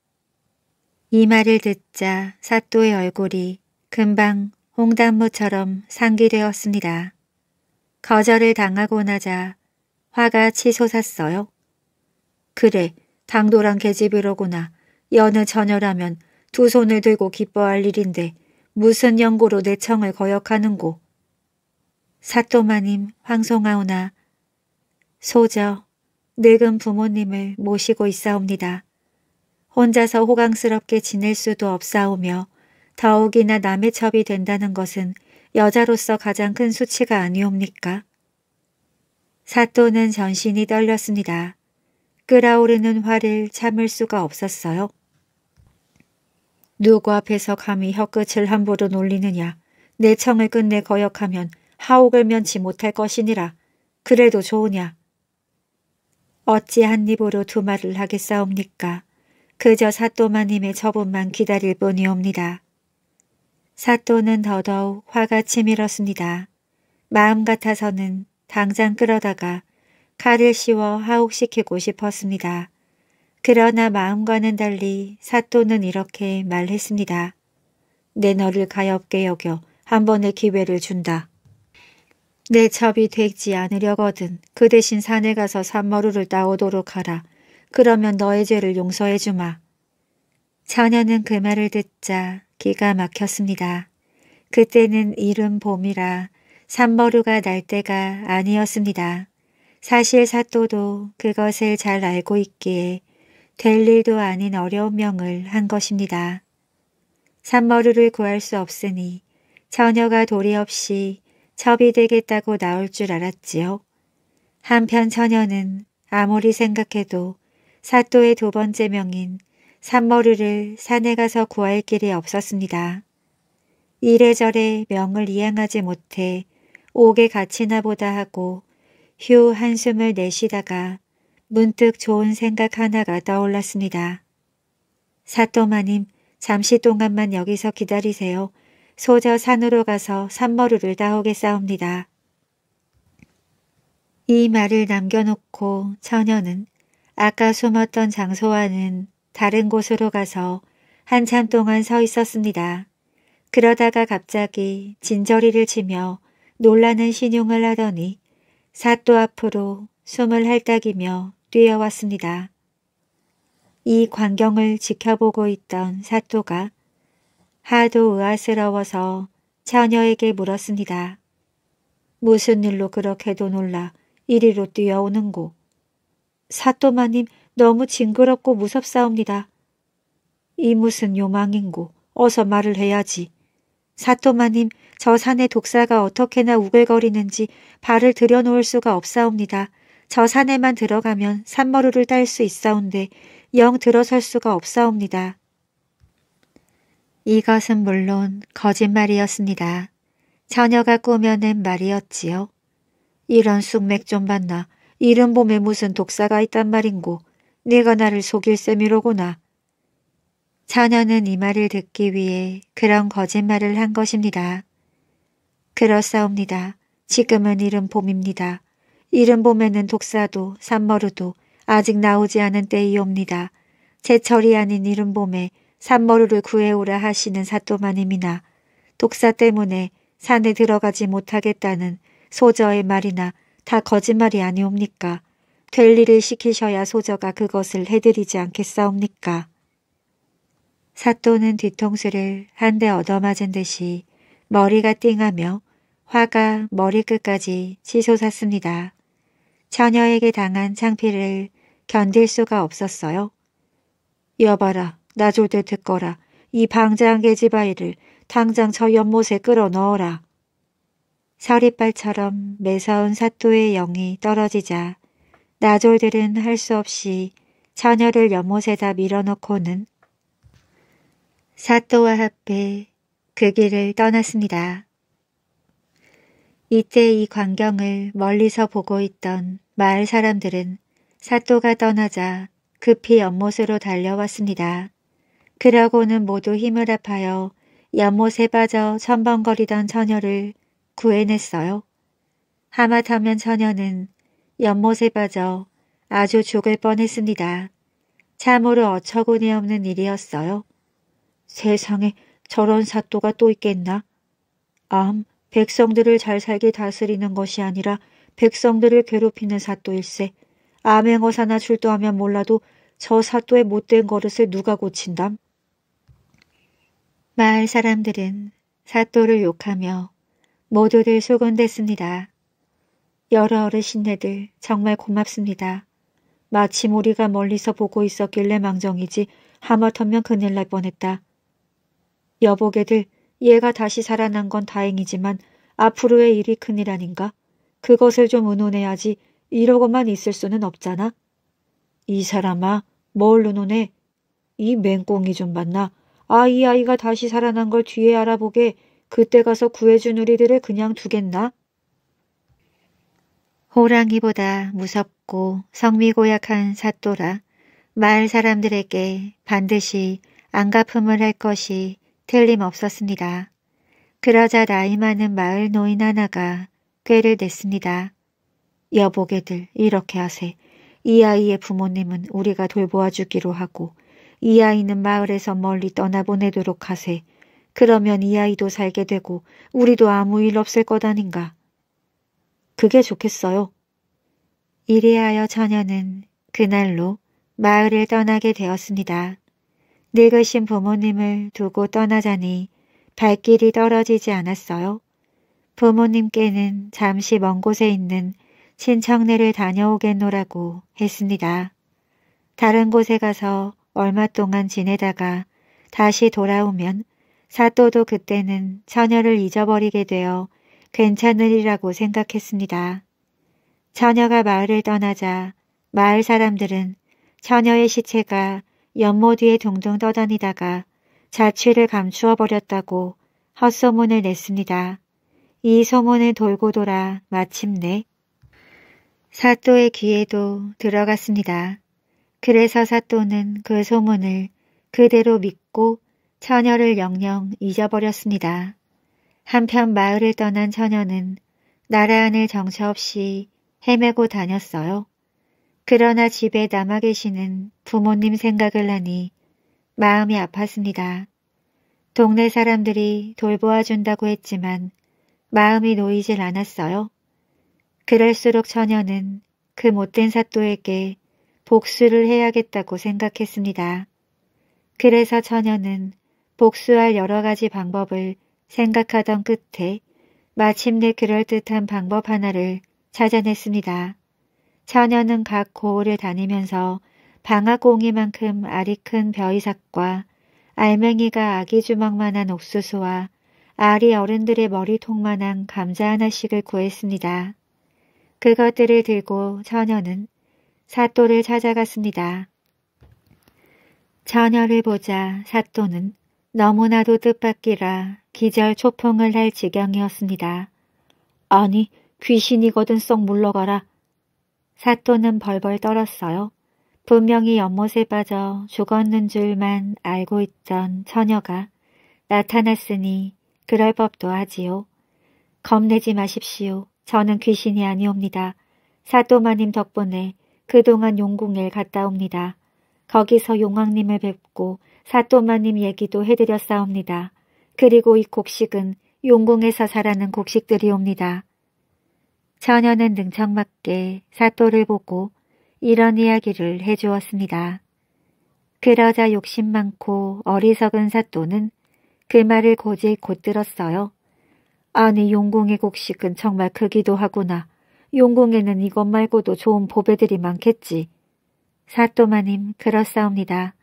이 말을 듣자 사또의 얼굴이 금방 홍단무처럼 상기되었습니다. 거절을 당하고 나자 화가 치솟았어요. 그래, 당돌한 계집이로구나. 여느 처녀라면 두 손을 들고 기뻐할 일인데 무슨 연고로 내 청을 거역하는고. 사또마님, 황송하오나 소저 늙은 부모님을 모시고 있사옵니다. 혼자서 호강스럽게 지낼 수도 없사오며 더욱이나 남의 첩이 된다는 것은 여자로서 가장 큰 수치가 아니옵니까? 사또는 전신이 떨렸습니다. 끓아오르는 화를 참을 수가 없었어요. 누구 앞에서 감히 혀끝을 함부로 놀리느냐. 내 청을 끝내 거역하면 하옥을 면치 못할 것이니라. 그래도 좋으냐. 어찌 한 입으로 두 말을 하겠사옵니까. 그저 사또마님의 처분만 기다릴 뿐이옵니다. 사또는 더더욱 화가 치밀었습니다. 마음 같아서는 당장 끌어다가 칼을 씌워 하옥시키고 싶었습니다. 그러나 마음과는 달리 사또는 이렇게 말했습니다. 내 너를 가엾게 여겨 한 번의 기회를 준다. 내 첩이 되지 않으려거든 그 대신 산에 가서 산머루를 따오도록 하라. 그러면 너의 죄를 용서해 주마. 처녀는 그 말을 듣자 기가 막혔습니다. 그때는 이른 봄이라 산머루가 날 때가 아니었습니다. 사실 사또도 그것을 잘 알고 있기에 될 일도 아닌 어려운 명을 한 것입니다. 산머루를 구할 수 없으니 처녀가 도리 없이 첩이 되겠다고 나올 줄 알았지요. 한편 처녀는 아무리 생각해도 사또의 두 번째 명인 산머루를 산에 가서 구할 길이 없었습니다. 이래저래 명을 이행하지 못해 옥에 갇히나 보다 하고 휴 한숨을 내쉬다가 문득 좋은 생각 하나가 떠올랐습니다. 사또마님, 잠시 동안만 여기서 기다리세요. 소저 산으로 가서 산머루를 따오겠사옵니다. 이 말을 남겨놓고 처녀는 아까 숨었던 장소와는 다른 곳으로 가서 한참 동안 서 있었습니다. 그러다가 갑자기 진저리를 치며 놀라는 신용을 하더니 사또 앞으로 숨을 헐떡이며 뛰어왔습니다. 이 광경을 지켜보고 있던 사또가 하도 의아스러워서 처녀에게 물었습니다. 무슨 일로 그렇게도 놀라 이리로 뛰어오는고? 사또마님 너무 징그럽고 무섭사옵니다. 이 무슨 요망인고? 어서 말을 해야지. 사또마님 저 산의 독사가 어떻게나 우글거리는지 발을 들여놓을 수가 없사옵니다. 저 산에만 들어가면 산머루를 딸 수 있사온데 영 들어설 수가 없사옵니다. 이것은 물론 거짓말이었습니다. 처녀가 꾸며낸 말이었지요. 이런 숙맥 좀 봤나. 이른 봄에 무슨 독사가 있단 말인고. 네가 나를 속일 셈이로구나. 처녀는 이 말을 듣기 위해 그런 거짓말을 한 것입니다. 그렇사옵니다. 지금은 이른 봄입니다. 이른 봄에는 독사도 산머루도 아직 나오지 않은 때이옵니다. 제철이 아닌 이른 봄에 산머루를 구해오라 하시는 사또마님이나 독사 때문에 산에 들어가지 못하겠다는 소저의 말이나 다 거짓말이 아니옵니까? 될 일을 시키셔야 소저가 그것을 해드리지 않겠사옵니까? 사또는 뒤통수를 한 대 얻어맞은 듯이 머리가 띵하며 화가 머리끝까지 치솟았습니다. 처녀에게 당한 창피를 견딜 수가 없었어요. 여봐라, 나 졸 때 듣거라. 이 방자한 계집아이를 당장 저 연못에 끌어넣어라. 서리발처럼 매서운 사또의 영이 떨어지자 나졸들은 할 수 없이 처녀를 연못에다 밀어넣고는 사또와 합해 그 길을 떠났습니다. 이때 이 광경을 멀리서 보고 있던 마을 사람들은 사또가 떠나자 급히 연못으로 달려왔습니다. 그러고는 모두 힘을 합하여 연못에 빠져 첨벙거리던 처녀를 구해냈어요. 하마터면 처녀는 연못에 빠져 아주 죽을 뻔했습니다. 참으로 어처구니 없는 일이었어요. 세상에 저런 사또가 또 있겠나? 암, 백성들을 잘 살게 다스리는 것이 아니라 백성들을 괴롭히는 사또일세. 암행어사나 출두하면 몰라도 저 사또의 못된 거릇을 누가 고친담? 마을 사람들은 사또를 욕하며 모두들 소곤댔습니다. 여러 어르신네들 정말 고맙습니다. 마침 우리가 멀리서 보고 있었길래 망정이지 하마터면 큰일 날 뻔했다. 여보게들, 얘가 다시 살아난 건 다행이지만 앞으로의 일이 큰일 아닌가? 그것을 좀 의논해야지 이러고만 있을 수는 없잖아. 이 사람아, 뭘 의논해? 이 맹꽁이 좀 봤나? 아, 이 아이가 다시 살아난 걸 뒤에 알아보게. 그때 가서 구해준 우리들을 그냥 두겠나? 호랑이보다 무섭고 성미고약한 사또라 마을 사람들에게 반드시 안갚음을 할 것이 틀림없었습니다. 그러자 나이 많은 마을 노인 하나가 꾀를 냈습니다. 여보게들, 이렇게 하세. 이 아이의 부모님은 우리가 돌보아 주기로 하고 이 아이는 마을에서 멀리 떠나보내도록 하세. 그러면 이 아이도 살게 되고 우리도 아무 일 없을 것 아닌가. 그게 좋겠어요. 이리하여 처녀는 그날로 마을을 떠나게 되었습니다. 늙으신 부모님을 두고 떠나자니 발길이 떨어지지 않았어요. 부모님께는 잠시 먼 곳에 있는 친척네를 다녀오겠노라고 했습니다. 다른 곳에 가서 얼마 동안 지내다가 다시 돌아오면 사또도 그때는 처녀를 잊어버리게 되어 괜찮으리라고 생각했습니다. 처녀가 마을을 떠나자 마을 사람들은 처녀의 시체가 연못 위에 둥둥 떠다니다가 자취를 감추어 버렸다고 헛소문을 냈습니다. 이 소문을 돌고 돌아 마침내 사또의 귀에도 들어갔습니다. 그래서 사또는 그 소문을 그대로 믿고 처녀를 영영 잊어버렸습니다. 한편 마을을 떠난 처녀는 나라 안을 정처없이 헤매고 다녔어요. 그러나 집에 남아계시는 부모님 생각을 하니 마음이 아팠습니다. 동네 사람들이 돌보아준다고 했지만 마음이 놓이질 않았어요. 그럴수록 처녀는 그 못된 사또에게 복수를 해야겠다고 생각했습니다. 그래서 처녀는 복수할 여러 가지 방법을 생각하던 끝에 마침내 그럴듯한 방법 하나를 찾아냈습니다. 처녀는 각 고을을 다니면서 방아공이만큼 알이 큰 벼이삭과 알맹이가 아기 주먹만한 옥수수와 알이 어른들의 머리통만한 감자 하나씩을 구했습니다. 그것들을 들고 처녀는 사또를 찾아갔습니다. 처녀를 보자 사또는 너무나도 뜻밖이라 기절초풍을 할 지경이었습니다. 아니, 귀신이거든 썩 물러가라. 사또는 벌벌 떨었어요. 분명히 연못에 빠져 죽었는 줄만 알고 있던 처녀가 나타났으니 그럴 법도 하지요. 겁내지 마십시오. 저는 귀신이 아니옵니다. 사또마님 덕분에 그동안 용궁에 갔다 옵니다. 거기서 용왕님을 뵙고 사또마님 얘기도 해드렸사옵니다. 그리고 이 곡식은 용궁에서 자라는 곡식들이옵니다. 처녀는 능청맞게 사또를 보고 이런 이야기를 해주었습니다. 그러자 욕심 많고 어리석은 사또는 그 말을 고질 곧 들었어요. 아니, 용궁의 곡식은 정말 크기도 하구나. 용궁에는 이것 말고도 좋은 보배들이 많겠지. 사또마님, 그렇사옵니다.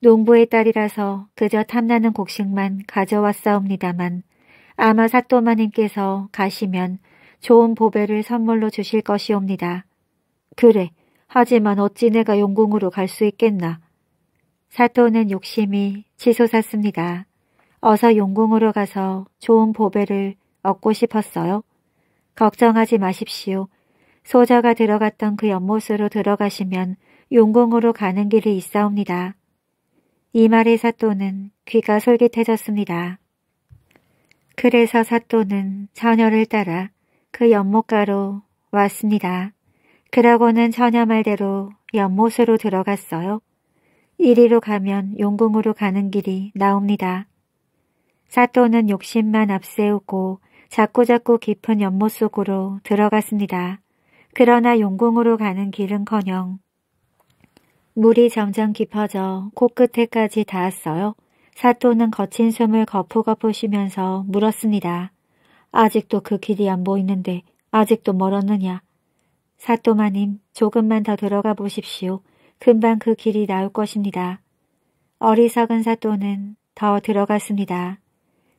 농부의 딸이라서 그저 탐나는 곡식만 가져왔사옵니다만 아마 사또마님께서 가시면 좋은 보배를 선물로 주실 것이옵니다. 그래, 하지만 어찌 내가 용궁으로 갈 수 있겠나. 사또는 욕심이 치솟았습니다. 어서 용궁으로 가서 좋은 보배를 얻고 싶었어요. 걱정하지 마십시오. 소저가 들어갔던 그 연못으로 들어가시면 용궁으로 가는 길이 있사옵니다. 이 말에 사또는 귀가 솔깃해졌습니다. 그래서 사또는 처녀를 따라 그 연못가로 왔습니다. 그러고는 처녀 말대로 연못으로 들어갔어요. 이리로 가면 용궁으로 가는 길이 나옵니다. 사또는 욕심만 앞세우고 자꾸자꾸 깊은 연못 속으로 들어갔습니다. 그러나 용궁으로 가는 길은커녕 물이 점점 깊어져 코끝에까지 닿았어요. 사또는 거친 숨을 거푸거푸 쉬면서 물었습니다. 아직도 그 길이 안 보이는데 아직도 멀었느냐. 사또마님, 조금만 더 들어가 보십시오. 금방 그 길이 나올 것입니다. 어리석은 사또는 더 들어갔습니다.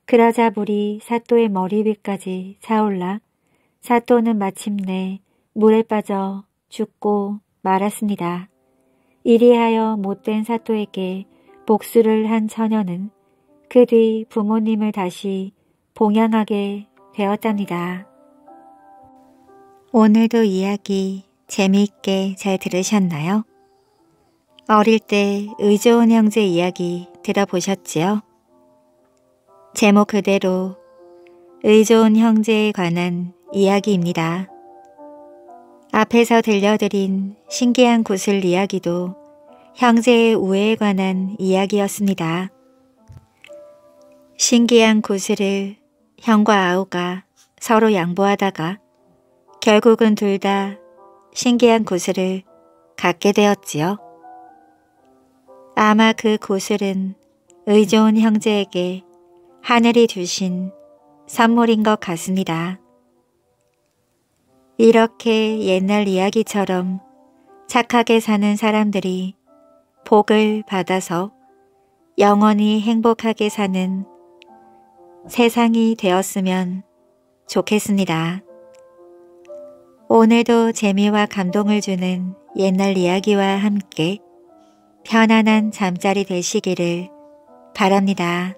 그러자 물이 사또의 머리 위까지 차올라 사또는 마침내 물에 빠져 죽고 말았습니다. 이리하여 못된 사또에게 복수를 한 처녀는 그 뒤 부모님을 다시 봉양하게 되었답니다. 오늘도 이야기 재미있게 잘 들으셨나요? 어릴 때 의좋은 형제 이야기 들어보셨지요? 제목 그대로 의좋은 형제에 관한 이야기입니다. 앞에서 들려드린 신기한 구슬 이야기도 형제의 우애에 관한 이야기였습니다. 신기한 구슬을 형과 아우가 서로 양보하다가 결국은 둘 다 신기한 구슬을 갖게 되었지요. 아마 그 구슬은 의좋은 형제에게 하늘이 주신 선물인 것 같습니다. 이렇게 옛날 이야기처럼 착하게 사는 사람들이 복을 받아서 영원히 행복하게 사는 세상이 되었으면 좋겠습니다. 오늘도 재미와 감동을 주는 옛날 이야기와 함께 편안한 잠자리 되시기를 바랍니다.